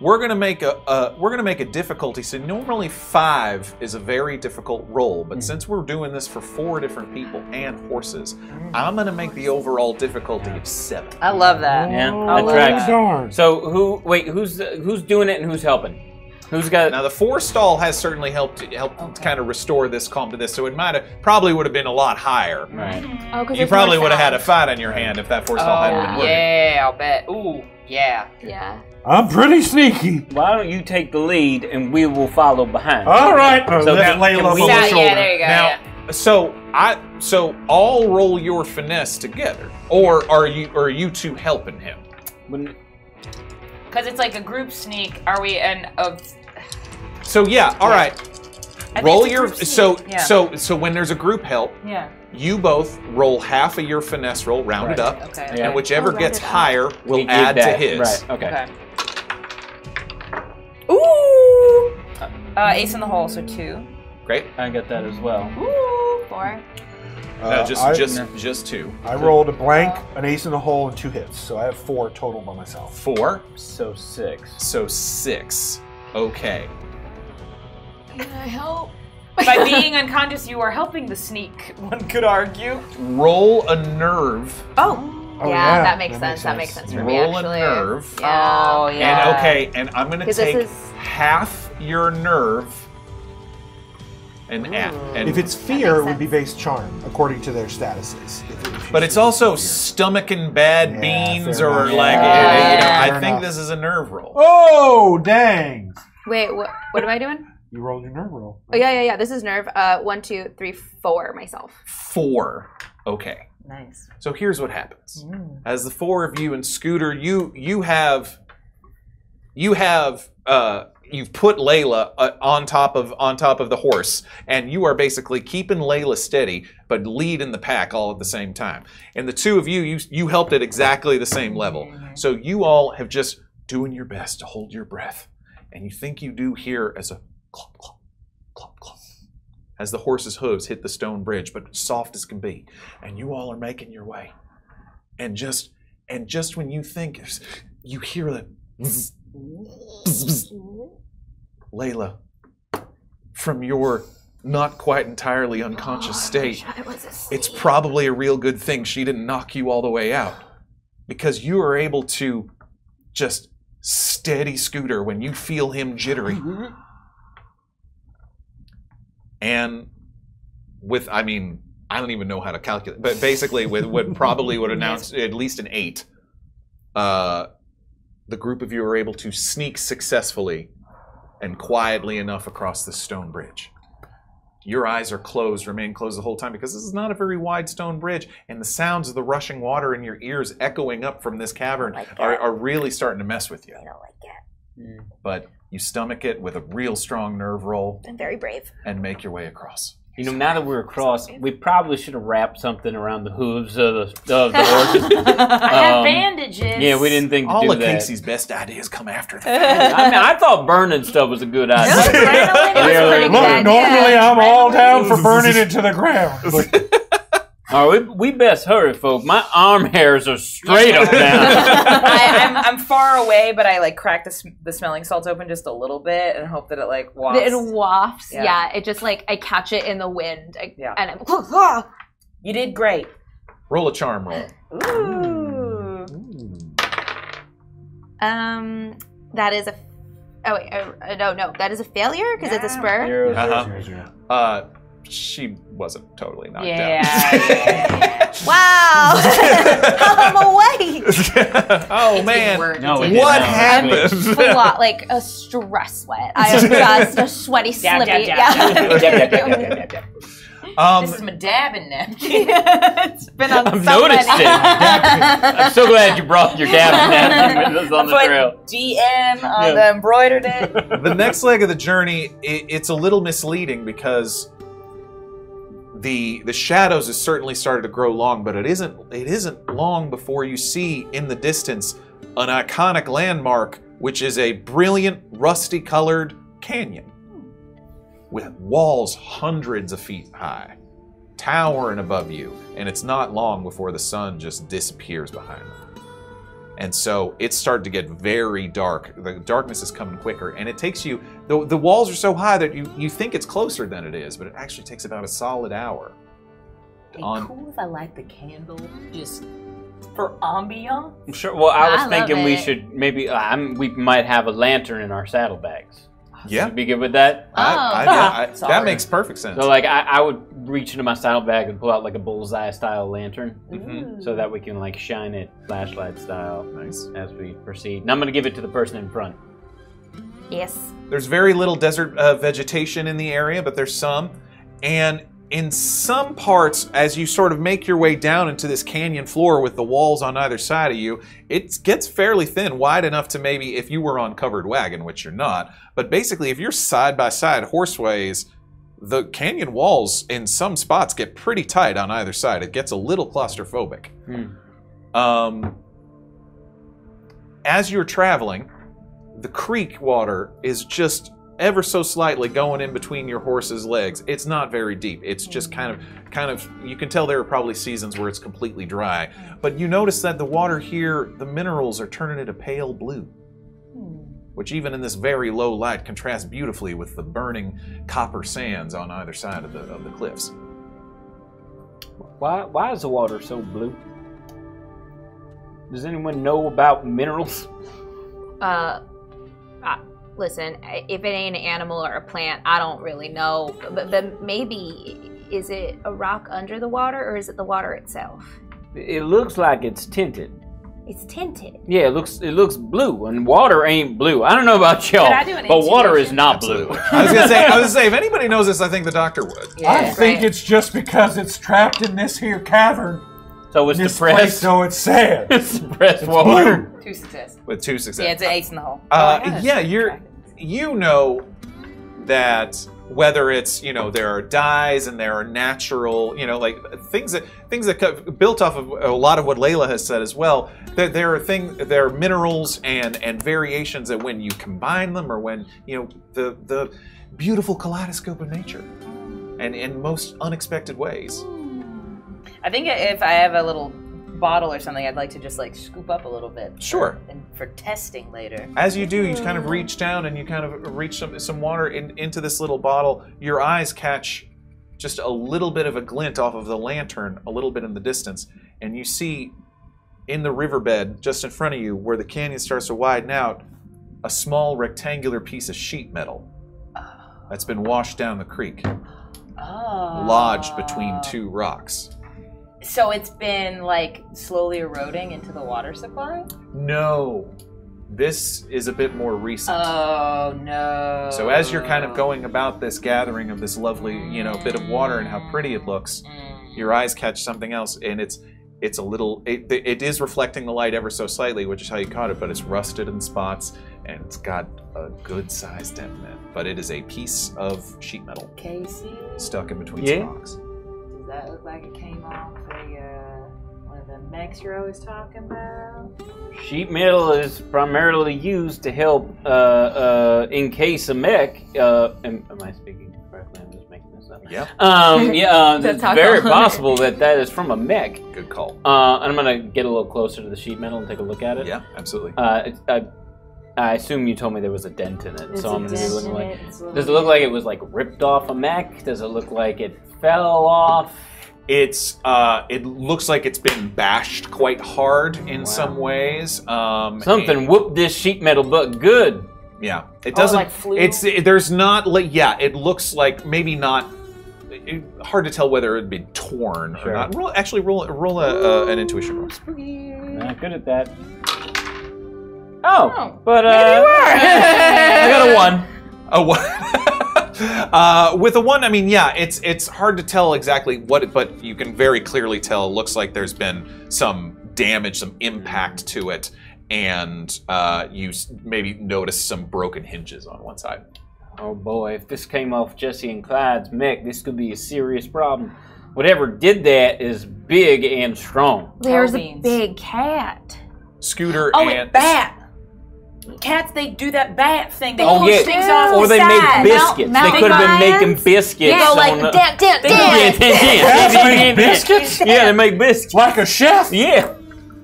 We're gonna make a difficulty. So normally 5 is a very difficult roll, but since we're doing this for 4 different people and horses, I'm gonna make the overall difficulty of 7. I love that. Yeah, that tracks. So who's doing it and who's helping? Who's got it? Now the 4 stall has certainly helped kind of restore this calm to this. So it probably would have been a lot higher. Right. Oh, you probably would have had a fight on your hand if that 4 stall hadn't been working. Yeah, I'll bet. Ooh. Yeah. Yeah. I'm pretty sneaky. Why don't you take the lead and we will follow behind? All right. So that Layla over the shoulder. Yeah, there you go. Now, so I'll roll your finesse together, or are you two helping him? Because it's like a group sneak. Are we So yeah. All right. Roll your so when there's a group help. Yeah. You both roll half of your finesse roll, rounded up, and whichever gets higher will add to his. Right. Okay. Ooh! Ace in the hole, so 2. Great. I got that as well. Ooh, 4. No, just 2. I rolled a blank, an ace in the hole, and 2 hits, so I have 4 total by myself. 4. So 6. So 6. Okay. Can I help? By being unconscious, you are helping the sneak, one could argue. Roll a nerve. Oh yeah, that makes sense for me, actually. Roll a nerve. Yeah. Oh, yeah. And, I'm going to take half your nerve and add. And if it's fear, it would be based charm, according to their statuses. But it's also stomaching bad beans or like, I think this is a nerve roll. Oh, dang. Wait, what am I doing? You rolled your nerve roll. Oh, yeah. This is nerve. 1, 2, 3, 4 myself. 4. Okay. Nice. So here's what happens. As the 4 of you and Scooter, you've put Layla on top of the horse, and you are basically keeping Layla steady, but leading the pack all at the same time. And the 2 of you, you helped at exactly the same level. So you all have just doing your best to hold your breath, and you think you do hear as a clop, clop, clop, clop, as the horse's hooves hit the stone bridge, but soft as can be. And you all are making your way. And just when you think, you hear the bzz, bzz, bzz. Layla, from your not quite entirely unconscious state, it's probably a real good thing she didn't knock you all the way out, because you are able to just steady Scooter when you feel him jittery. And with, I mean, I don't even know how to calculate, but basically with what probably would announce at least an 8, the group of you are able to sneak successfully and quietly enough across the stone bridge. Your eyes are closed, remain closed the whole time, because this is not a very wide stone bridge, and the sounds of the rushing water in your ears echoing up from this cavern are really starting to mess with you. I don't like that. But you stomach it with a real strong nerve roll. I'm very brave. And make your way across. You know, now that we're across, we probably should have wrapped something around the hooves of the horses. I have bandages. Yeah, we didn't think to do that. All of Casey's best ideas come after that. I mean, I thought burning stuff was a good idea. No, yeah, look, bad. Normally yeah, I'm all down for burning it to the ground. All right, we best hurry, folk. My arm hairs are straight up down. I'm far away, but I like crack the smelling salts open just a little bit and hope that it like wafts. It wafts, yeah. It just like I catch it in the wind, and I'm. Oh. You did great. Roll a charm roll. Ooh. That is a. Oh wait, no, that is a failure because it's a spur. She wasn't totally knocked out. Yeah. Wow. I'm awake. Oh, it's man. What happened? Like a stress sweat. I am just a sweaty slippy. This is my dabbing napkin. It's been on I've so noticed many. It. I'm so glad you brought your dabbing napkin with us on the trail. DM on the embroidered it. The next leg of the journey, it's a little misleading because the shadows has certainly started to grow long, but it isn't long before you see in the distance an iconic landmark, which is a brilliant rusty-colored canyon with walls hundreds of feet high, towering above you, and it's not long before the sun just disappears behind them. And so it's starting to get very dark. The darkness is coming quicker, and it takes you, the walls are so high that you think it's closer than it is, but it actually takes about a solid hour. Hey, cool if I light the candle, just for ambiance. Sure, well, I was thinking we should maybe, we might have a lantern in our saddlebags. Yeah. Should we be good with that? That makes perfect sense. So like, I would reach into my saddlebag and pull out like a bullseye style lantern. Mm-hmm. So that we can like shine it flashlight style as we proceed. And I'm gonna give it to the person in front. Yes. There's very little desert vegetation in the area, but there's some. And in some parts, as you sort of make your way down into this canyon floor with the walls on either side of you, it gets fairly thin, wide enough to maybe, if you were on covered wagon, which you're not, but basically if you're side by side horseways, the canyon walls in some spots get pretty tight on either side. It gets a little claustrophobic. Hmm. As you're traveling, the creek water is just ever so slightly going in between your horse's legs. It's not very deep. It's just kind of, you can tell there are probably seasons where it's completely dry. But you notice that the water here, the minerals are turning it a pale blue, which even in this very low light contrasts beautifully with the burning copper sands on either side of the cliffs. Why is the water so blue? Does anyone know about minerals? Listen, if it ain't an animal or a plant, I don't really know. But maybe, is it a rock under the water or is it the water itself? It looks like it's tinted. It's tinted? Yeah, it looks blue, and water ain't blue. I don't know about y'all, but water is not blue. I was gonna say, if anybody knows this, I think the doctor would. Yeah, I think it's just because it's trapped in this here cavern. So it's depressed. Place, so it's sad. It's depressed water. Blue. 2 success. With 2 success. Yeah, it's an 8 in the hole. You know that whether it's, you know, there are dyes and there are natural, you know, like things that built off of a lot of what Layla has said as well. There are minerals and variations that when you combine them or when, you know, the beautiful kaleidoscope of nature, and in most unexpected ways. I think if I have a little bottle or something, I'd like to just like scoop up a little bit. Sure. And for testing later. As you do, you kind of reach down and you kind of reach some water into this little bottle. Your eyes catch just a little bit of a glint off of the lantern, a little bit in the distance. And you see in the riverbed just in front of you where the canyon starts to widen out, a small rectangular piece of sheet metal that's been washed down the creek, lodged between 2 rocks. So it's been like slowly eroding into the water supply? No. This is a bit more recent. Oh, no. So as you're kind of going about this gathering of this lovely, you know, bit of water and how pretty it looks, your eyes catch something else, and it's a little, it is reflecting the light ever so slightly, which is how you caught it, but it's rusted in spots. and it's got a good size dent in it. But it is a piece of sheet metal stuck in between some rocks. Does that look like it came off one of the mechs you're always talking about? Sheet metal is primarily used to help encase a mech. Am I speaking correctly? I'm just making this up. Yeah. It's very possible that that is from a mech. Good call. I'm going to get a little closer to the sheet metal and take a look at it. Yeah, absolutely. I assume you told me there was a dent in it, so I'm just looking like. Does it look like it was like ripped off a mech? Does it look like it fell off? It's. It looks like it's been bashed quite hard in some ways. Something whooped this sheet metal butt good. Yeah, it doesn't. Like flu? There's not like. Yeah, it looks like maybe not. Hard to tell whether it'd be torn or not. Roll an intuition roll. Not good at that. Oh, but maybe you are. I got a one. A one. With a one, I mean, yeah, it's hard to tell exactly what, but you can very clearly tell. Looks like there's been some damage, some impact to it, and you maybe notice some broken hinges on one side. Oh boy, if this came off Jesse and Clyde's mech, this could be a serious problem. Whatever did that is big and strong. There's a big cat. Scooter and bat. Cats, they do that bat thing. They push things off the side. Or they make biscuits. They could have been making biscuits. Yeah, like dip. Biscuits? Yeah, they make biscuits. Like a chef? Yeah.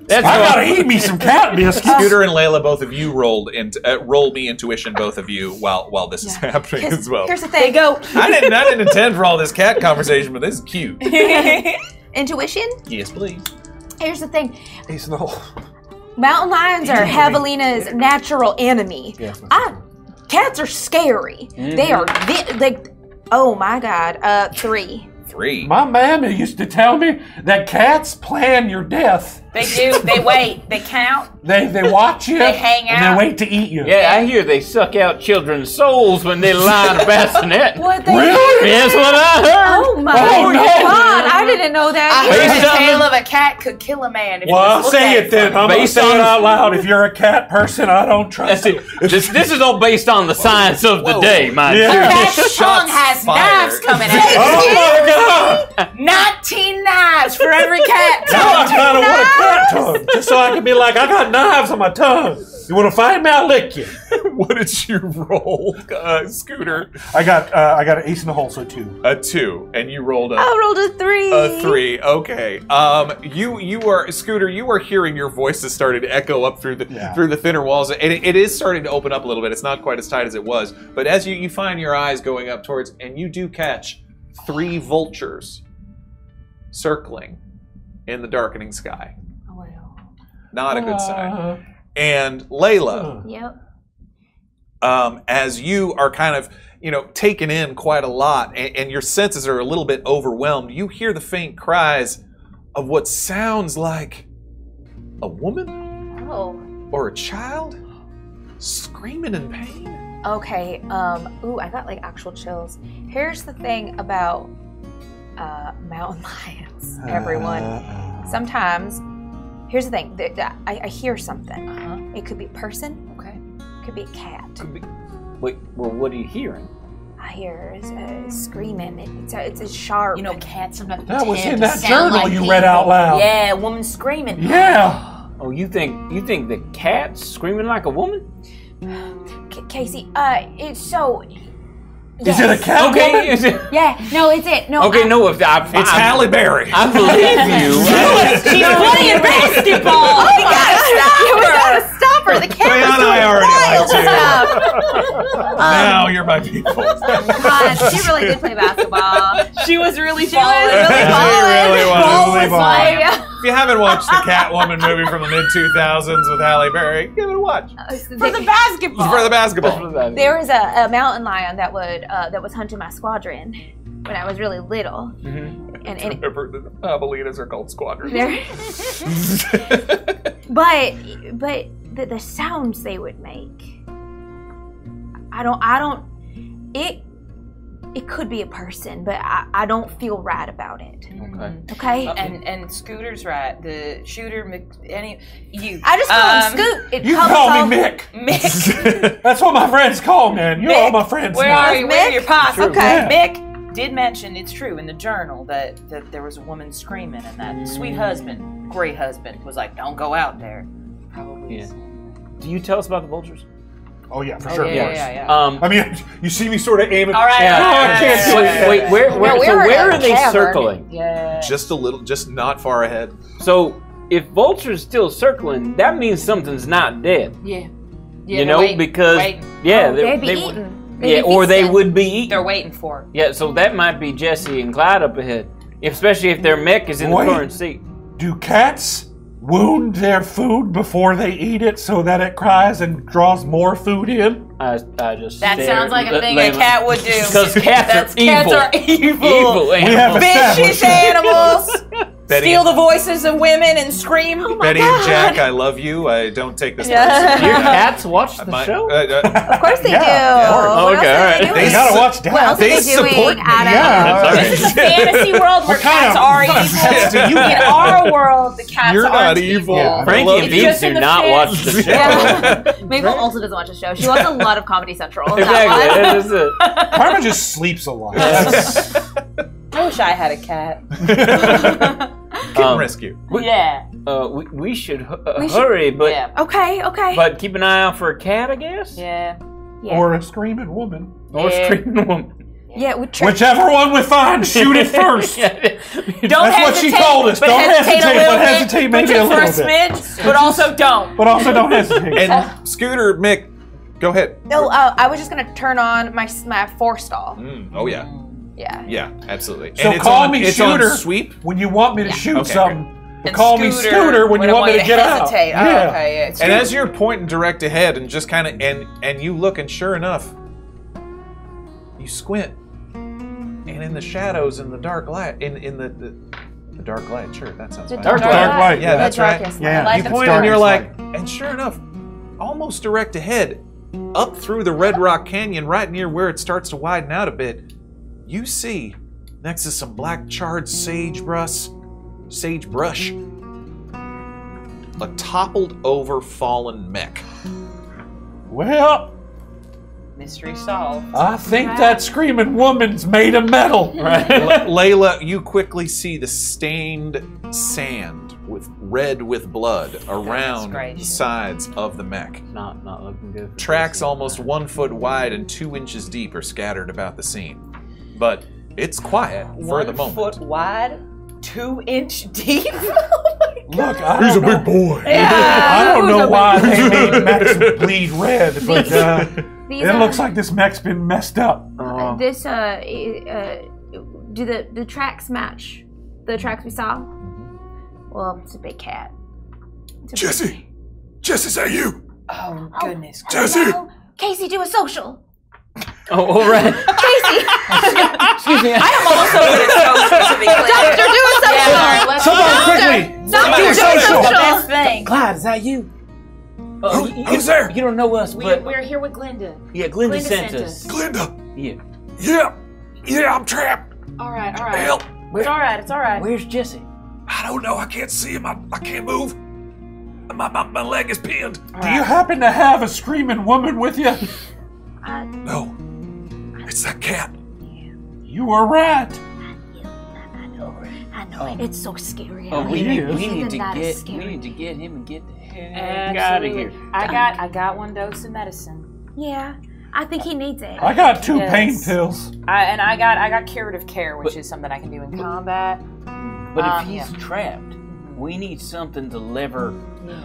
That's I gotta eat me some cat biscuits. Scooter and Layla, both of you roll me intuition, both of you, while this is happening as well. Here's the thing. They go. I didn't intend for all this cat conversation, but this is cute. Intuition? Yes, please. Here's the thing. Ace in the hole. Mountain lions are Javelina's natural enemy. Yeah, cats are scary. Mm-hmm. They are oh my god. Three. My mama used to tell me that cats plan your death. They do. They wait. They count. They watch you. They hang out. And they wait to eat you. Yeah, I hear they suck out children's souls when they lie in a bassinet. What they really? That's what I heard. Oh my god! I didn't know that. I heard the tail of a cat could kill a man. If well, I'll say it then. I'm gonna say it out loud. If you're a cat person, I don't trust you. This is all based on the science of the day, my dude. That tongue has knives coming at it. Oh my god! 19 knives for every cat. Now I kind of want a cat tongue, just so I can be like, I got knives on my tongue. You want to fight me? I'll lick you. What did you roll, Scooter? I got an ace in the hole, so 2. A 2, and you rolled a. I rolled a 3. A 3, okay. You are Scooter. You are hearing your voices starting to echo up through the thinner walls, and it is starting to open up a little bit. It's not quite as tight as it was, but as you find your eyes going up towards, and you do catch 3 vultures circling in the darkening sky. Not a good sign. And Layla, as you are kind of, taken in quite a lot, and your senses are a little bit overwhelmed, you hear the faint cries of what sounds like a woman or a child screaming in pain. Okay, ooh, I got like actual chills. Here's the thing about mountain lions, everyone. Sometimes, here's the thing, I hear something. It could be a person, it could be a cat. Wait, well, what are you hearing? I hear screaming. It's a sharp. You know, cats sometimes. That was in that journal like you read out loud. Yeah, a woman screaming. Yeah. Oh, you think the cat's screaming like a woman? Casey, it's so. Yes. Is it a cat? Okay. Is it? Yeah. No, it's it. No. Okay. No, it's Halle Berry. I believe you. She's playing basketball. Oh, we gotta stop her. The camera's doing wild stuff. Now you're my people. She really did play basketball. She was really balling. If you haven't watched the Catwoman movie from the mid-2000s with Halle Berry, give it a watch. For the basketball. There was a mountain lion that was hunting my squadron when I was really little. Mm-hmm. And remember, the Bolinas are called squadrons. But the sounds they would make. I don't. It it could be a person, but I don't feel right about it. Okay. Okay. And Scooter's right. The shooter, you. I just call him Scoot. It you call me Mick. Mick. That's what my friends call, man. You're Mick. All my friends. Where now. Are you? Mick? Where are your posse? Okay. Yeah. Mick did mention it's true in the journal that there was a woman screaming, and that sweet husband, great husband, was like, "Don't go out there." Probably. Yeah. Do you tell us about the vultures? Oh yeah, for sure. Yeah. I mean, you see me sort of aiming. All right. Wait, where are they circling? Yeah. Just a little, just not far ahead. So if vulture's still circling, that means something's not dead. Yeah. You know, waiting, because they would be eaten. They're waiting for it. Yeah. So that might be Jesse and Clyde up ahead, especially if their mech is in the current seat. Do cats wound their food before they eat it so that it cries and draws more food in? I just that sounds like a thing a cat would do. Because cats are evil. Vicious animals. Steal the voices of women and scream. Oh my Betty God. And Jack, I love you. I don't take this personally. Your cats watch the show? Of course they do. Oh, okay, all right. They gotta watch that. What else they are they doing? I don't know. This is a fantasy world where cats are evil. In our world, the cats aren't evil. Yeah. Frankie and Beans do not watch the show. Yeah. Mabel also doesn't watch the show. She watches a lot of Comedy Central. Exactly. That is it. Karma just sleeps a lot. I wish I had a cat. Kitten rescue. We should hurry, but okay. But keep an eye out for a cat, I guess. Yeah. Or a screaming woman. Yeah, whichever one we find, shoot it first. That's what she told us. Don't hesitate, but hesitate maybe a little bit. But also don't hesitate. And Scooter, Mick, go ahead. No, I was just gonna turn on my forestall. Oh yeah. Yeah, absolutely. So call me Shooter sweep when you want me to shoot something. And call me Scooter when you want me to get hesitate. Out. Yeah. Oh, okay, yeah. And as you're pointing direct ahead and just kind of and you look, and sure enough, you squint, and in the shadows, in the dark light, in the dark light. Sure, that sounds right. Dark light. Yeah, that's right. Yeah. You point and you're like, and sure enough, almost direct ahead, up through the Red Rock Canyon, right near where it starts to widen out a bit. You see, next to some black charred sagebrush, a toppled over fallen mech. Well, mystery solved. I think that screaming woman's made of metal. Right? Layla, you quickly see the stained sand with red with blood around the sides of the mech. Not looking good. Tracks almost 1 foot wide and 2 inches deep are scattered about the scene. But it's quiet for the moment. 1 foot wide, 2 inch deep. Oh my God. Look, he's a big boy. Yeah. I don't know why they made mechs bleed red, but it looks like this mech's been messed up. Do the tracks match the tracks we saw? Well, it's a big cat. Jesse, is that you? Oh goodness, Jesse! No. Casey, do a social. Oh, all right. Casey. Excuse me. I am also good at social, to be clear. Doctor, do a social. Somebody quickly do a social. The best thing. Clyde, is that you? Who's there? You don't know us, but we're here with Glinda. Yeah, Glinda sent us. Glinda. Yeah, I'm trapped. All right. Help. It's all right. Where's Jesse? I don't know. I can't see him. I can't move. My leg is pinned. Do you happen to have a screaming woman with you? No, it's that cat. You were right. I know. It's so scary. Oh, we need to get him and get the heck out of here. I got 1 dose of medicine. Yeah, I think he needs it. I got 2 pain pills. And I got curative care, which is something I can do in combat. But if he's trapped, we need something to lever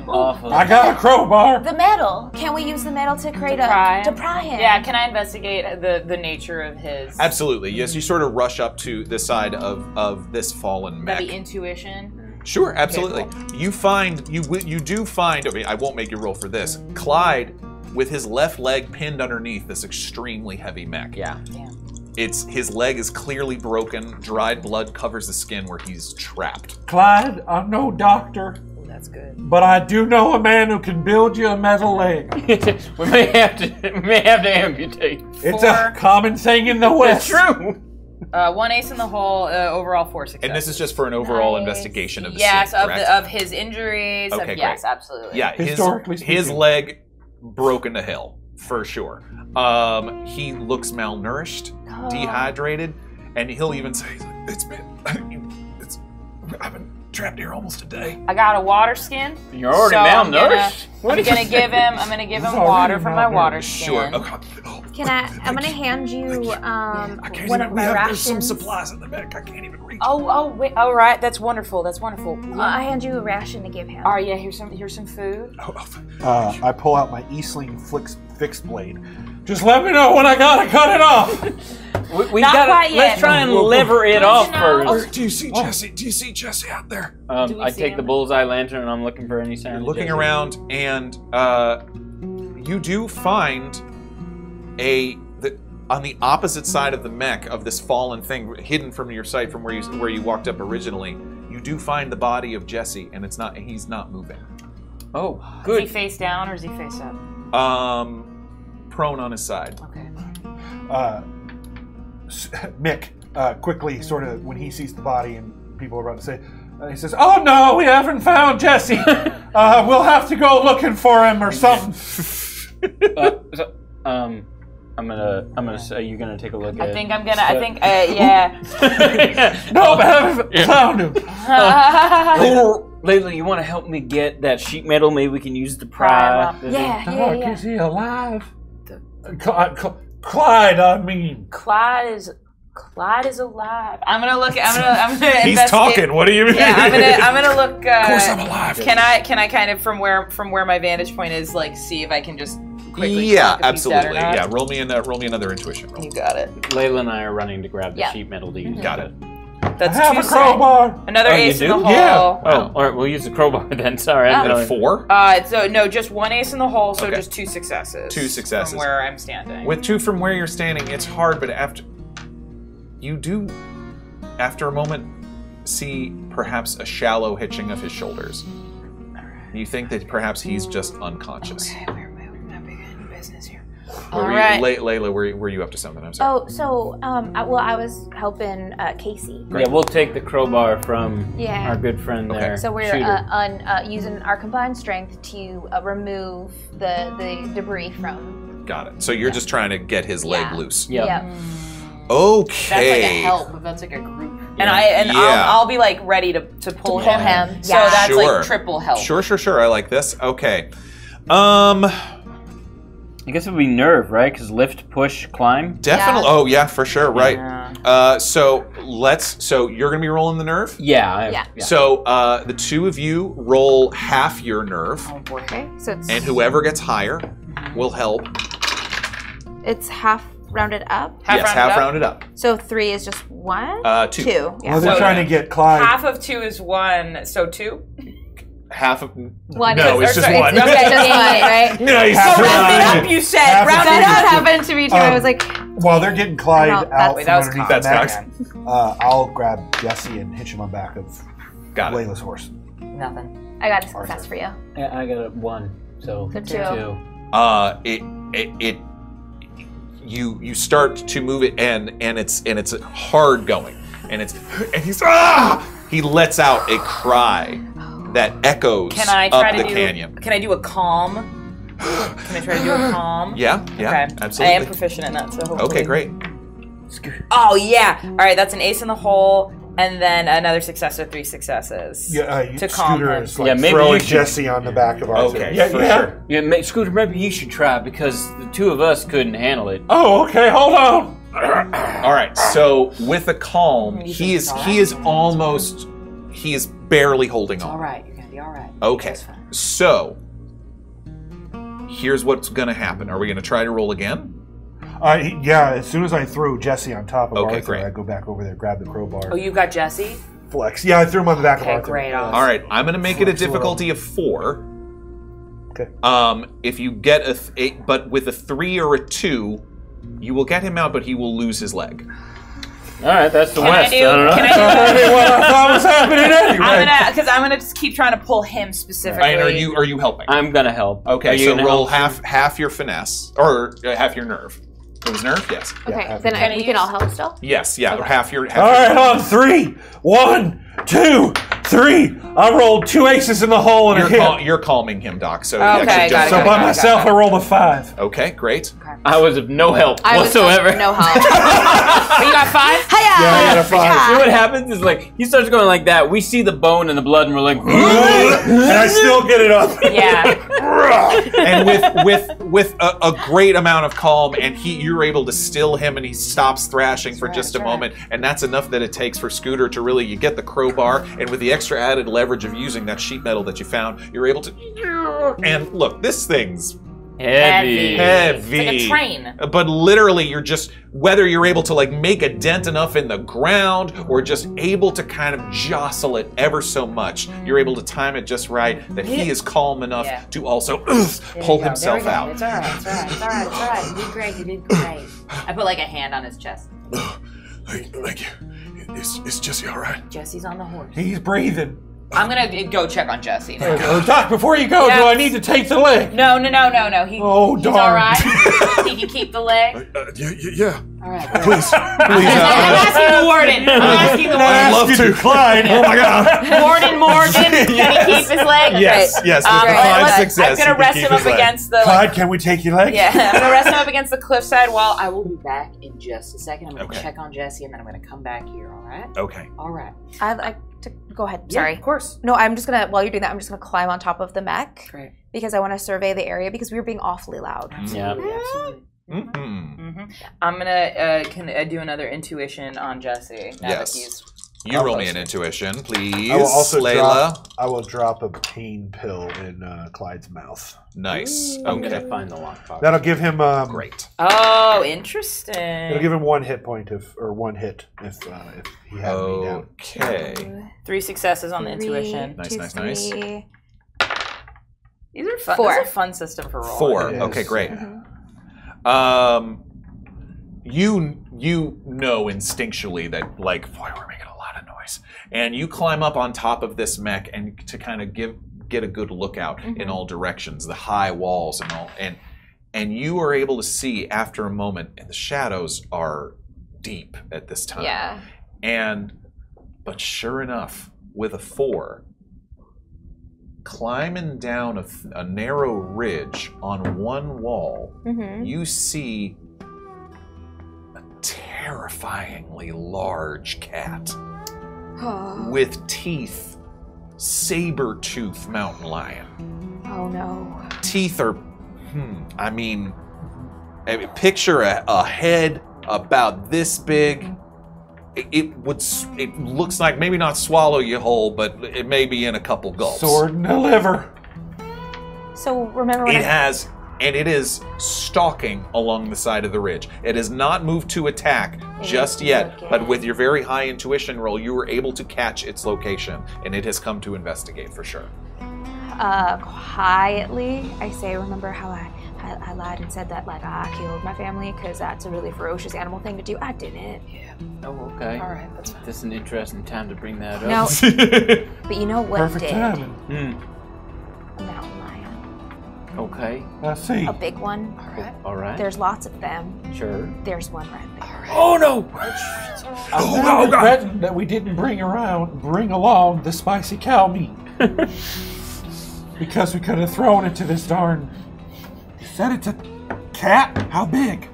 off of. I got a crowbar. The metal. Can we use the metal to create to pry him? Yeah. Can I investigate the nature of his? Absolutely. Yes. You sort of rush up to the side of this fallen mech. The intuition. Sure. Absolutely. Okay, cool. You do find. I mean, I won't make you roll for this. Clyde, with his left leg pinned underneath this extremely heavy mech. Yeah. His leg is clearly broken. Dried blood covers the skin where he's trapped. Clyde, I'm no doctor, That's good. But I do know a man who can build you a metal leg. we may have to amputate. It's a common saying in the West. It's true. One ace in the hole, overall 4 successes. And this is just for an overall investigation of the scene, correct? Yes, of his injuries. Okay, great. Yes, absolutely. Yeah, historically speaking, his leg broke into hell, for sure. He looks malnourished, dehydrated, and he'll even say, I've been trapped here almost a day. I got a water skin. You're already malnourished? I'm gonna give him water from my water skin. Sure. Okay. I'm gonna hand you one of my rations. There's some supplies in the back. I can't even reach. Oh, wait. All right. That's wonderful. That's wonderful. I hand you a ration to give him. All right. Yeah. Here's some food. I pull out my Eastling fixed blade. Just let me know when I gotta cut it off. Let's try and lever it off first. Do you see Jesse? Do you see Jesse out there? I take the bullseye lantern and I'm looking for any sound. You're looking around, and you do find on the opposite side of the mech of this fallen thing, hidden from your sight from where you walked up originally. You do find the body of Jesse, and he's not moving. Oh, good. Is he face down or is he face up? Prone on his side. Okay. Mick quickly, sort of, when he sees the body and people are about to say, he says, "Oh no, we haven't found Jesse. We'll have to go looking for him or something." I'm gonna say you're gonna take a look. I think no, I haven't found him. Layla, you want to help me get that sheet metal? Maybe we can use the pry. Yeah. Is he alive? Clyde, I mean. Clyde is alive. I'm gonna investigate. He's talking. What do you mean? Yeah, I'm gonna look. Of course, I'm alive. Can I kind of from where my vantage point is, like, see if I can just quickly? Yeah, absolutely. Yeah, roll me another intuition roll. You got it. Layla and I are running to grab the sheet metal. Got it. That's I have a crowbar. Another ace in the hole. Yeah. Wow. Oh, all right. We'll use the crowbar then. Sorry. And 4? So no, just one ace in the hole. So just 2 successes. 2 successes from where I'm standing. With 2 from where you're standing, it's hard. But after a moment, see perhaps a shallow hitching of his shoulders. All right. You think that perhaps he's just unconscious. Okay, we're not big in business here. Layla, were you up to something? I'm sorry. Oh, so, I was helping Casey. Great. Yeah, we'll take the crowbar from our good friend there. So we're using our combined strength to remove the debris from... Got it. So you're just trying to get his leg loose. Yeah. Okay. That's like a help, if that's like a group. Yeah. I'll be like ready to pull him. Yeah. So that's like triple help. Sure. I like this. Okay. I guess it would be nerve, right? Because lift, push, climb. Definitely. Yeah. Oh yeah, for sure. Right. Yeah. So you're gonna be rolling the nerve. Yeah. So the 2 of you roll half your nerve. Oh boy. Okay. So it's... And whoever gets higher will help. It's half rounded up. Half rounded up. So 3 is just 1. 2. 2. Yeah. Well, they're trying to get Clyde. Half of 2 is 1. So 2. Half of one. No, it's just one. Okay, just one, right? Nice. So round it up, you said. Round it up happened to me too. I was like, while they're getting Clyde out from underneath the back, I'll grab Jesse and hitch him on back of Layla's horse. Nothing. I got a success for you. I got a 1. So 2. 2. You start to move it, and it's hard going, and he lets out a cry that echoes up the canyon. Can I do a calm? Can I try to do a calm? Yeah, okay. Absolutely. I am proficient in that, so hopefully. Okay, great. Oh, yeah. All right, that's an ace in the hole, and then another success, or 3 successes. Yeah, to calm him. Like throwing Jesse on the back of our team. Sure. Yeah, Scooter, maybe you should try, because the 2 of us couldn't handle it. Oh, okay, hold on. All right, so with a calm, he is barely holding on. All right, you're gonna be all right. Okay, so here's what's gonna happen. Are we gonna try to roll again? As soon as I throw Jesse on top of Arthur, great. I go back over there, grab the crowbar. Oh, you got Jesse? Flex. Yeah, I threw him on the back of Arthur. Great. Awesome. All right, I'm gonna make it a difficulty of 4. Okay. If you get but with a 3 or a 2, you will get him out, but he will lose his leg. All right, that's the West. I don't know. Can I do? I mean, well, I what's happening anyway? I'm gonna just keep trying to pull him specifically. And are you helping? I'm gonna help. Okay, so roll half your finesse or half your nerve. It was nerve, yes. Okay, yeah, then you can all help still. Yes, yeah. Okay. Half your. Half all right, on three. 1, 2, 3. I rolled 2 aces in the hole and you're calming him, Doc. So okay, so by myself, I rolled a 5. Okay, great. Okay. I was of no help whatsoever. No help. But you got 5? Hi-ya! Yeah, I got a 5. Yeah. You know what happens is like he starts going like that. We see the bone and the blood, and we're like, and I still get it up. Yeah. And with a great amount of calm, and you're able to still him, and he stops thrashing for just a moment, and that's enough that it takes for Scooter to really you get the crowbar, and with the extra added leverage of using that sheet metal that you found, you're able to. And look, this thing's heavy. It's like a train. But literally, you're just whether you're able to like make a dent enough in the ground or just able to kind of jostle it ever so much, you're able to time it just right that he is calm enough to also pull himself out. It's all right. It's all right. It's all right. It's all right. You did great. You did great. I put like a hand on his chest. Thank you. Is Jesse all right? Jesse's on the horse. He's breathing. I'm gonna go check on Jesse. Doc, before you go, do I need to tape the leg? No. He's all right. He can keep the leg. Yeah. All right. Please. I'm asking the warden. I'd love to. Clyde. Oh my God. Warden Morgan. Can he keep his leg? Yes. Okay. Yes. Success. I'm gonna rest him up against the. Clyde, can we take your leg? Yeah. I'm gonna rest him up against the cliffside wall. I will be back in just a second. I'm gonna check on Jesse, and then I'm gonna come back here. All right. Okay. All right. Go ahead. Sorry. Yeah, of course. No, I'm just gonna. While you're doing that, I'm just gonna climb on top of the mech. Great. Because I want to survey the area because we were being awfully loud. Absolutely. Yeah. Absolutely. Mm-hmm. Mm-hmm. I'm gonna do another intuition on Jesse. You roll me an intuition, please. I will also Layla. I will drop a pain pill in Clyde's mouth. Nice. Ooh. Okay. To find the lockbox. That'll give him great. Oh, interesting. It'll give him 1 hit point if he had me down. Okay. 3 successes on the intuition. Nice. These are fun. 4. This is a fun system for rolling. 4. Okay, great. Mm-hmm. You know instinctually that like boy, we're making a lot of noise, and you climb up on top of this mech and to kind of get a good look out in all directions, the high walls and all, and you are able to see after a moment, and the shadows are deep at this time. Yeah. But sure enough, with a 4, climbing down a narrow ridge on one wall, you see. Terrifyingly large cat with teeth, saber-toothed mountain lion. Oh no. Teeth are, I mean picture a head about this big. It looks like maybe not swallow you whole, but it may be in a couple gulps. Sword and a liver. So remember when and it is stalking along the side of the ridge. It has not moved to attack just yet, but with your very high intuition roll, you were able to catch its location, and it has come to investigate for sure. Quietly, I say, remember how I lied and said that like I killed my family because that's a really ferocious animal thing to do. I didn't. Yeah. Oh, okay. All right, that's fine. This is an interesting time to bring that up. No, but you know what perfect timing. A mountain lion. Okay. I see. A big one. All right. There's lots of them. Sure. There's one right there. Right. Oh no! I regret that we didn't bring along the spicy cow meat because we could have thrown it to this darn. You said it's a cat. How big?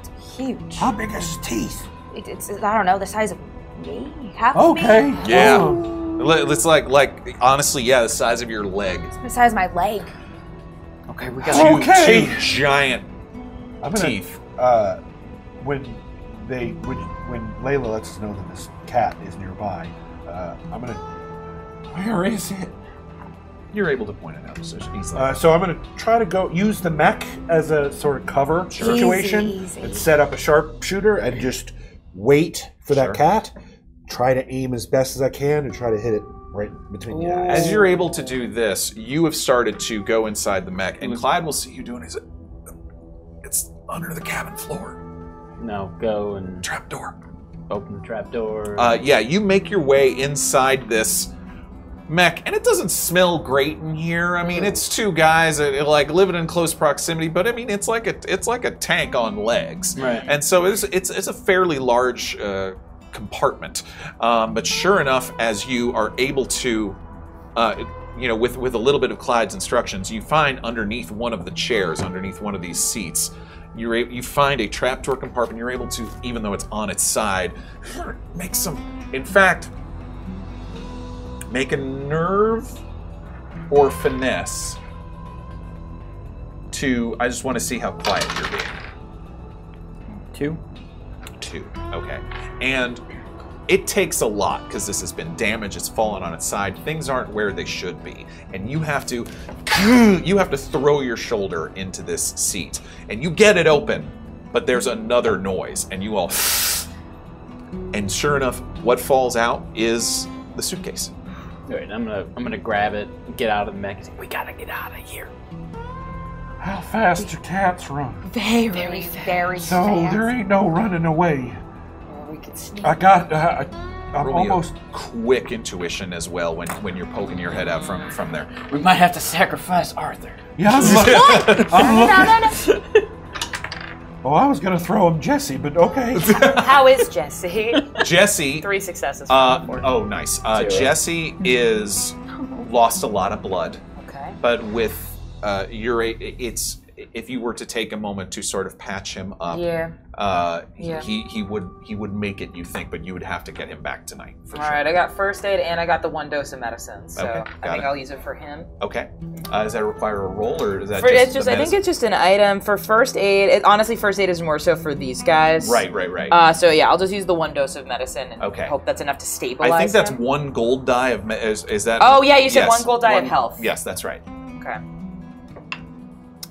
It's huge. How big is its teeth? It's I don't know the size of me. Half of me. Okay. Yeah. Oh. It's like honestly, yeah, the size of your leg. It's the size of my leg. Okay, we got two giant teeth. When Layla lets us know that this cat is nearby, I'm gonna. Where is it? You're able to point it out so easily. So I'm gonna try to go use the mech as a sort of cover situation, and set up a sharpshooter and just wait for that cat. Try to aim as best as I can and try to hit it. Right between the eyes. As you're able to do this, you have started to go inside the mech, and Clyde will see you doing his. It's under the cabin floor. No, go and trap door. Open the trapdoor. Yeah, you make your way inside this mech, and it doesn't smell great in here. I mean, it's two guys that, like, living in close proximity, but I mean, it's like a tank on legs, right? And so it's a fairly large compartment. But sure enough, as you are able to, you know, with a little bit of Clyde's instructions, you find underneath one of the chairs, underneath one of these seats, you find a trapdoor compartment. You're able to, even though it's on its side, make some. In fact, make a nerve or finesse to. I just want to see how quiet you're being. Two. Okay. And it takes a lot because this has been damaged. It's fallen on its side. Things aren't where they should be, and you have to throw your shoulder into this seat, and you get it open, but there's another noise, and you all. And sure enough, what falls out is the suitcase. All right, I'm gonna grab it, get out of the mech. We gotta get out of here. How fast do cats run? Very fast. Very fast. So there ain't no running away. Or we could sneak. I'm almost quick intuition as well when you're poking your head out from there. We might have to sacrifice Arthur. Yeah, I'm looking. Oh, I was gonna throw him Jesse, but okay. How is Jesse? Jesse. 3 successes. Oh, nice. Jesse is lost a lot of blood. Okay. But with if you were to take a moment to sort of patch him up, he would make it. You think, but you would have to get him back tonight. For All right, I got first aid and I got the 1 dose of medicine, so okay, I'll use it for him. Okay. Does that require a roll, or is that just? I think it's just an item for first aid. Honestly, first aid is more so for these guys. Right. So yeah, I'll just use the 1 dose of medicine and hope that's enough to stabilize. I think that's him. 1 gold die of. Is that? Oh yeah, you said 1 gold die of health. Yes, that's right. Okay.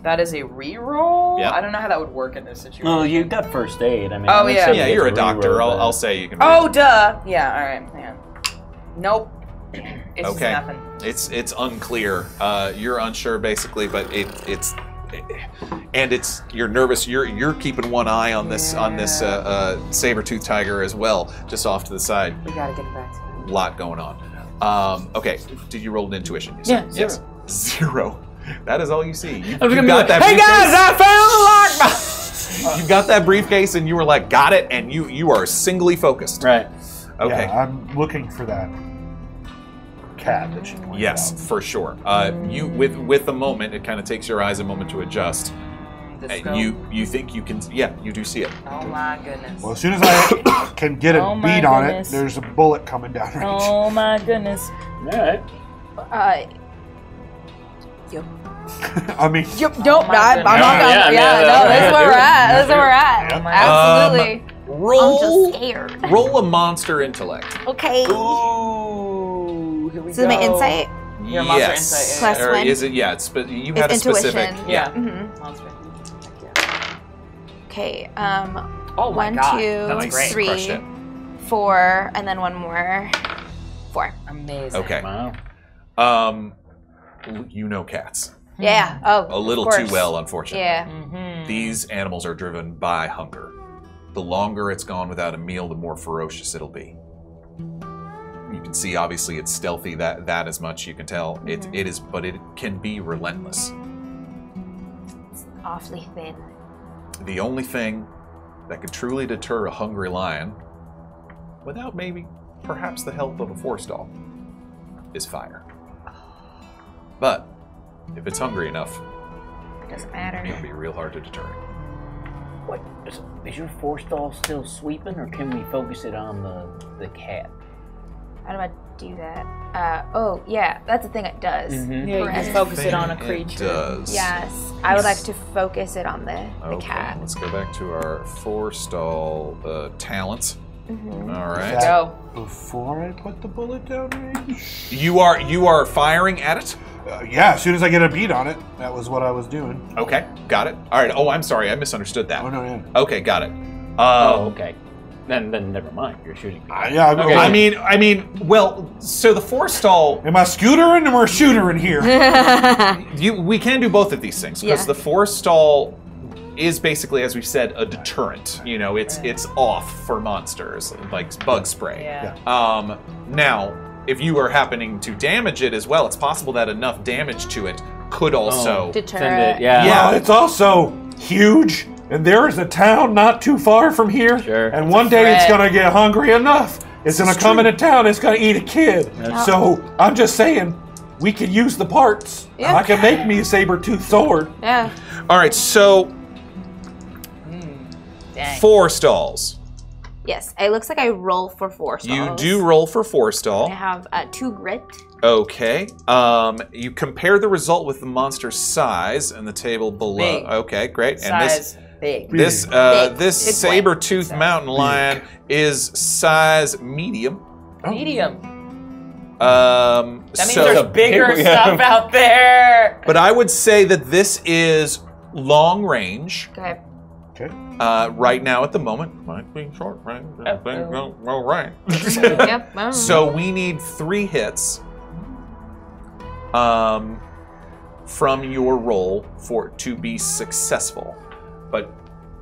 That is a reroll. Yep. I don't know how that would work in this situation. Well, you got first aid. I mean, yeah, you're a doctor. I'll say you can. Oh, duh. Yeah. All right. Yeah. Nope. It's just nothing. It's unclear. You're unsure basically, but it's you're nervous. You're keeping one eye on this saber-toothed tiger as well, just off to the side. We gotta get back to that. A lot going on. Okay. Did you roll an intuition? Yeah. Yes. 0. That is all you see. Hey guys, I found the lock! You got that briefcase and you were like, got it, and you are singly focused. Right. Okay. Yeah, I'm looking for that cat that you pointed out. Yes, for sure. You with a moment, it kind of takes your eyes a moment to adjust. And you think you can, you do see it. Oh my goodness. Well, as soon as I can get a bead on it, there's a bullet coming down range. Oh my goodness. All right. I mean, that's where we're at. Yeah. Absolutely. I'm just scared. Roll a monster intellect. Okay. Ooh, here we go. Is my insight? Your monster insight. +1. Is it? Yeah, you had a specific. Intuition. Yeah. Mm-hmm. Okay. Oh my God. 1, 2, 3, 4, and then 1 more. 4. Amazing. Okay. Wow. You know cats. Yeah. Oh. A little too well, unfortunately. Yeah. Mm-hmm. These animals are driven by hunger. The longer it's gone without a meal, the more ferocious it'll be. You can see, obviously, it's stealthy. That as much you can tell. Mm-hmm. It is, but it can be relentless. It's awfully thin. The only thing that could truly deter a hungry lion, without maybe, perhaps the help of a forest dog, is fire. But if it's hungry enough, it doesn't matter. It'll be real hard to deter it. What is your forestall still sweeping, or can we focus it on the cat? How do I do that? That's the thing it does. Mm-hmm. Yeah, you can focus it on a creature. It does. Yes, I would like to focus it on the cat. Let's go back to our forestall talents. Mm-hmm. All right. Go. Before I put the bullet down range, you are firing at it. Yeah, as soon as I get a bead on it, that was what I was doing. Okay, got it. All right. Oh, I'm sorry, I misunderstood that. Oh no, yeah. Okay, got it. Okay. Then never mind. You're shooting. Okay. I mean. Well, so the forestall. Am I scootering or shooter in here? We can do both of these things because the forestall is basically, as we said, a deterrent. You know, it's off for monsters, like bug spray. Yeah. Now, if you are happening to damage it as well, it's possible that enough damage to it could also deter it. Yeah. Yeah, it's also huge. And there is a town not too far from here. Sure. And one day it's going to get hungry enough. It's going to come into town. It's going to eat a kid. Yeah. So I'm just saying, we could use the parts. Yeah. I can make me a saber-toothed sword. Yeah. All right, so four stalls. Yes, it looks like I roll for four stalls. You do roll for four stalls. I have 2 grit. Okay. You compare the result with the monster's size and the table below. Big. Okay, great. Size. And this, big. This saber-toothed mountain lion is size medium. Oh. Medium. That means there's bigger stuff out there. But I would say that this is long range. Okay. Okay. Right now, at the moment, might be short range. Well, right. Yep. So we need 3 hits from your roll for it to be successful. But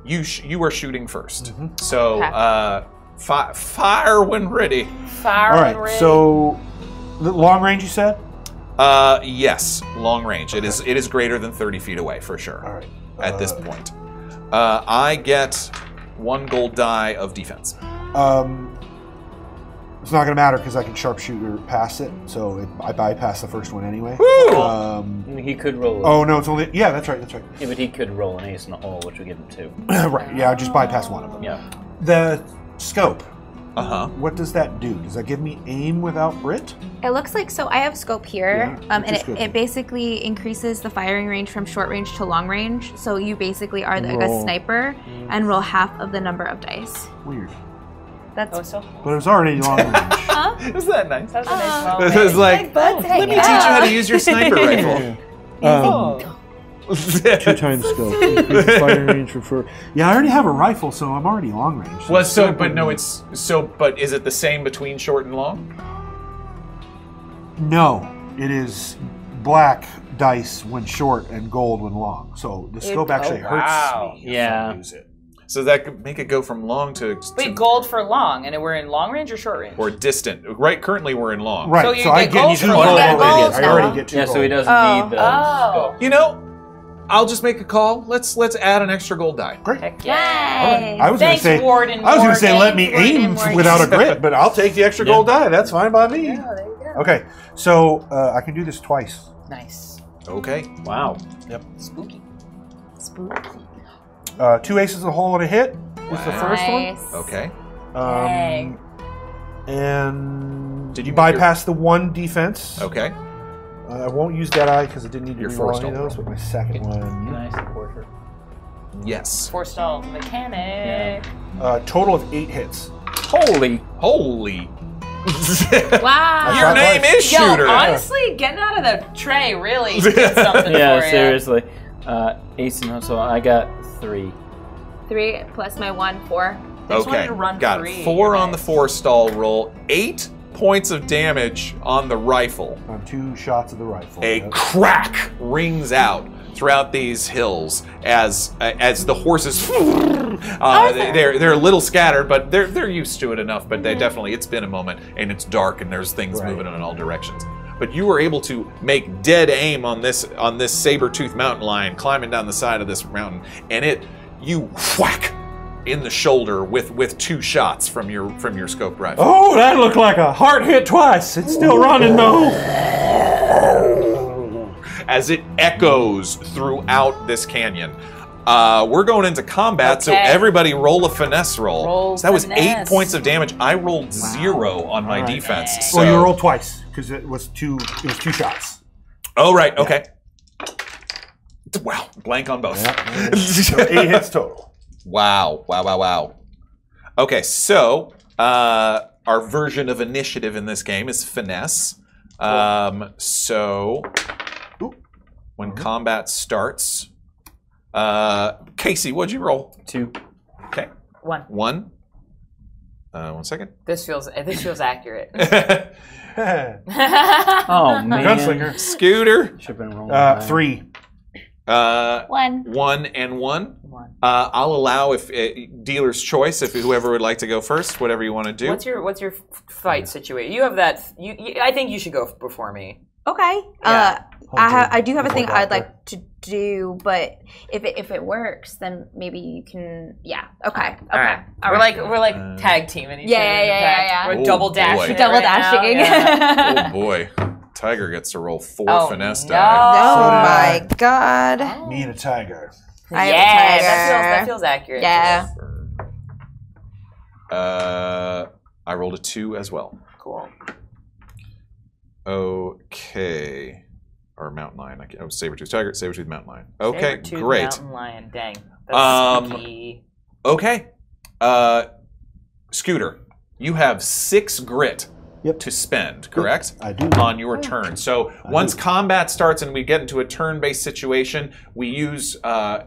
you are shooting first. Mm-hmm. So fire when ready. Fire when ready. All right. So long range, you said? Yes, long range. Okay. It is greater than 30 feet away for sure. All right. At this point. I get 1 gold die of defense. It's not going to matter because I can sharpshooter past it, so I bypass the first one anyway. Woo! He could roll. Oh no, it's only that's right. Yeah, but he could roll an ace in the hole, which would give him 2. Right. Yeah, I just bypass one of them. Yeah. The scope. What does that do? Does that give me aim without Brit? It looks like so. I have scope here, and it basically increases the firing range from short range to long range. So you basically are like a sniper and roll half of the number of dice. Weird. That's but it was already long range. Is that nice? That's a nice. This is like let me teach you how to use your sniper rifle. Oh. 2 times scope. Increase fire range for. Yeah, I already have a rifle, so I'm already long range. So but is it the same between short and long? No, it is black dice when short and gold when long. So the scope actually hurts me if I use it. So that could make it go from long to. Wait, gold for long, and we're in long range or short range? Or distant. Right, currently we're in long. Right, so I get 2 gold. I already get 2 gold. Yeah, so he doesn't need the scope. You know, I'll just make a call. Let's add an extra gold die. Great. Heck yeah. Right. I was going to say let me aim without a grit, but I'll take the extra gold die. That's fine by me. Yeah, there you go. Okay. So I can do this twice. Nice. Okay. Wow. Yep. Spooky. 2 aces, a hole, and a hit was the first one. Okay. And did you bypass the 1 defense? Okay. I won't use that eye because it didn't need to roll any of those, but my second one. Can I support her? Yes. 4 stall mechanic. Yeah. Total of 8 hits. Holy. Wow. Your name is Shooter. Yo, honestly, getting out of the tray really did something for you. Yeah, seriously. Ace and so I got 3. 3 plus my 1, 4. Okay, got 4 on the 4 stall roll. 8 points of damage on the rifle. On 2 shots of the rifle. A crack rings out throughout these hills as the horses. They're a little scattered, but they're used to it enough. But they definitely, it's been a moment, and it's dark, and there's things moving in all directions. But you were able to make dead aim on this saber-toothed mountain lion climbing down the side of this mountain, and you whack in the shoulder with 2 shots from your scope rifle. Oh, that looked like a hard hit twice. It's still running though. As it echoes throughout this canyon. We're going into combat, so everybody roll a finesse roll. So that was finesse. 8 points of damage. I rolled 0 on my defense. So. Well, you rolled twice because it was 2 shots. Oh right, okay. Wow, blank on both. Yeah. So 8 hits total. Wow. Okay, so our version of initiative in this game is finesse. So when combat starts, Casey, what'd you roll? 2. Okay. 1. 1 second. This feels accurate. Oh man. Gunslinger. Scooter. 3. One. I'll allow if dealer's choice if whoever would like to go first, whatever you want to do. What's your fight situation? You have that. I think you should go before me. Okay. Yeah. I do have a thing I'd like to do, but if it works, then maybe you can. Yeah. Okay. All right. We're like tag teaming each other. Yeah. We're double dashing. Right now. Oh boy. Tiger gets to roll four finesse die. Oh my god. Oh. Me and a tiger. I have a tiger. That feels accurate. Yeah. I rolled a 2 as well. Cool. Okay. Or mountain lion. Saber-tooth tiger, saber-tooth mountain lion. Okay, great. Mountain lion, dang. That's sneaky. Okay. Scooter, you have 6 grit. Yep. To spend, correct? I do. On your turn. So once combat starts and we get into a turn-based situation, we use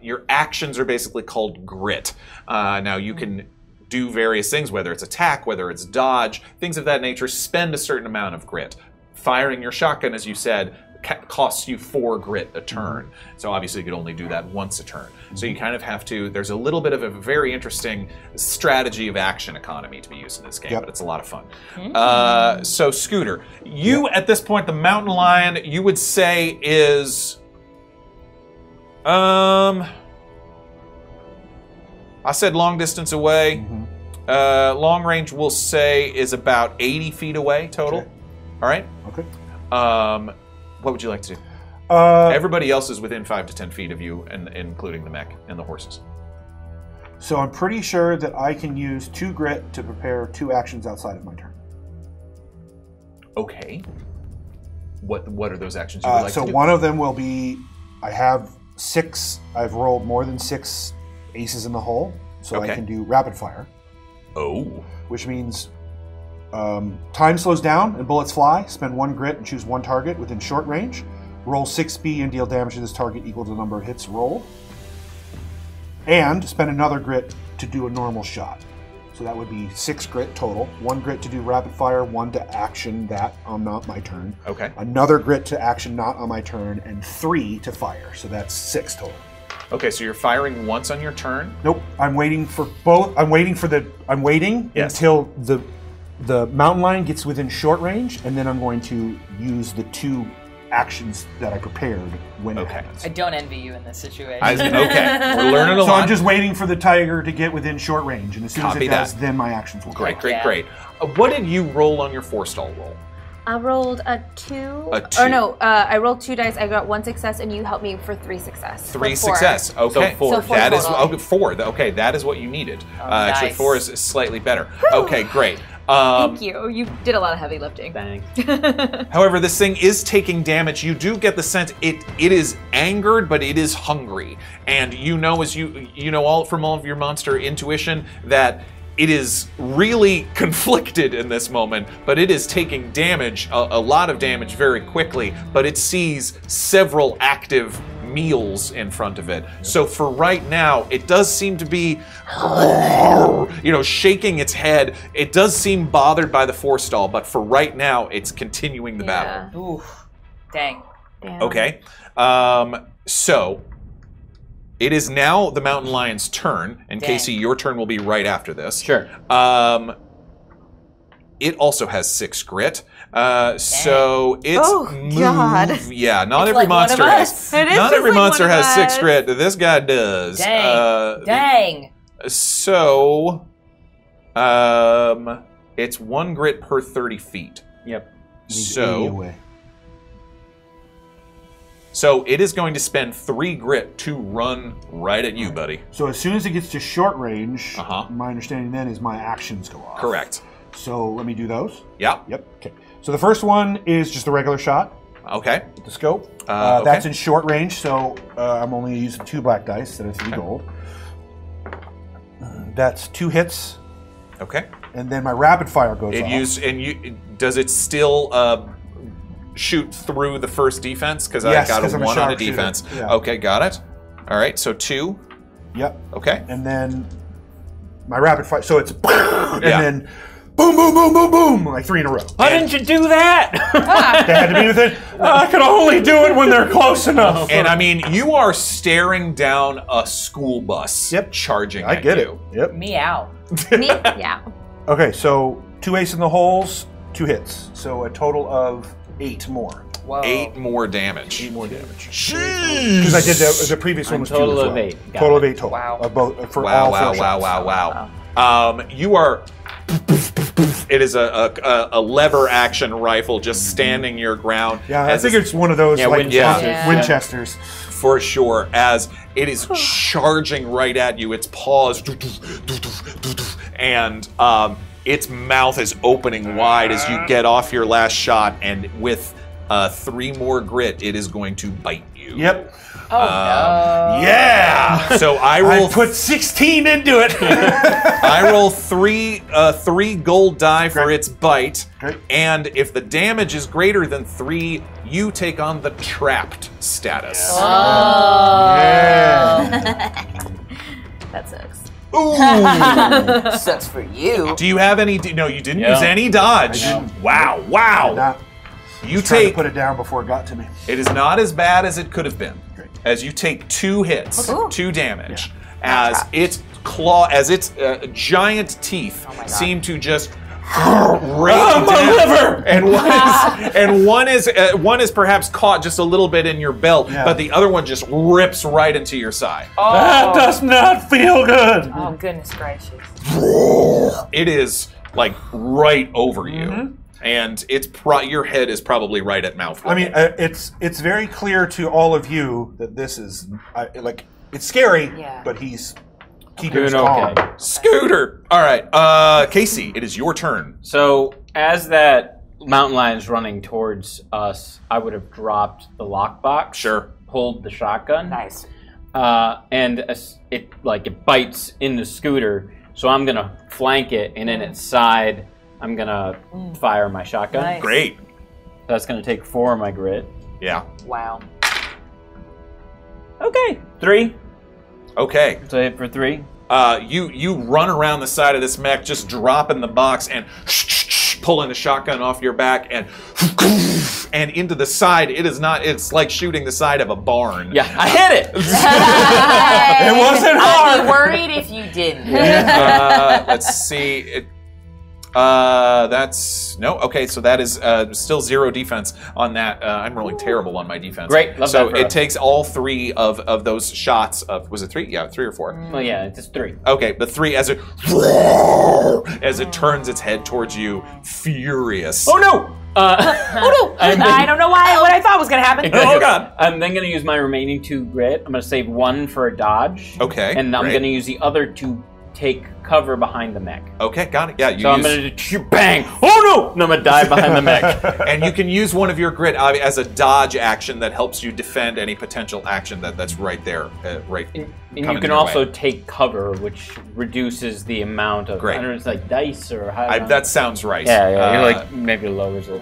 your actions are basically called grit. Now you can do various things, whether it's attack, whether it's dodge, things of that nature. Spend a certain amount of grit. Firing your shotgun, as you said, costs you 4 grit a turn. So obviously you could only do that once a turn. So you kind of have to, there's a little bit of a very interesting strategy of action economy to be used in this game, but it's a lot of fun. So Scooter, you at this point, the mountain lion, you would say is, I said long distance away. Long range we'll say is about 80 feet away total. Okay. All right? Okay. What would you like to do? Everybody else is within 5 to 10 feet of you, and including the mech and the horses. So I'm pretty sure that I can use 2 grit to prepare 2 actions outside of my turn. Okay. What are those actions you would like to do? So one of them will be, I have 6, I've rolled more than 6 aces in the hole, so I can do rapid fire. Oh. Which means... time slows down and bullets fly. Spend 1 grit and choose 1 target within short range. Roll 6B and deal damage to this target equal to the number of hits rolled. And spend another grit to do a normal shot. So that would be 6 grit total. 1 grit to do rapid fire, 1 to action that on not my turn. Okay. Another grit to action not on my turn, and 3 to fire. So that's 6 total. Okay, so you're firing once on your turn? Nope. I'm waiting for both. Until the mountain lion gets within short range, and then I'm going to use the 2 actions that I prepared when it happens. I don't envy you in this situation. We're learning a lot. So I'm just waiting for the tiger to get within short range, and as soon as it does, then my actions will go. Great. What did you roll on your forestall roll? I rolled a 2. I rolled 2 dice. I got 1 success, and you helped me for 3 success. 4. Okay, so 4. So 4 4. Okay, that is what you needed. Actually, 4 is slightly better. Okay, great. Thank you. You did a lot of heavy lifting. Thanks. However, this thing is taking damage. You do get the sense it is angered, but it is hungry, and you know, as you know all from all of your monster intuition, that it is really conflicted in this moment, but it is taking damage, a lot of damage very quickly, but it sees several active meals in front of it. So for right now, it does seem to be, shaking its head. It does seem bothered by the forestall, but for right now, it's continuing the battle. Oof. Dang. Okay. So it is now the mountain lion's turn, and Casey, your turn will be right after this. Sure. It also has 6 grit. So it's not every monster has. Not every monster has 6 grit. This guy does. Dang. So it's 1 grit per 30 feet. Yep. So it is going to spend 3 grit to run right at you, buddy. So as soon as it gets to short range, my understanding then is my actions go off. Correct. So let me do those. Yep. Okay. So the first one is just a regular shot. Okay. With the scope. That's in short range, so I'm only using 2 black dice instead of 3 gold. That's 2 hits. Okay. And then my rapid fire goes off. Does it still shoot through the first defense? Because I got a 1 on a defense. Yeah. Okay, got it. All right, so 2. Yep. Okay. And then my rapid fire. So it's. And then. boom, boom, boom, boom, boom, like three in a row. Why didn't you do that? That had to be the thing. I could only do it when they're close enough. And I mean, you are staring down a school bus. Yep. Charging. I get it. Yep. Meow. Meow. Okay, so 2 ace in the holes, 2 hits. So a total of 8 more. Whoa. 8 more damage. 8 more damage. Jeez! Because I did the previous one was total of 8. Total of 8 total. Wow. Of both, for all 4 shots. Wow. You are. It is a lever action rifle, just standing your ground. Yeah, I figure it's one of those Winchesters. For sure, as it is charging right at you, its paws, and its mouth is opening wide as you get off your last shot, and with 3 more grit, it is going to bite you. Yep. Oh, no. Yeah! So I roll. I put 16 into it. I roll 3 gold die for its bite, and if the damage is greater than 3, you take on the trapped status. Oh. Yeah. That sucks. Ooh. Sucks for you. Do you have any? No, you didn't use any dodge. Wow! Wow! You take. To put it down before it got to me. It is not as bad as it could have been. As you take 2 hits, okay. 2 damage, as its claw, as its giant teeth seem to just rape down. Liver! And one is, one is perhaps caught just a little bit in your belt, but the other one just rips right into your side. Oh. That does not feel good. Oh goodness gracious! It is like right over you. Mm-hmm. And it's your head is probably right at mouth. I mean, it's very clear to all of you that this is like it's scary, but he's keeping his calm. Okay. Scooter. All right, Casey, it is your turn. So as that mountain lion is running towards us, I would have dropped the lockbox. Sure. Pulled the shotgun. Nice. And it bites into Scooter, so I'm gonna flank it, and in its side. I'm gonna fire my shotgun. Nice. Great. That's gonna take 4 of my grit. Yeah. Wow. Okay. 3. Okay. So I hit for 3. You run around the side of this mech, just dropping the box and pulling the shotgun off your back and into the side. It is not. It's like shooting the side of a barn. Yeah, I hit it. It wasn't hard. I'd be worried if you didn't. Let's see. That's no okay. So that is still 0 defense on that. I'm rolling terrible on my defense. Great, love so that it us. Takes all 3 of those shots. Of was it 3? Yeah, 3 or 4. Well, yeah, it's just 3. Okay, but 3 as it turns its head towards you, furious. Oh no! Oh no! I don't know why. What I thought was gonna happen. Exactly. Oh god! I'm then gonna use my remaining 2 grit. I'm gonna save 1 for a dodge. Okay. And I'm gonna use the other 2. Take cover behind the mech. Okay, got it. Yeah, you. So I'm gonna bang. Oh no! And I'm gonna dive behind the mech. And you can use one of your grit as a dodge action that helps you defend any potential action that's right there, right. And you can also take cover, which reduces the amount of. Great. I don't know, it's like dice or. That sounds right. Yeah, yeah. You're like maybe lowers it.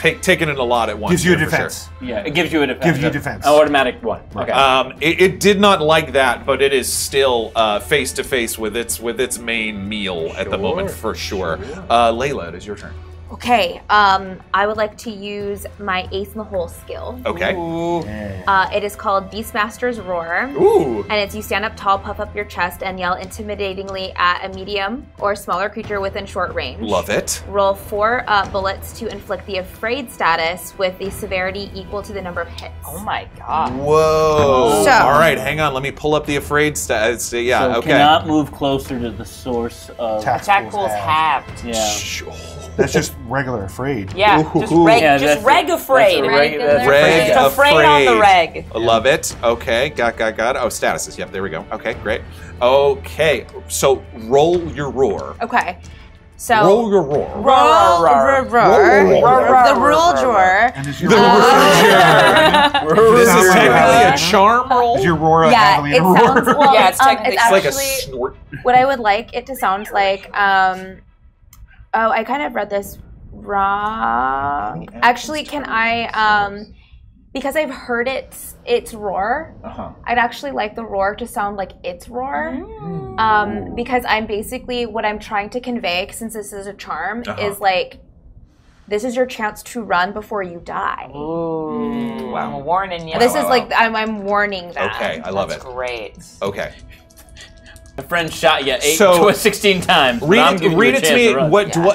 Taking it a lot at once. Gives you a defense. Sure. Yeah, it gives you a defense. Gives you defense. Automatic 1. Right. Okay. It did not like that, but it is still face to face with its main meal at the moment for sure. Layla, it is your turn. Okay, I would like to use my Ace in the Hole skill. Okay. It is called Beastmaster's Roar. Ooh. And it's you stand up tall, puff up your chest, and yell intimidatingly at a medium or smaller creature within short range. Love it. Roll 4 bullets to inflict the afraid status with a severity equal to the number of hits. Oh my god. Whoa. So, all right, hang on. Let me pull up the afraid status. Yeah, so okay. Cannot move closer to the source of... Attack pools halved. Yeah. Sure. That's just regular afraid. Yeah, just reg afraid. That's afraid on the reg. I love it. Okay, got it. Oh, statuses. Yep, there we go. Okay, great. Okay, so roll your roar. Okay. So roll your roar. Roar. The rule drawer. And is your roar. This is technically a charm roll. Is your roar technically a roar? Yeah, it's technically like a snort. What I would like it to sound like. Oh, I kind of read this wrong. Actually, can I because I've heard its roar, I'd actually like the roar to sound like its roar. Mm. Because I'm basically, what I'm trying to convey, since this is a charm, is like, this is your chance to run before you die. Ooh. Wow. I'm warning you. This is like, I'm warning that. Okay, I love it. That's great. Okay. My friend shot you 16 times. Read it to me.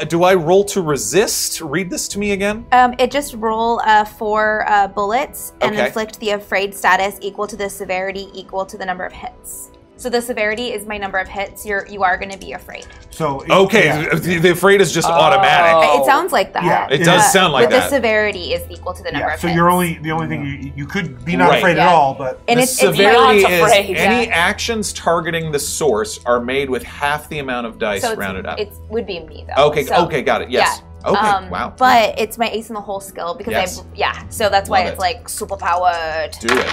Do I roll to resist? Read this to me again. It just roll 4 bullets and inflict the afraid status equal to the severity equal to the number of hits. So the severity is my number of hits. You are going to be afraid. So the afraid is just automatic. It sounds like that. Yeah, it does sound like that. The severity is equal to the number of hits. So you're the only thing you could be not afraid at all, but and the severity is any actions targeting the source are made with half the amount of dice rounded up. It would be me though. Okay, got it. Yes. Yeah. Okay, wow. But it's my ace in the hole skill because so that's why it's like super powered. Do it.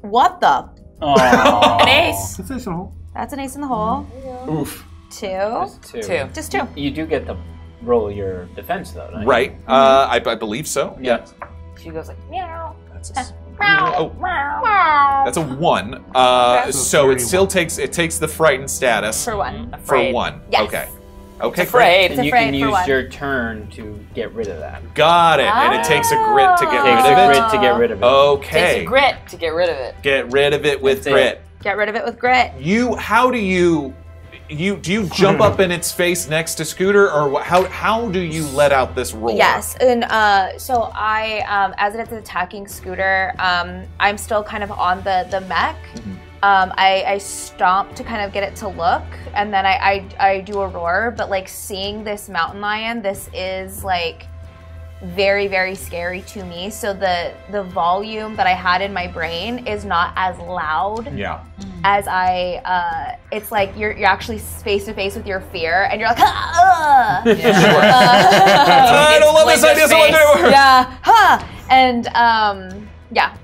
What the? Oh. An ace. That's an ace in the hole. That's an ace in the hole. Oof. Two. Just two. Just two. You do get to roll your defense though, don't you? Right. I believe so. Yeah. She goes like meow. That's a meow. That's a 1. So it still takes the frightened status for 1. Afraid. For 1. Yes. Okay. Okay. It's afraid. And you can use your turn to get rid of that. Got it. And it takes a grit to get rid of it. Takes a grit to get rid of it. Okay. Takes a grit to get rid of it. Get rid of it with grit. Get rid of it with grit. Do you jump up in its face next to Scooter, or how do you let out this roar? Yes, and so I, as it's attacking Scooter, I'm still kind of on the mech. Mm-hmm. I stomp to kind of get it to look, and then I do a roar, but like seeing this mountain lion, this is like very, very scary to me. So the volume that I had in my brain is not as loud as it's like you're actually face to face with your fear, and you're like, ah! I don't love this idea, so I do it. Yeah, and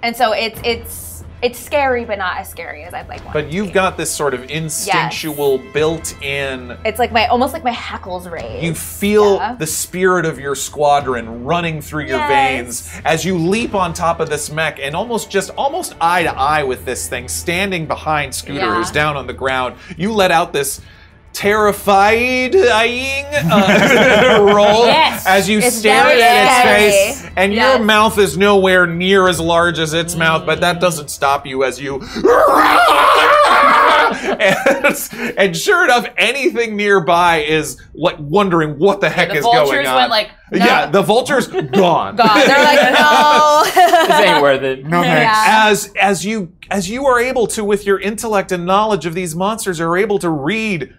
and so it's scary, but not as scary as I'd like one. But you've got this sort of instinctual, built-in. It's like almost like my hackles raise. You feel the spirit of your squadron running through your veins as you leap on top of this mech and almost eye to eye with this thing, standing behind Scooter, who's down on the ground. You let out this terrified roll as you stare at its face, and your mouth is nowhere near as large as its mouth, but that doesn't stop you as you and sure enough, anything nearby is like wondering what the heck is going on. The vultures went like, no. Yeah, the vultures gone. They're like, no. This ain't worth it. No thanks. Yeah. As you are able to, with your intellect and knowledge of these monsters, are able to read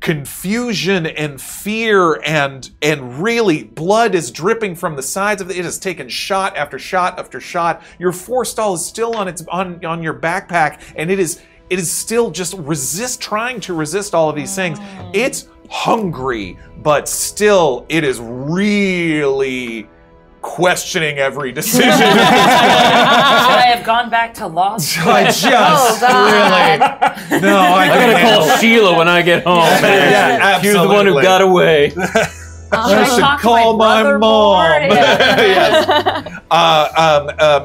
confusion and fear, and really blood is dripping from the sides of it. It has taken shot after shot after shot. Your forestall is still on on your backpack, and it is still just trying to resist all of these things. It's hungry, but still it is really questioning every decision. Should I have gone back to law school? I just really no. I'm gonna call Sheila when I get home. She's the one who got away. I should call my mom. Yes.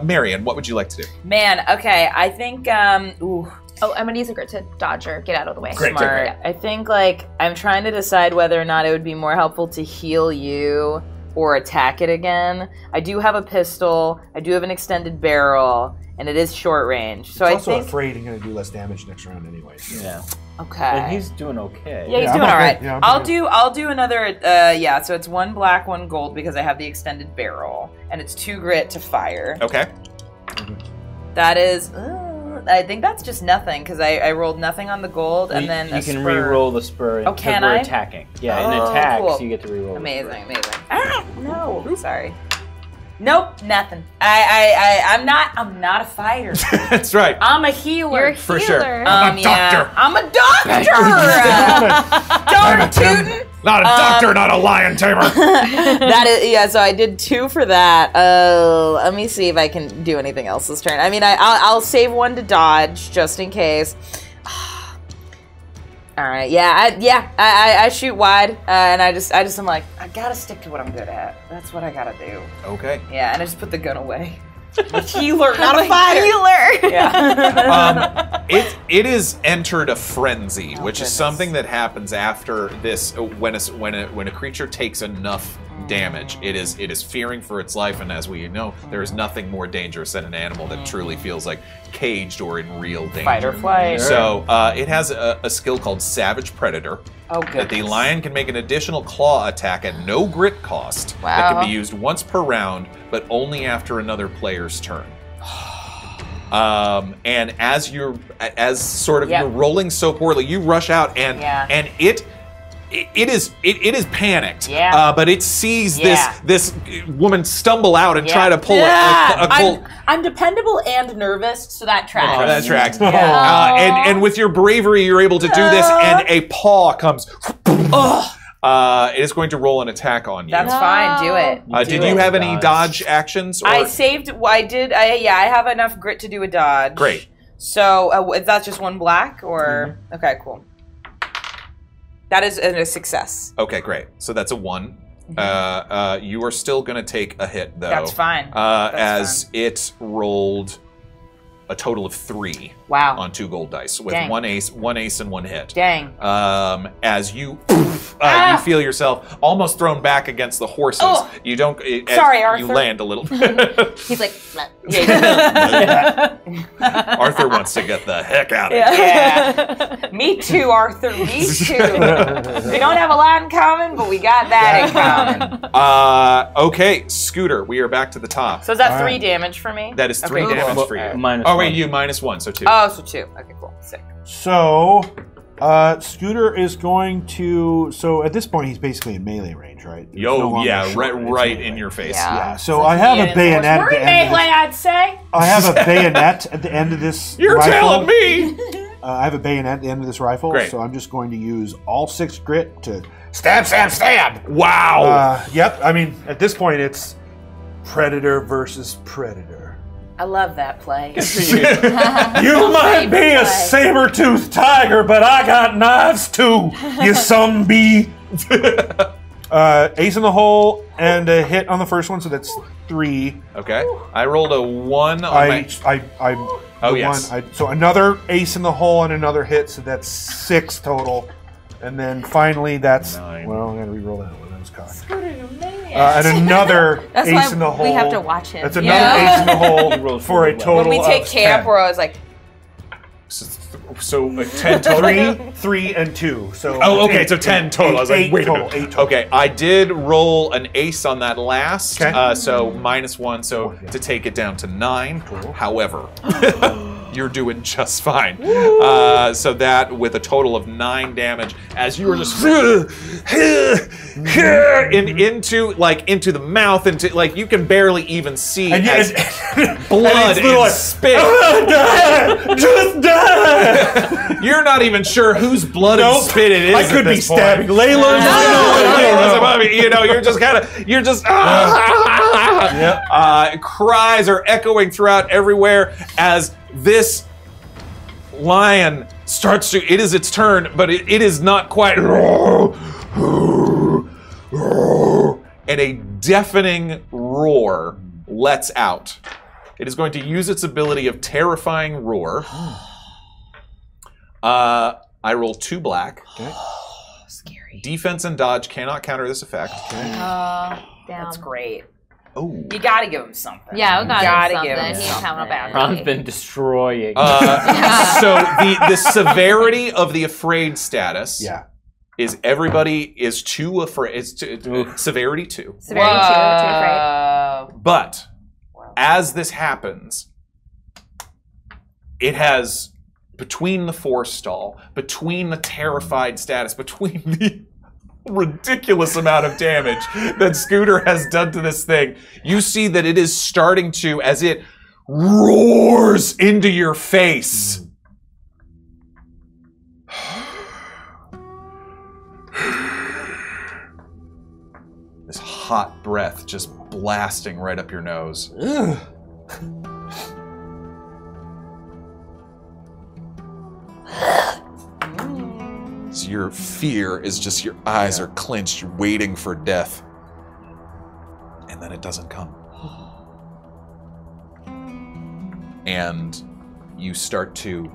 Marion, what would you like to do? Man, okay, I think. I'm gonna use a grit to dodge or get out of the way. Great. Smart. Yeah. I think like I'm trying to decide whether or not it would be more helpful to heal you or attack it again. I do have a pistol. I do have an extended barrel, and it is short range. So it's also afraid and going to do less damage next round anyway. So. Yeah. Okay. But he's doing okay. Yeah, he's doing all right. Yeah, I'll do another. So it's 1 black, 1 gold because I have the extended barrel, and it's 2 grit to fire. Okay. That is. I think that's just nothing because I rolled nothing on the gold, and then you can re-roll the spur. Oh, can I? Attacking. Yeah, in attacks you get to re-roll. Amazing. Ah, no, sorry. Nope, nothing. I'm not a fighter. That's right. I'm a healer. You're a healer. For sure. I'm a doctor. I'm a doctor. Darn tootin'. Not a doctor, not a lion tamer. That is, so I did 2 for that. Let me see if I can do anything else this turn. I mean, I'll save 1 to dodge just in case. All right, I shoot wide, and I just am like, I gotta stick to what I'm good at. That's what I gotta do. Okay. Yeah, and I just put the gun away. A healer, not a fighter. Healer. Yeah. It is entered a frenzy, which is something that happens after this when a creature takes enough damage. It is fearing for its life, and as we know, there is nothing more dangerous than an animal that truly feels like caged or in real danger. Fight or flight. So it has a skill called Savage Predator. Oh, that the lion can make an additional claw attack at no grit cost. Wow. That can be used once per round, but only after another player's turn. And as you're rolling so poorly, you rush out and it is panicked, but it sees this woman stumble out and try to pull a colt. I'm dependable and nervous, so that tracks. Oh, that tracks. Yeah. And with your bravery, you're able to do this, and a paw comes. It is going to roll an attack on you. That's fine. Do it. Did you have any dodge actions? Or? I saved. I did. I have enough grit to do a dodge. Great. So that's just one black, or okay, cool. That is a success. Okay, great. So that's a 1. Mm-hmm. You are still going to take a hit, though. That's fine. It rolled a total of 3 on 2 gold dice with one ace and 1 hit. Dang. As you you feel yourself almost thrown back against the horses. Oh. You don't. Sorry, Arthur. You land a little. He's like. Arthur wants to get the heck out of it. Yeah. Me too, Arthur. Me too. We don't have a lot in common, but we got that in common. Okay, Scooter. We are back to the top. So is that 3 damage for me? That is 3 damage for you. Minus 1, so 2. Oh, so 2. Okay, cool. Sick. So, Scooter is going to. So at this point, he's basically in melee range, right? Right in your face. Yeah. So I have a bayonet. We're in melee, I'd say. I have a bayonet at the end of this. You're telling me. I have a bayonet at the end of this rifle. Great. So I'm just going to use all 6 grit to stab. Wow. Yep. I mean, at this point, it's predator versus predator. I love that play. You might be a saber-toothed tiger, but I got knives too, you some bee. Ace in the hole and a hit on the first one, so that's 3. Okay. I rolled a 1 on so another ace in the hole and another hit, so that's 6 total. And then finally that's 9. Well, I'm going to re-roll that one. And another ace in the hole. We have to watch him. That's another ace in the hole for a total of 10. When we take camp, we're always like... So 10 total? 3 and 2. So 10 total. I was like, wait a minute. Okay, I did roll an ace on that last, so -1, so to take it down to 9. However... You're doing just fine. So that with a total of 9 damage, as you were just into the mouth, you can barely even see, and blood and spit. Just die. You're not even sure whose blood and spit it is. I could be stabbing Layla. You're just kind of cries are echoing throughout everywhere as this lion starts to, it is its turn, but it is not quite. And a deafening roar lets out. It is going to use its ability of Terrifying Roar. I roll 2 black. Okay. Oh, scary. Defense and dodge cannot counter this effect. That's great. Oh. You gotta give him something. Yeah, we gotta give him something. Ron's been destroying. So the severity of the afraid status is everybody is too afraid. It's severity 2. Severity 2, too afraid. But as this happens, it has between the forestall, between the terrified status, between the ridiculous amount of damage that Scooter has done to this thing. You see that it is starting to, as it roars into your face. This hot breath just blasting right up your nose. Ugh. So your fear is just your eyes are clenched, waiting for death. And then it doesn't come. and you start to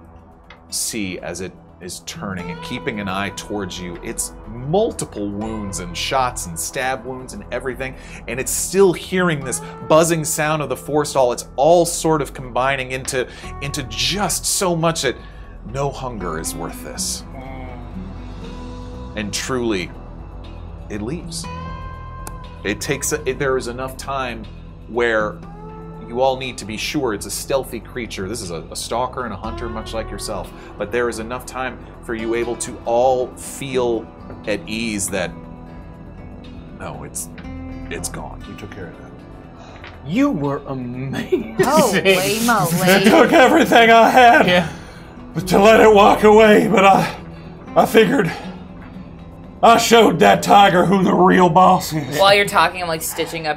see as it is turning and keeping an eye towards you. It's multiple wounds and shots and stab wounds and everything, and it's still hearing this buzzing sound of the forestall. It's all sort of combining into just so much that no hunger is worth this. And truly, it leaves. It takes, there is enough time where you all need to be sure it's a stealthy creature. This is a stalker and a hunter, much like yourself. But there is enough time for you able to all feel at ease that, no, it's gone. You took care of that. You were amazing. Holy moly. I took everything I had to let it walk away, but I figured I showed that tiger who the real boss is. While you're talking, I'm like stitching up.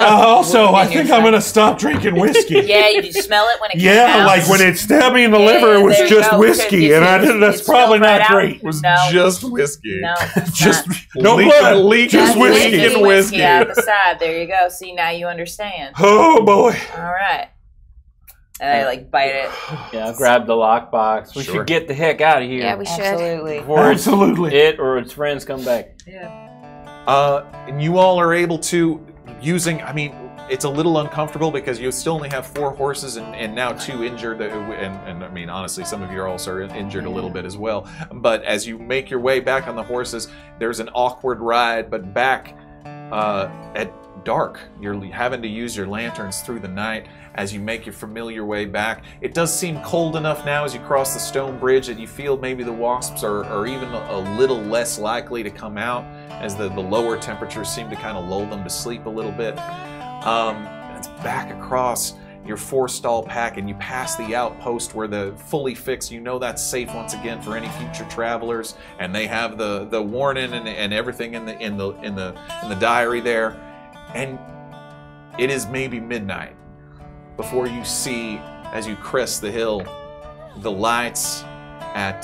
Also, I think I'm going to stop drinking whiskey. Yeah, you smell it when it comes out. Like when it stabbed me in the liver, it was just whiskey. And I didn't, that's probably not great. It was just whiskey. No, just no blood. Just whiskey and whiskey. Out the side. There you go. See, now you understand. Oh, boy. All right. And I like bite it. Yeah, grab the lockbox. We should get the heck out of here. Yeah, we should. Absolutely. Before it or its friends come back. Yeah. And you all are able to, using, I mean, it's a little uncomfortable because you still only have 4 horses and now 2 injured. And I mean, honestly, some of you are also injured a little bit as well. But as you make your way back on the horses, there's an awkward ride, but back at dark, you're having to use your lanterns through the night. As you make your familiar way back, it does seem cold enough now as you cross the stone bridge that you feel maybe the wasps are even a little less likely to come out, as the lower temperatures seem to kind of lull them to sleep a little bit. It's back across your forestall pack, and you pass the outpost where the fully fixed, you know that's safe once again for any future travelers, and they have the warning and everything in the diary there, and it is maybe midnight before you see, as you crest the hill, the lights at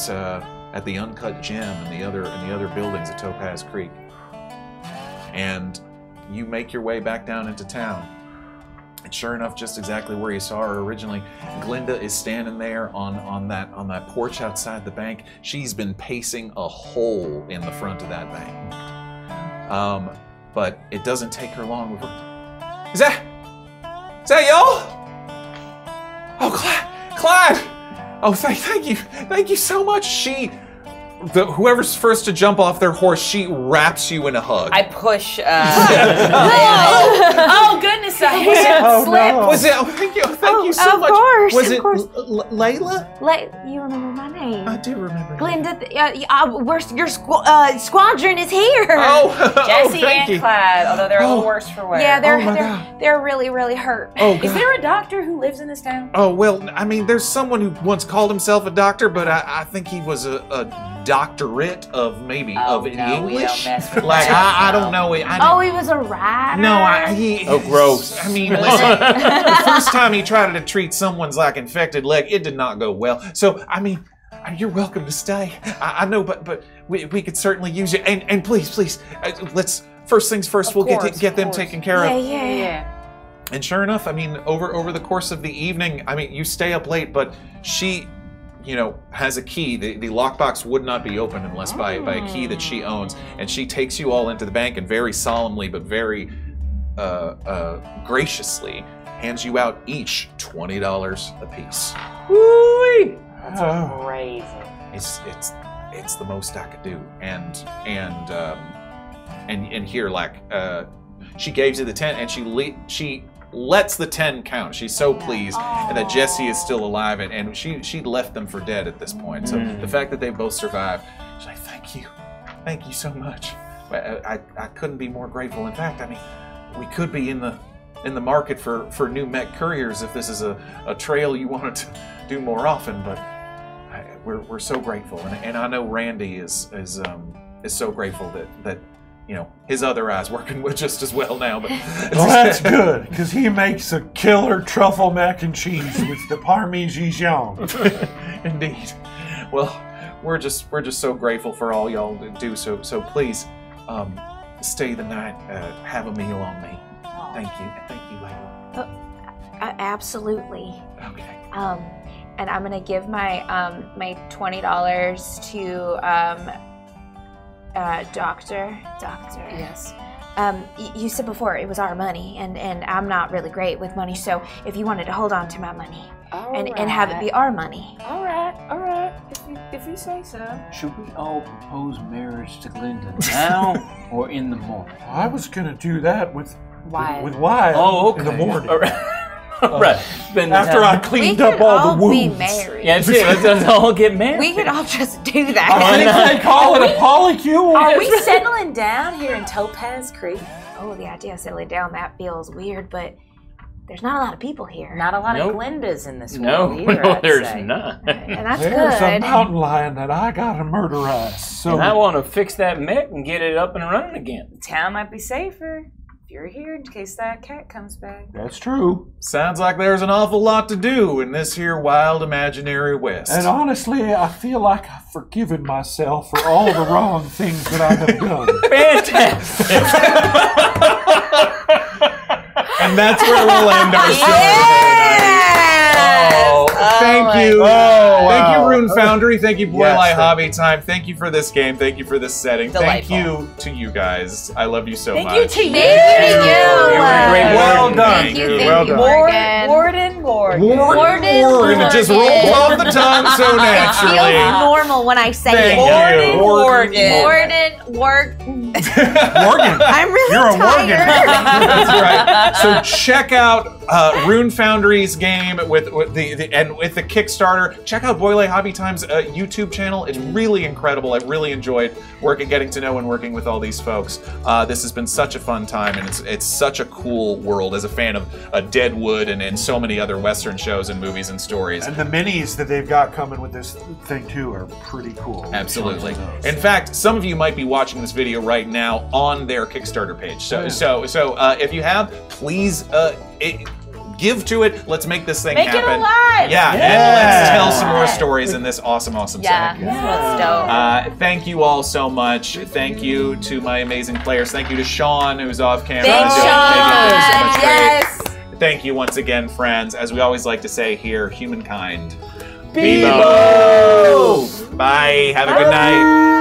the Uncut Gem and the other buildings at Topaz Creek, and you make your way back down into town. And sure enough, just exactly where you saw her originally, Glinda is standing there on that porch outside the bank. She's been pacing a hole in the front of that bank, but it doesn't take her long. Is that y'all? Oh, Clyde! Oh, thank you so much. Whoever's first to jump off their horse, she wraps you in a hug. I push. Oh goodness! I slipped. No. Was it? Oh, thank you so much. Course, was of it course. Layla? You remember my name? I do remember. Glinda, your squadron is here. Oh, Jesse and Clyde. Although they're all worse for wear. Yeah, they're really, really hurt. Oh, God. Is there a doctor who lives in this town? Oh well, I mean, there's someone who once called himself a doctor, but I think he was a doctorate of maybe English. Like I don't know. He was a writer. No, gross. I mean, listen. The first time he tried to treat someone's like infected leg, it did not go well. So I mean, you're welcome to stay. I know, but we could certainly use you. And please, let's first things first. We'll get them taken care of. Yeah. And sure enough, I mean, over the course of the evening, I mean, you stay up late, but she, you know, has a key. The lockbox would not be opened unless by a key that she owns. And she takes you all into the bank and very solemnly but very graciously hands you out each $20 a piece. Woo-wee! That's crazy. It's the most I could do. And here, like, she gave you the 10 and she lets the 10 count. She's so pleased and that Jesse is still alive, and she left them for dead at this point. So the fact that they both survived, she's like, thank you so much. I couldn't be more grateful. In fact, I mean, we could be in the market for new Met couriers if this is a trail you wanted to do more often. But we're so grateful, and I know Randy is so grateful that. You know, his other eye's working with just as well now. But well, that's good, because he makes a killer truffle mac and cheese with the Parmigiano. Indeed. Well, we're just so grateful for all y'all to do. So please, stay the night. Have a meal on me. Thank you, Layla. Absolutely. Okay. And I'm gonna give my my $20 to Doctor. Yes. You said before it was our money, and I'm not really great with money, so if you wanted to hold on to my money and have it be our money. All right. If you say so. Should we all propose marriage to Glinda now or in the morning? I was gonna do that with Wyatt. Oh, okay. In the morning. All right. Right. After I cleaned up all the wounds. We could all be married. Yeah, let's all get married. We could all just do that. I call it a polycule. Are we settling down here in Topaz Creek? Oh, the idea of settling down, that feels weird, but there's not a lot of people here. Not a lot of Glindas in this world either, I'd there's say. None. And that's there's good. A mountain lion that I gotta murderize. So. And I want to fix that mech and get it up and running again. The town might be safer. If you're here in case that cat comes back. That's true. Sounds like there's an awful lot to do in this here wild imaginary west. And honestly, I feel like I've forgiven myself for all the wrong things that I have done. Fantastic! And that's where we'll end our show. Yes! Oh, thank you. Wow. Thank you, Rune Foundry. Thank you, Boylei Hobby Time. Thank you for this game. Thank you for this setting. Delightful. Thank you to you guys. I love you so much. Thank you to you. Well done. Thank you. Well done. Warden Morgan. It just rolled off the tongue so naturally. It feels normal when I say it. Warden Morgan. Morgan. I'm really tired. You're a Morgan. That's right. So check out Rune Foundry's game with the Kickstarter. Check out Boylei Hobby Time's YouTube channel. It's really incredible. I've really enjoyed getting to know and working with all these folks. This has been such a fun time, and it's such a cool world as a fan of Deadwood and so many other Western shows and movies and stories. And the minis that they've got coming with this thing too are pretty cool. Absolutely. In fact, some of you might be watching this video right now on their Kickstarter page. So if you have, please give to it. Let's make this thing happen. Make it alive. Yeah, and let's tell some more stories in this awesome setting. Yeah, thank you all so much. Thank you to my amazing players. Thank you to Sean, who's off camera. Thank you so much. Yes. Thank you once again, friends. As we always like to say here, humankind. Bebo. Bye. Have a good night.